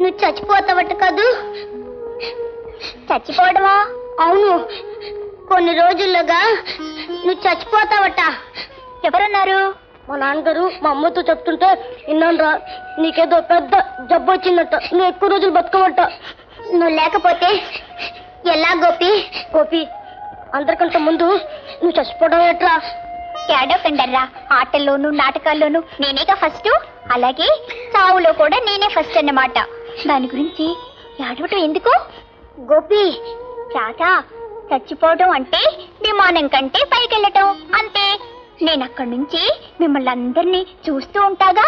నువ్వు చచ్చిపోతావట కదూ చచ్చిపోవడమా అవును కొన్ని రోజులుగా నువ్వు చచ్చిపోతావట ఎవరన్నారు మా నాన్నగారు మా అమ్మతో చెప్తుంటే విన్నానురా నీకేదో పెద్ద జబ్బు వచ్చిందట నువ్వు ఎక్కువ రోజులు బతకవట నువ్వు లేకపోతే ఎలా గోపి గోపి అందరికంటే ముందు నువ్వు చచ్చిపోవటరా ఏడోకండర్రా ఆటల్లోనూ నాటకాల్లోనూ నేనేగా ఫస్ట్ అలాగే చావులో కూడా నేనే ఫస్ట్ అన్నమాట దాని గురించి ఏడవటం ఎందుకు గోపి చాచా చచ్చిపోవడం అంటే విమానం కంటే పైకెళ్ళటం అంతే నేను అక్కడి నుంచి మిమ్మల్ని అందరినీ చూస్తూ ఉంటాగా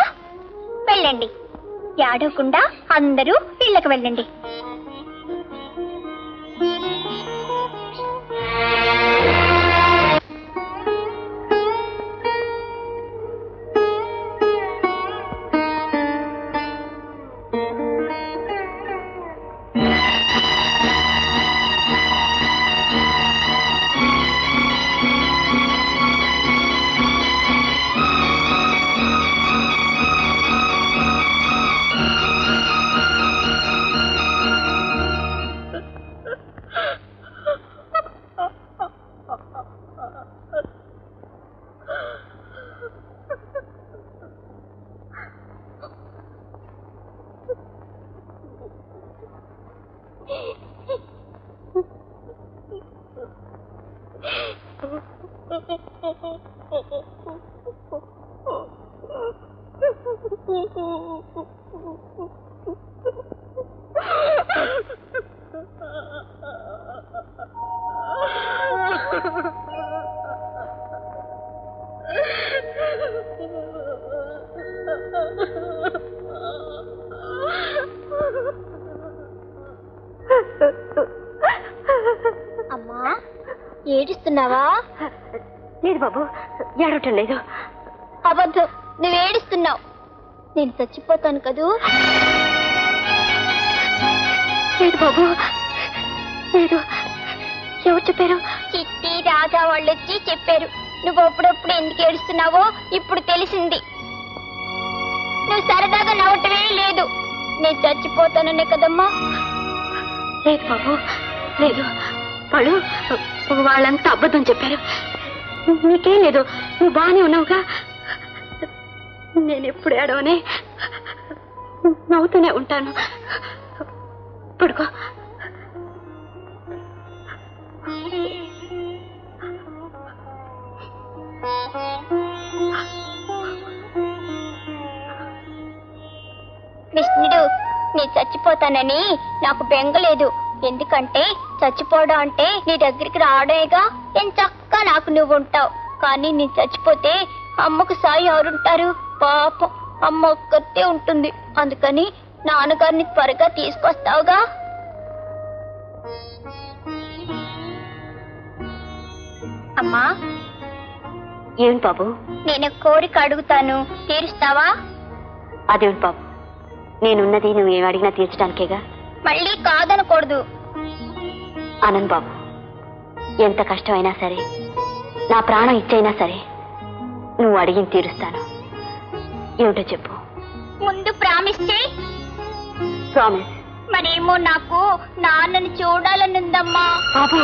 వెళ్ళండి ఏడవకుండా అందరూ ఇళ్ళకి వెళ్ళండి అబద్ధం నువ్వు ఏడుస్తున్నావు నేను చచ్చిపోతాను కదూ లేదు బాబు లేదు ఎవరు చెప్పారు చిట్టి రాజా వాళ్ళు వచ్చి చెప్పారు నువ్వు అప్పుడప్పుడు ఎందుకు ఏడుస్తున్నావో ఇప్పుడు తెలిసింది నువ్వు సరదాగా నవ్వటమే లేదు నేను చచ్చిపోతాననే కదమ్మా లేదు బాబు లేదు వాళ్ళు వాళ్ళంతా అబద్ధం చెప్పారు నీకేం లేదు నువ్వు బానే ఉన్నావుగా నేనెప్పుడు ఏడవనే నవ్వుతూనే ఉంటాను. పడుకో. కృష్ణుడు నీ చచ్చిపోతానని నాకు బెంగలేదు. ఎందుకంటే చచ్చిపోవడం అంటే నీ దగ్గరికి రావడేగా. ఎంచక్క నాకు నువ్వు ఉంటావు. కానీ నీ చచ్చిపోతే అమ్మకు సాయి ఎవరుంటారు? పాపం అమ్మ ఒక్కతే ఉంటుంది. అందుకని నాన్నగారిని త్వరగా తీసుకొస్తావుగా. అమ్మా. ఏం బాబు? నేను కోరిక అడుగుతాను, తీరుస్తావా? అదేంటి బాబు, నేనున్నది నువ్వు ఏం అడిగినా తీర్చడానికేగా. మళ్ళీ కాదనకూడదు. ఆనంద్ బాబు, ఎంత కష్టమైనా సరే, నా ప్రాణం ఇచ్చైనా సరే నువ్వు అడిగిన తీరుస్తాను. ఏమిటో చెప్పు. ముందు ప్రామిస్ చేయి. ప్రామిస్? మరేమో నాకు నాన్నని చూడాలనుందమ్మా. బాబా.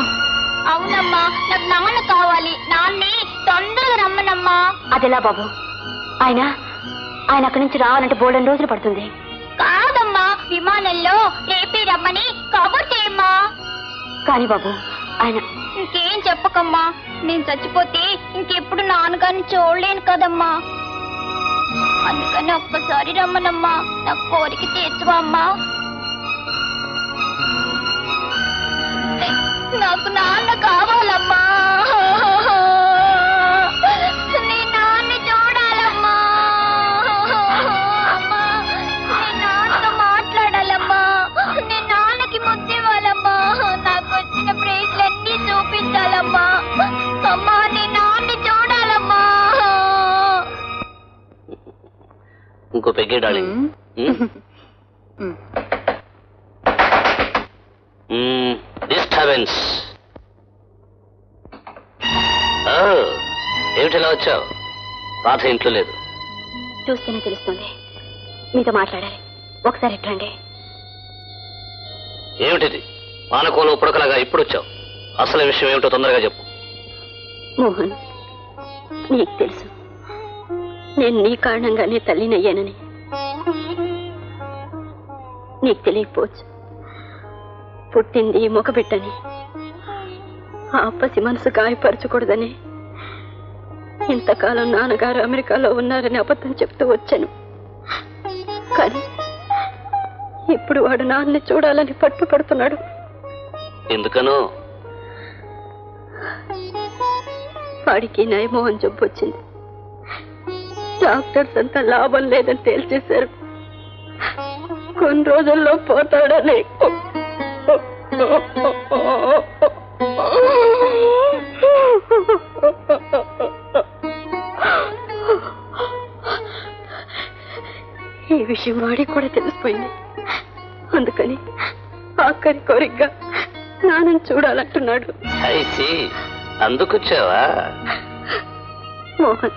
అవునమ్మా, నాకు నాన్న కావాలి. నాన్నే తొందరగా రమ్మనమ్మా. అదెలా బాబు? ఆయన అక్కడి నుంచి రావాలంటే బోల్డెన్ రోజులు పడుతుంది. కాదమ్మా, విమానంలో రేపే రమ్మని కబుర్ చేయమ్మా. కానీ బాబు ఆయన. ఇంకేం చెప్పకమ్మా, నేను చచ్చిపోతే ఇంకెప్పుడు నాన్నగారిని చూడలేను కదమ్మా. అందుకని ఒక్కసారి రమ్మనమ్మా, నా కోరిక తీర్చవమ్మా. నాకు నాన్న కావాలమ్మా. ఇంకో పెగ్గే డార్లింగ్. డిస్టర్బెన్స్. ఏమిటిలా వచ్చావు? బాధ ఇంట్లో లేదు. చూస్తేనే తెలుస్తుంది. మీతో మాట్లాడాలి. ఒకసారి ఎట్టండి. ఏమిటిది? మానకోలో ఉప్పుడకలాగా ఇప్పుడు వచ్చావు. అసలు విషయం ఏమిటో తొందరగా చెప్పు. మోహన్, నీకు తెలుసు నేను నీ కారణంగానే తల్లినయ్యానని. నీకు తెలియకపోవచ్చు. పుట్టింది మొగబిడ్డని, ఆ అప్పసి మనసు గాయపరచకూడదని ఇంతకాలం నాన్నగారు అమెరికాలో ఉన్నారని అబద్ధం చెప్తూ వచ్చాను. కానీ ఇప్పుడు వాడు నాన్నని చూడాలని పట్టుపడుతున్నాడు. ఎందుకనో? వాడికి నయమో అని జబ్బు వచ్చింది. డాక్టర్స్ అంతా లాభం లేదని తేల్చేశారు. కొన్ని రోజుల్లో పోతాడని. ఈ విషయం వాడికి కూడా తెలిసిపోయింది. అందుకని ఆఖరి కోరికగా నాన్నని చూడాలంటున్నాడు. అందుకొచ్చావా? మోహన్,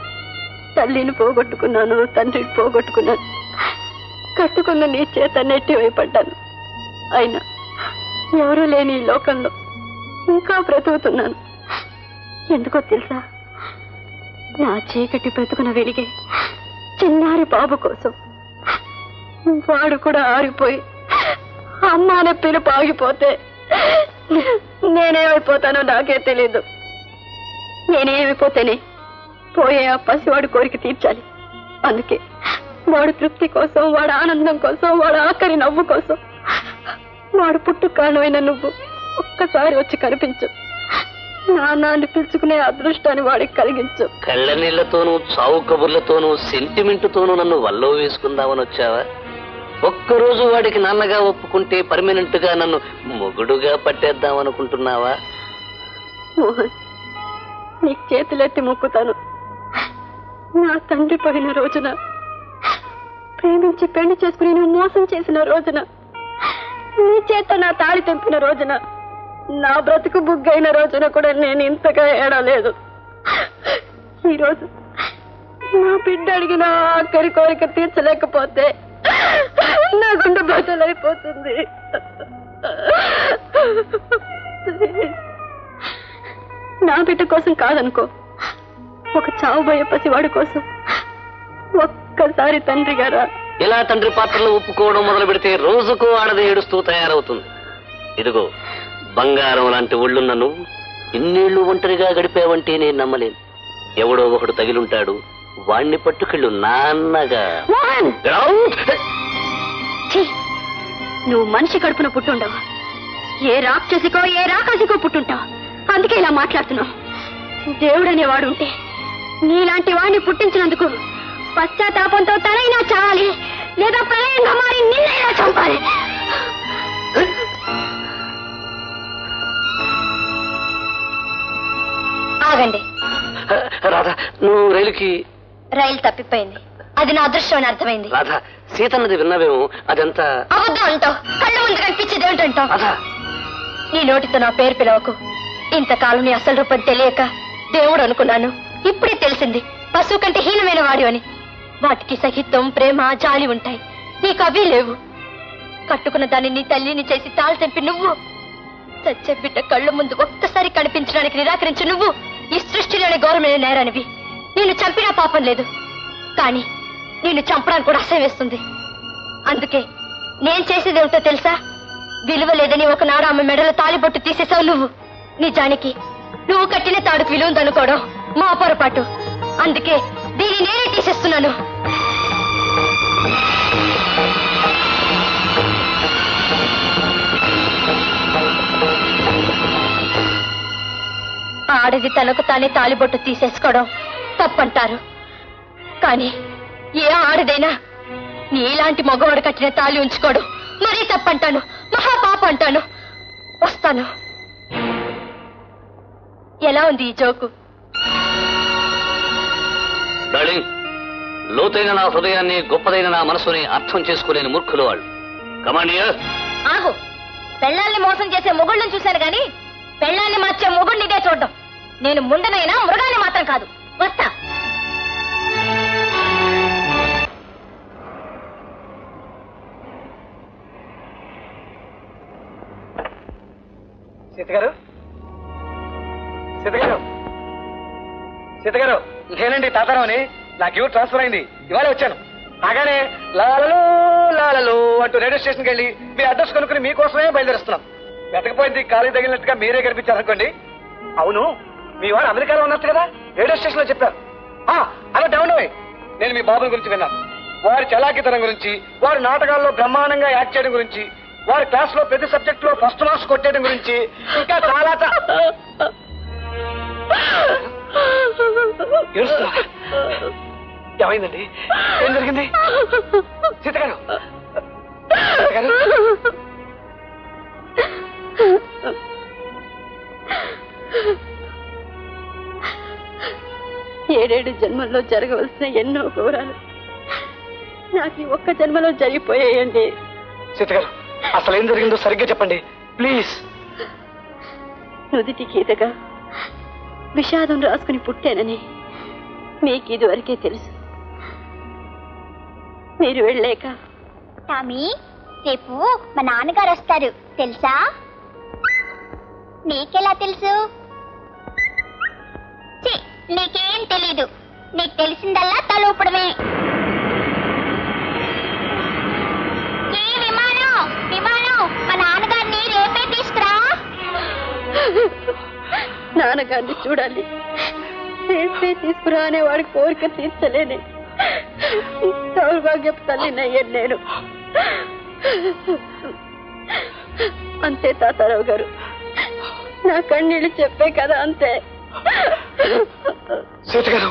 తల్లిని పోగొట్టుకున్నాను, తండ్రిని పోగొట్టుకున్నాను, కట్టుకున్న నీ చేత నెట్టివైపడ్డాను. అయినా ఎవరూ లేని ఈ లోకంలో ఇంకా బ్రతుకుతున్నాను. ఎందుకో తెలుసా? నా చీకటి బ్రతుకున వెలిగే చిన్నారి బాబు కోసం. వాడు కూడా ఆరిపోయి అమ్మ అనే పిలుపు ఆగిపోతే నేనేమైపోతానో నాకే తెలీదు. నేనేమైపోతేనే పోయే ఆ పసివాడు కోరిక తీర్చాలి. అందుకే వాడు తృప్తి కోసం, వాడు ఆనందం కోసం, వాడు ఆఖరి నవ్వు కోసం, వాడు పుట్టు కారణమైన నువ్వు ఒక్కసారి వచ్చి కనిపించు. నాన్నని పిలుచుకునే అదృష్టాన్ని వాడికి కలిగించు. కళ్ళ నీళ్లతోనూ, చావు కబుర్లతోనూ, సెంటిమెంట్తోనూ నన్ను వల్లో వేసుకుందామని వచ్చావా? ఒక్కరోజు వాడికి నాన్నగా ఒప్పుకుంటే పర్మనెంట్ గా నన్ను మొగుడుగా పట్టేద్దామనుకుంటున్నావా? నీ చేతులెత్తి మొక్కుతాను, నా తండ్రి పోయిన రోజున, ప్రేమించి పెళ్లి చేసుకుని నువ్వు మోసం చేసిన రోజున, నీ చేత నా తాళి తెంపిన రోజున, నా బ్రతుకు బుగ్గైన రోజున కూడా నేను ఇంతగా ఏడలేదు. ఈరోజు నా బిడ్డ అడిగిన ఆఖరి కోరిక తీర్చలేకపోతే నా గుండె బద్దలైపోతుంది. నా బిడ్డ కోసం కాదనుకో, ఒక చావుబోయే పసివాడి కోసం ఒక్కసారి తండ్రిగా రా. ఇలా తండ్రి పాత్రలు ఒప్పుకోవడం మొదలుపెడితే రోజుకు ఆడది ఏడుస్తూ తయారవుతుంది. ఇదిగో బంగారం లాంటి ఒళ్ళున్న నువ్వు ఇన్నేళ్ళు ఒంటరిగా గడిపావంటే నేను నమ్మలేను. ఎవడో ఒకడు తగిలుంటాడు, వాణ్ణి పట్టుకెళ్ళు నాన్నగా. నువ్వు మనిషి కడుపున పుట్టుండవు, ఏ రాక్షసికో ఏ రాకాసికో పుట్టుంటావు. అందుకే ఇలా మాట్లాడుతున్నావు. దేవుడనేవాడు ఉంటే నీలాంటి వాడిని పుట్టించినందుకు పశ్చాత్తాపంతో తనైనా చావాలి, లేదా ప్రళయంగా మారి నిన్నైనా చంపాలి. ఆగండి రాధా, నువ్వు రైలు తప్పిపోయింది, అది నా అదృష్టం అని అర్థమైంది. రాధా, సీతన్నది విన్నావేమో, అదంతా అవద్దు అంటావు, కళ్ళు ముందు కనిపించేది ఏమిటంటావు. నీ నోటితో నా పేరు పిలవకు. ఇంతకాలం నీ అసలు రూపం తెలియక దేవుడు అనుకున్నాను, ఇప్పుడే తెలిసింది పశువు కంటే హీనమైన వాడు అని. వాటికి సహితం ప్రేమ జాలి ఉంటాయి, నీకు అవి లేవు. కట్టుకున్న దాన్ని నీ తల్లిని చేసి తాళి తెంపి నువ్వు, చచ్చే బిడ్డ కళ్ళు ముందు ఒక్కసారి కనిపించడానికి నిరాకరించి నువ్వు, ఈ సృష్టిలోనే ఘోరమైన నేరానివి. నేను చంపినా పాపం లేదు, కానీ నేను చంపడానికి కూడా అసహ్యం వేస్తుంది. అందుకే నేను చేసేదేమిటో తెలుసా? విలువ లేదని ఒకనాడు ఆమె మెడలో తాలిబొట్టు తీసేసావు నువ్వు. నిజానికి నువ్వు కట్టిన తాడుకు విలువ ఉందనుకోవడం మా పొరపాటు, అందుకే దీన్ని నేనే తీసేస్తున్నాను. ఆడది తనకు తానే తాలిబొట్టు తీసేసుకోవడం తప్పంటారు, కానీ ఏ ఆడదైనా నీలాంటి మగవాడు కట్టిన తాళి ఉంచుకోడు మరీ తప్పంటాను, మహాపాప అంటాను. వస్తాను. ఎలా ఉంది ఈ జోకు? డార్లింగ్, లోతైన నా హృదయాన్ని, గొప్పదైన నా మనసుని అర్థం చేసుకోలేని మూర్ఖులు వాళ్ళు. కమాండియర్, ఆహో, పెళ్ళాన్ని మోసం చేసే మొగుళ్ళని చూశాను, కానీ పెళ్ళాన్ని మార్చే మొగుడిని ఇదే చూడడం. నేను ముండనైనా మృగాన్ని మాత్రం కాదు. వస్తా. సీతగారు, సీతగారు, సీతగారు, నేనండి తాతారావు అని. నాకు ఎవరు ట్రాన్స్ఫర్ అయింది, ఇవాళ వచ్చాను. అలాగానే లాలలు లాలలు అంటూ రేడియో స్టేషన్కి వెళ్ళి మీ అడ్రస్ కొనుక్కుని మీకోసమే బయలుదేరుస్తున్నాం. వెతకపోయింది కాలు తగిలినట్టుగా మీరే కనిపించారనుకోండి. అవును, మీ వాడు అమెరికాలో ఉన్నట్టు కదా రేడియో స్టేషన్ లో చెప్పారు. అలా డౌన్ అవే. నేను మీ బాబుల గురించి విన్నాను, వారి చలాకితనం గురించి, వారి నాటకాల్లో బ్రహ్మాండంగా యాక్ట్ చేయడం గురించి, వారి క్లాస్ లో ప్రతి సబ్జెక్ట్ లో ఫస్ట్ మార్క్స్ కొట్టేయడం గురించి, ఇంకా చాలా. ఏమైందండి? ఏం జరిగింది? సీతగారు, ఏడేడు జన్మల్లో జరగవలసిన ఎన్నో ఘోరాలు నాకు ఒక్క జన్మలో జరిగిపోయాయండి. సీతగారు, అసలు ఏం జరిగిందో సరిగ్గా చెప్పండి ప్లీజ్. నుదిటి గీతగా విషాదం రాసుకుని పుట్టానని మీకు ఇది వరకే తెలుసు. మీరు వెళ్ళాక టామీ రేపు మా నాన్నగారు వస్తారు తెలుసా? నీకెలా తెలుసు? నీకేం తెలీదు, నీకు తెలిసిందల్లా తలూపడమే. ఏ విమానం, విమానం, మా నాన్నగారిని రేపే తీసుకురా. నాన్నగారిని చూడాలి, రేపే తీసుకురా అనే వాడి కోరిక తీర్చలేని దౌర్భాగ్యపు తల్లినయ్యాను నేను. అంతే తాతారావు గారు, నా కన్నీళ్ళు చెప్పే కదా అంతే. సీతగారు,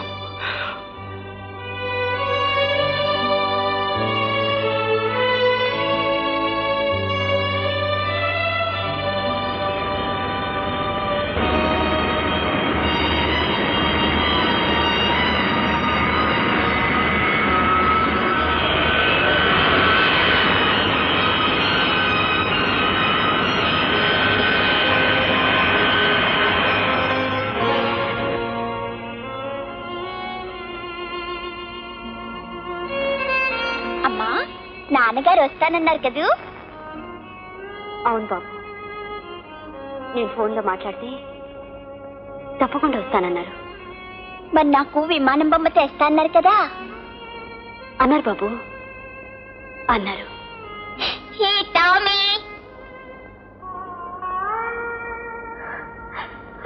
నాన్నగారు వస్తానన్నారు కదూ? అవును బాబు, నేను ఫోన్లో మాట్లాడితే తప్పకుండా వస్తానన్నారు. మరి నాకు విమానం బొమ్మ తెస్తా అన్నారు కదా? అన్నారు బాబు. అన్నారు. హే టామీ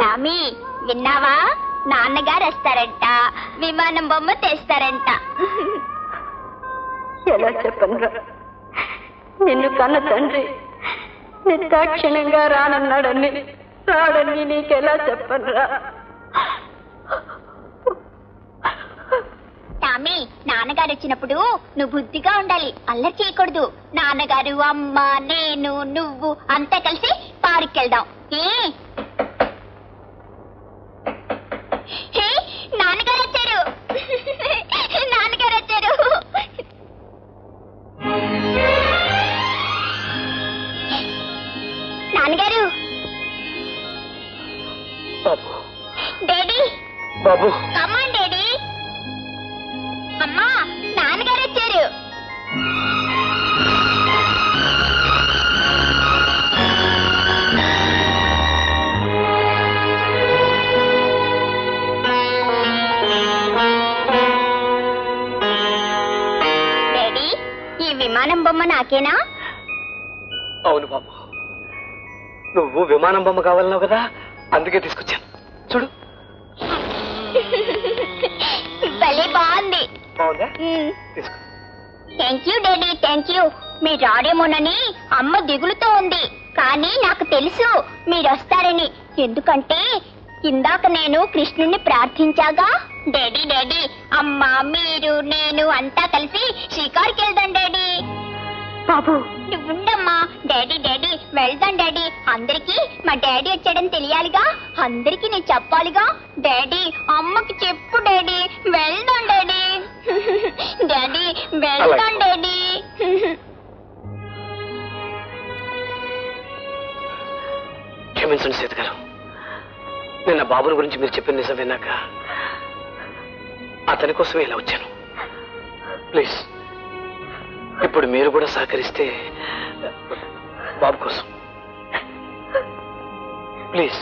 టామీ విన్నావా? నాన్నగారు వస్తారంట, విమానం బొమ్మ తెస్తారంట. ఎలా చెప్పనురా, నిన్ను కన్న తండ్రి నిర్దాక్షిణ్యంగా రానన్నాడని రాడని నీకెలా చెప్పనురా? టామీ నాన్నగారు వచ్చినప్పుడు నువ్వు బుద్ధిగా ఉండాలి, అల్లరి చేయకూడదు. నాన్నగారు, అమ్మ, నేను, నువ్వు అంతా కలిసి పార్క్ వెళ్దాం. ఏ నాన్నగారు వచ్చారు, నాన్నగారు వచ్చారు. నాన్నగారు, డాడీ, బాబు, కమాన్ డాడీ, అమ్మా, నాన్నగారు వచ్చారు. విమానం బొమ్మ నాకేనా? అవును బాబు, నువ్వు విమానం బొమ్మ కావాలన్నావు కదా, అందుకే తీసుకొచ్చాను. చూడు భలే బాగుంది. Thank you daddy, thank you. మీరు రాడేమోనని అమ్మ దిగులుతో ఉంది, కానీ నాకు తెలుసు మీరు వస్తారని. ఎందుకంటే ఇందాక నేను కృష్ణుని ప్రార్థించాగా. డాడీ డాడీ, అమ్మ, మీరు, నేను అంతా కలిసి షికార్కి వెళ్దాం డాడీ. బాబు నువ్వు ఉండమ్మా. డాడీ డాడీ వెళ్దాం డాడీ, అందరికీ మా డాడీ వచ్చాడని తెలియాలిగా, అందరికీ నేను చెప్పాలిగా. డాడీ అమ్మకి చెప్పు డాడీ, వెళ్దాం డాడీ. డాడీ వెళ్దాం డాడీ. క్షమించండి సీత గారు, నిన్న బాబుని గురించి మీరు చెప్పిన నిజం విన్నాక అతని కోసమే ఇలా వచ్చాను. ప్లీజ్ ఇప్పుడు మీరు కూడా సహకరిస్తే బాబు కోసం. ప్లీజ్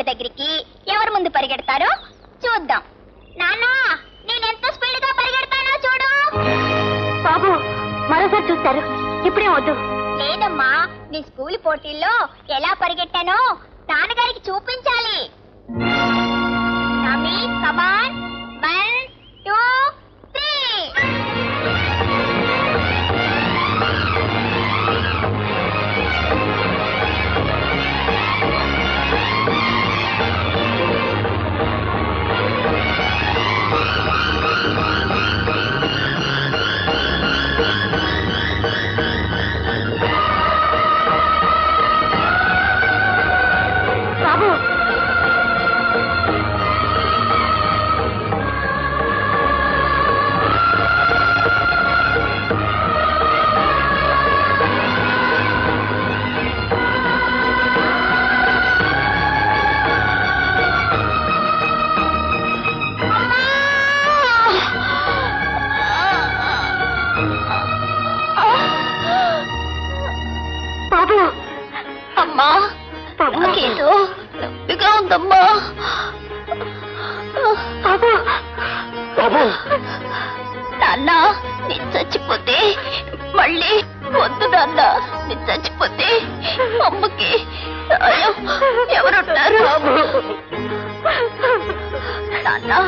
ఆడపిల్ల దగ్గరికి ఎవరు ముందు పరిగెడతారో చూద్దాం. నాన్నా నేను ఎంత స్పీడ్ గా పరిగెడతానో చూడు. బాబు మరోసారి చూస్తారు ఇప్పుడే వద్దు. లేదమ్మా నీ స్కూల్ పోటీల్లో ఎలా పరిగెట్టానో నాన్నగారికి చూపించాలి. Mummy come on 1 2 3.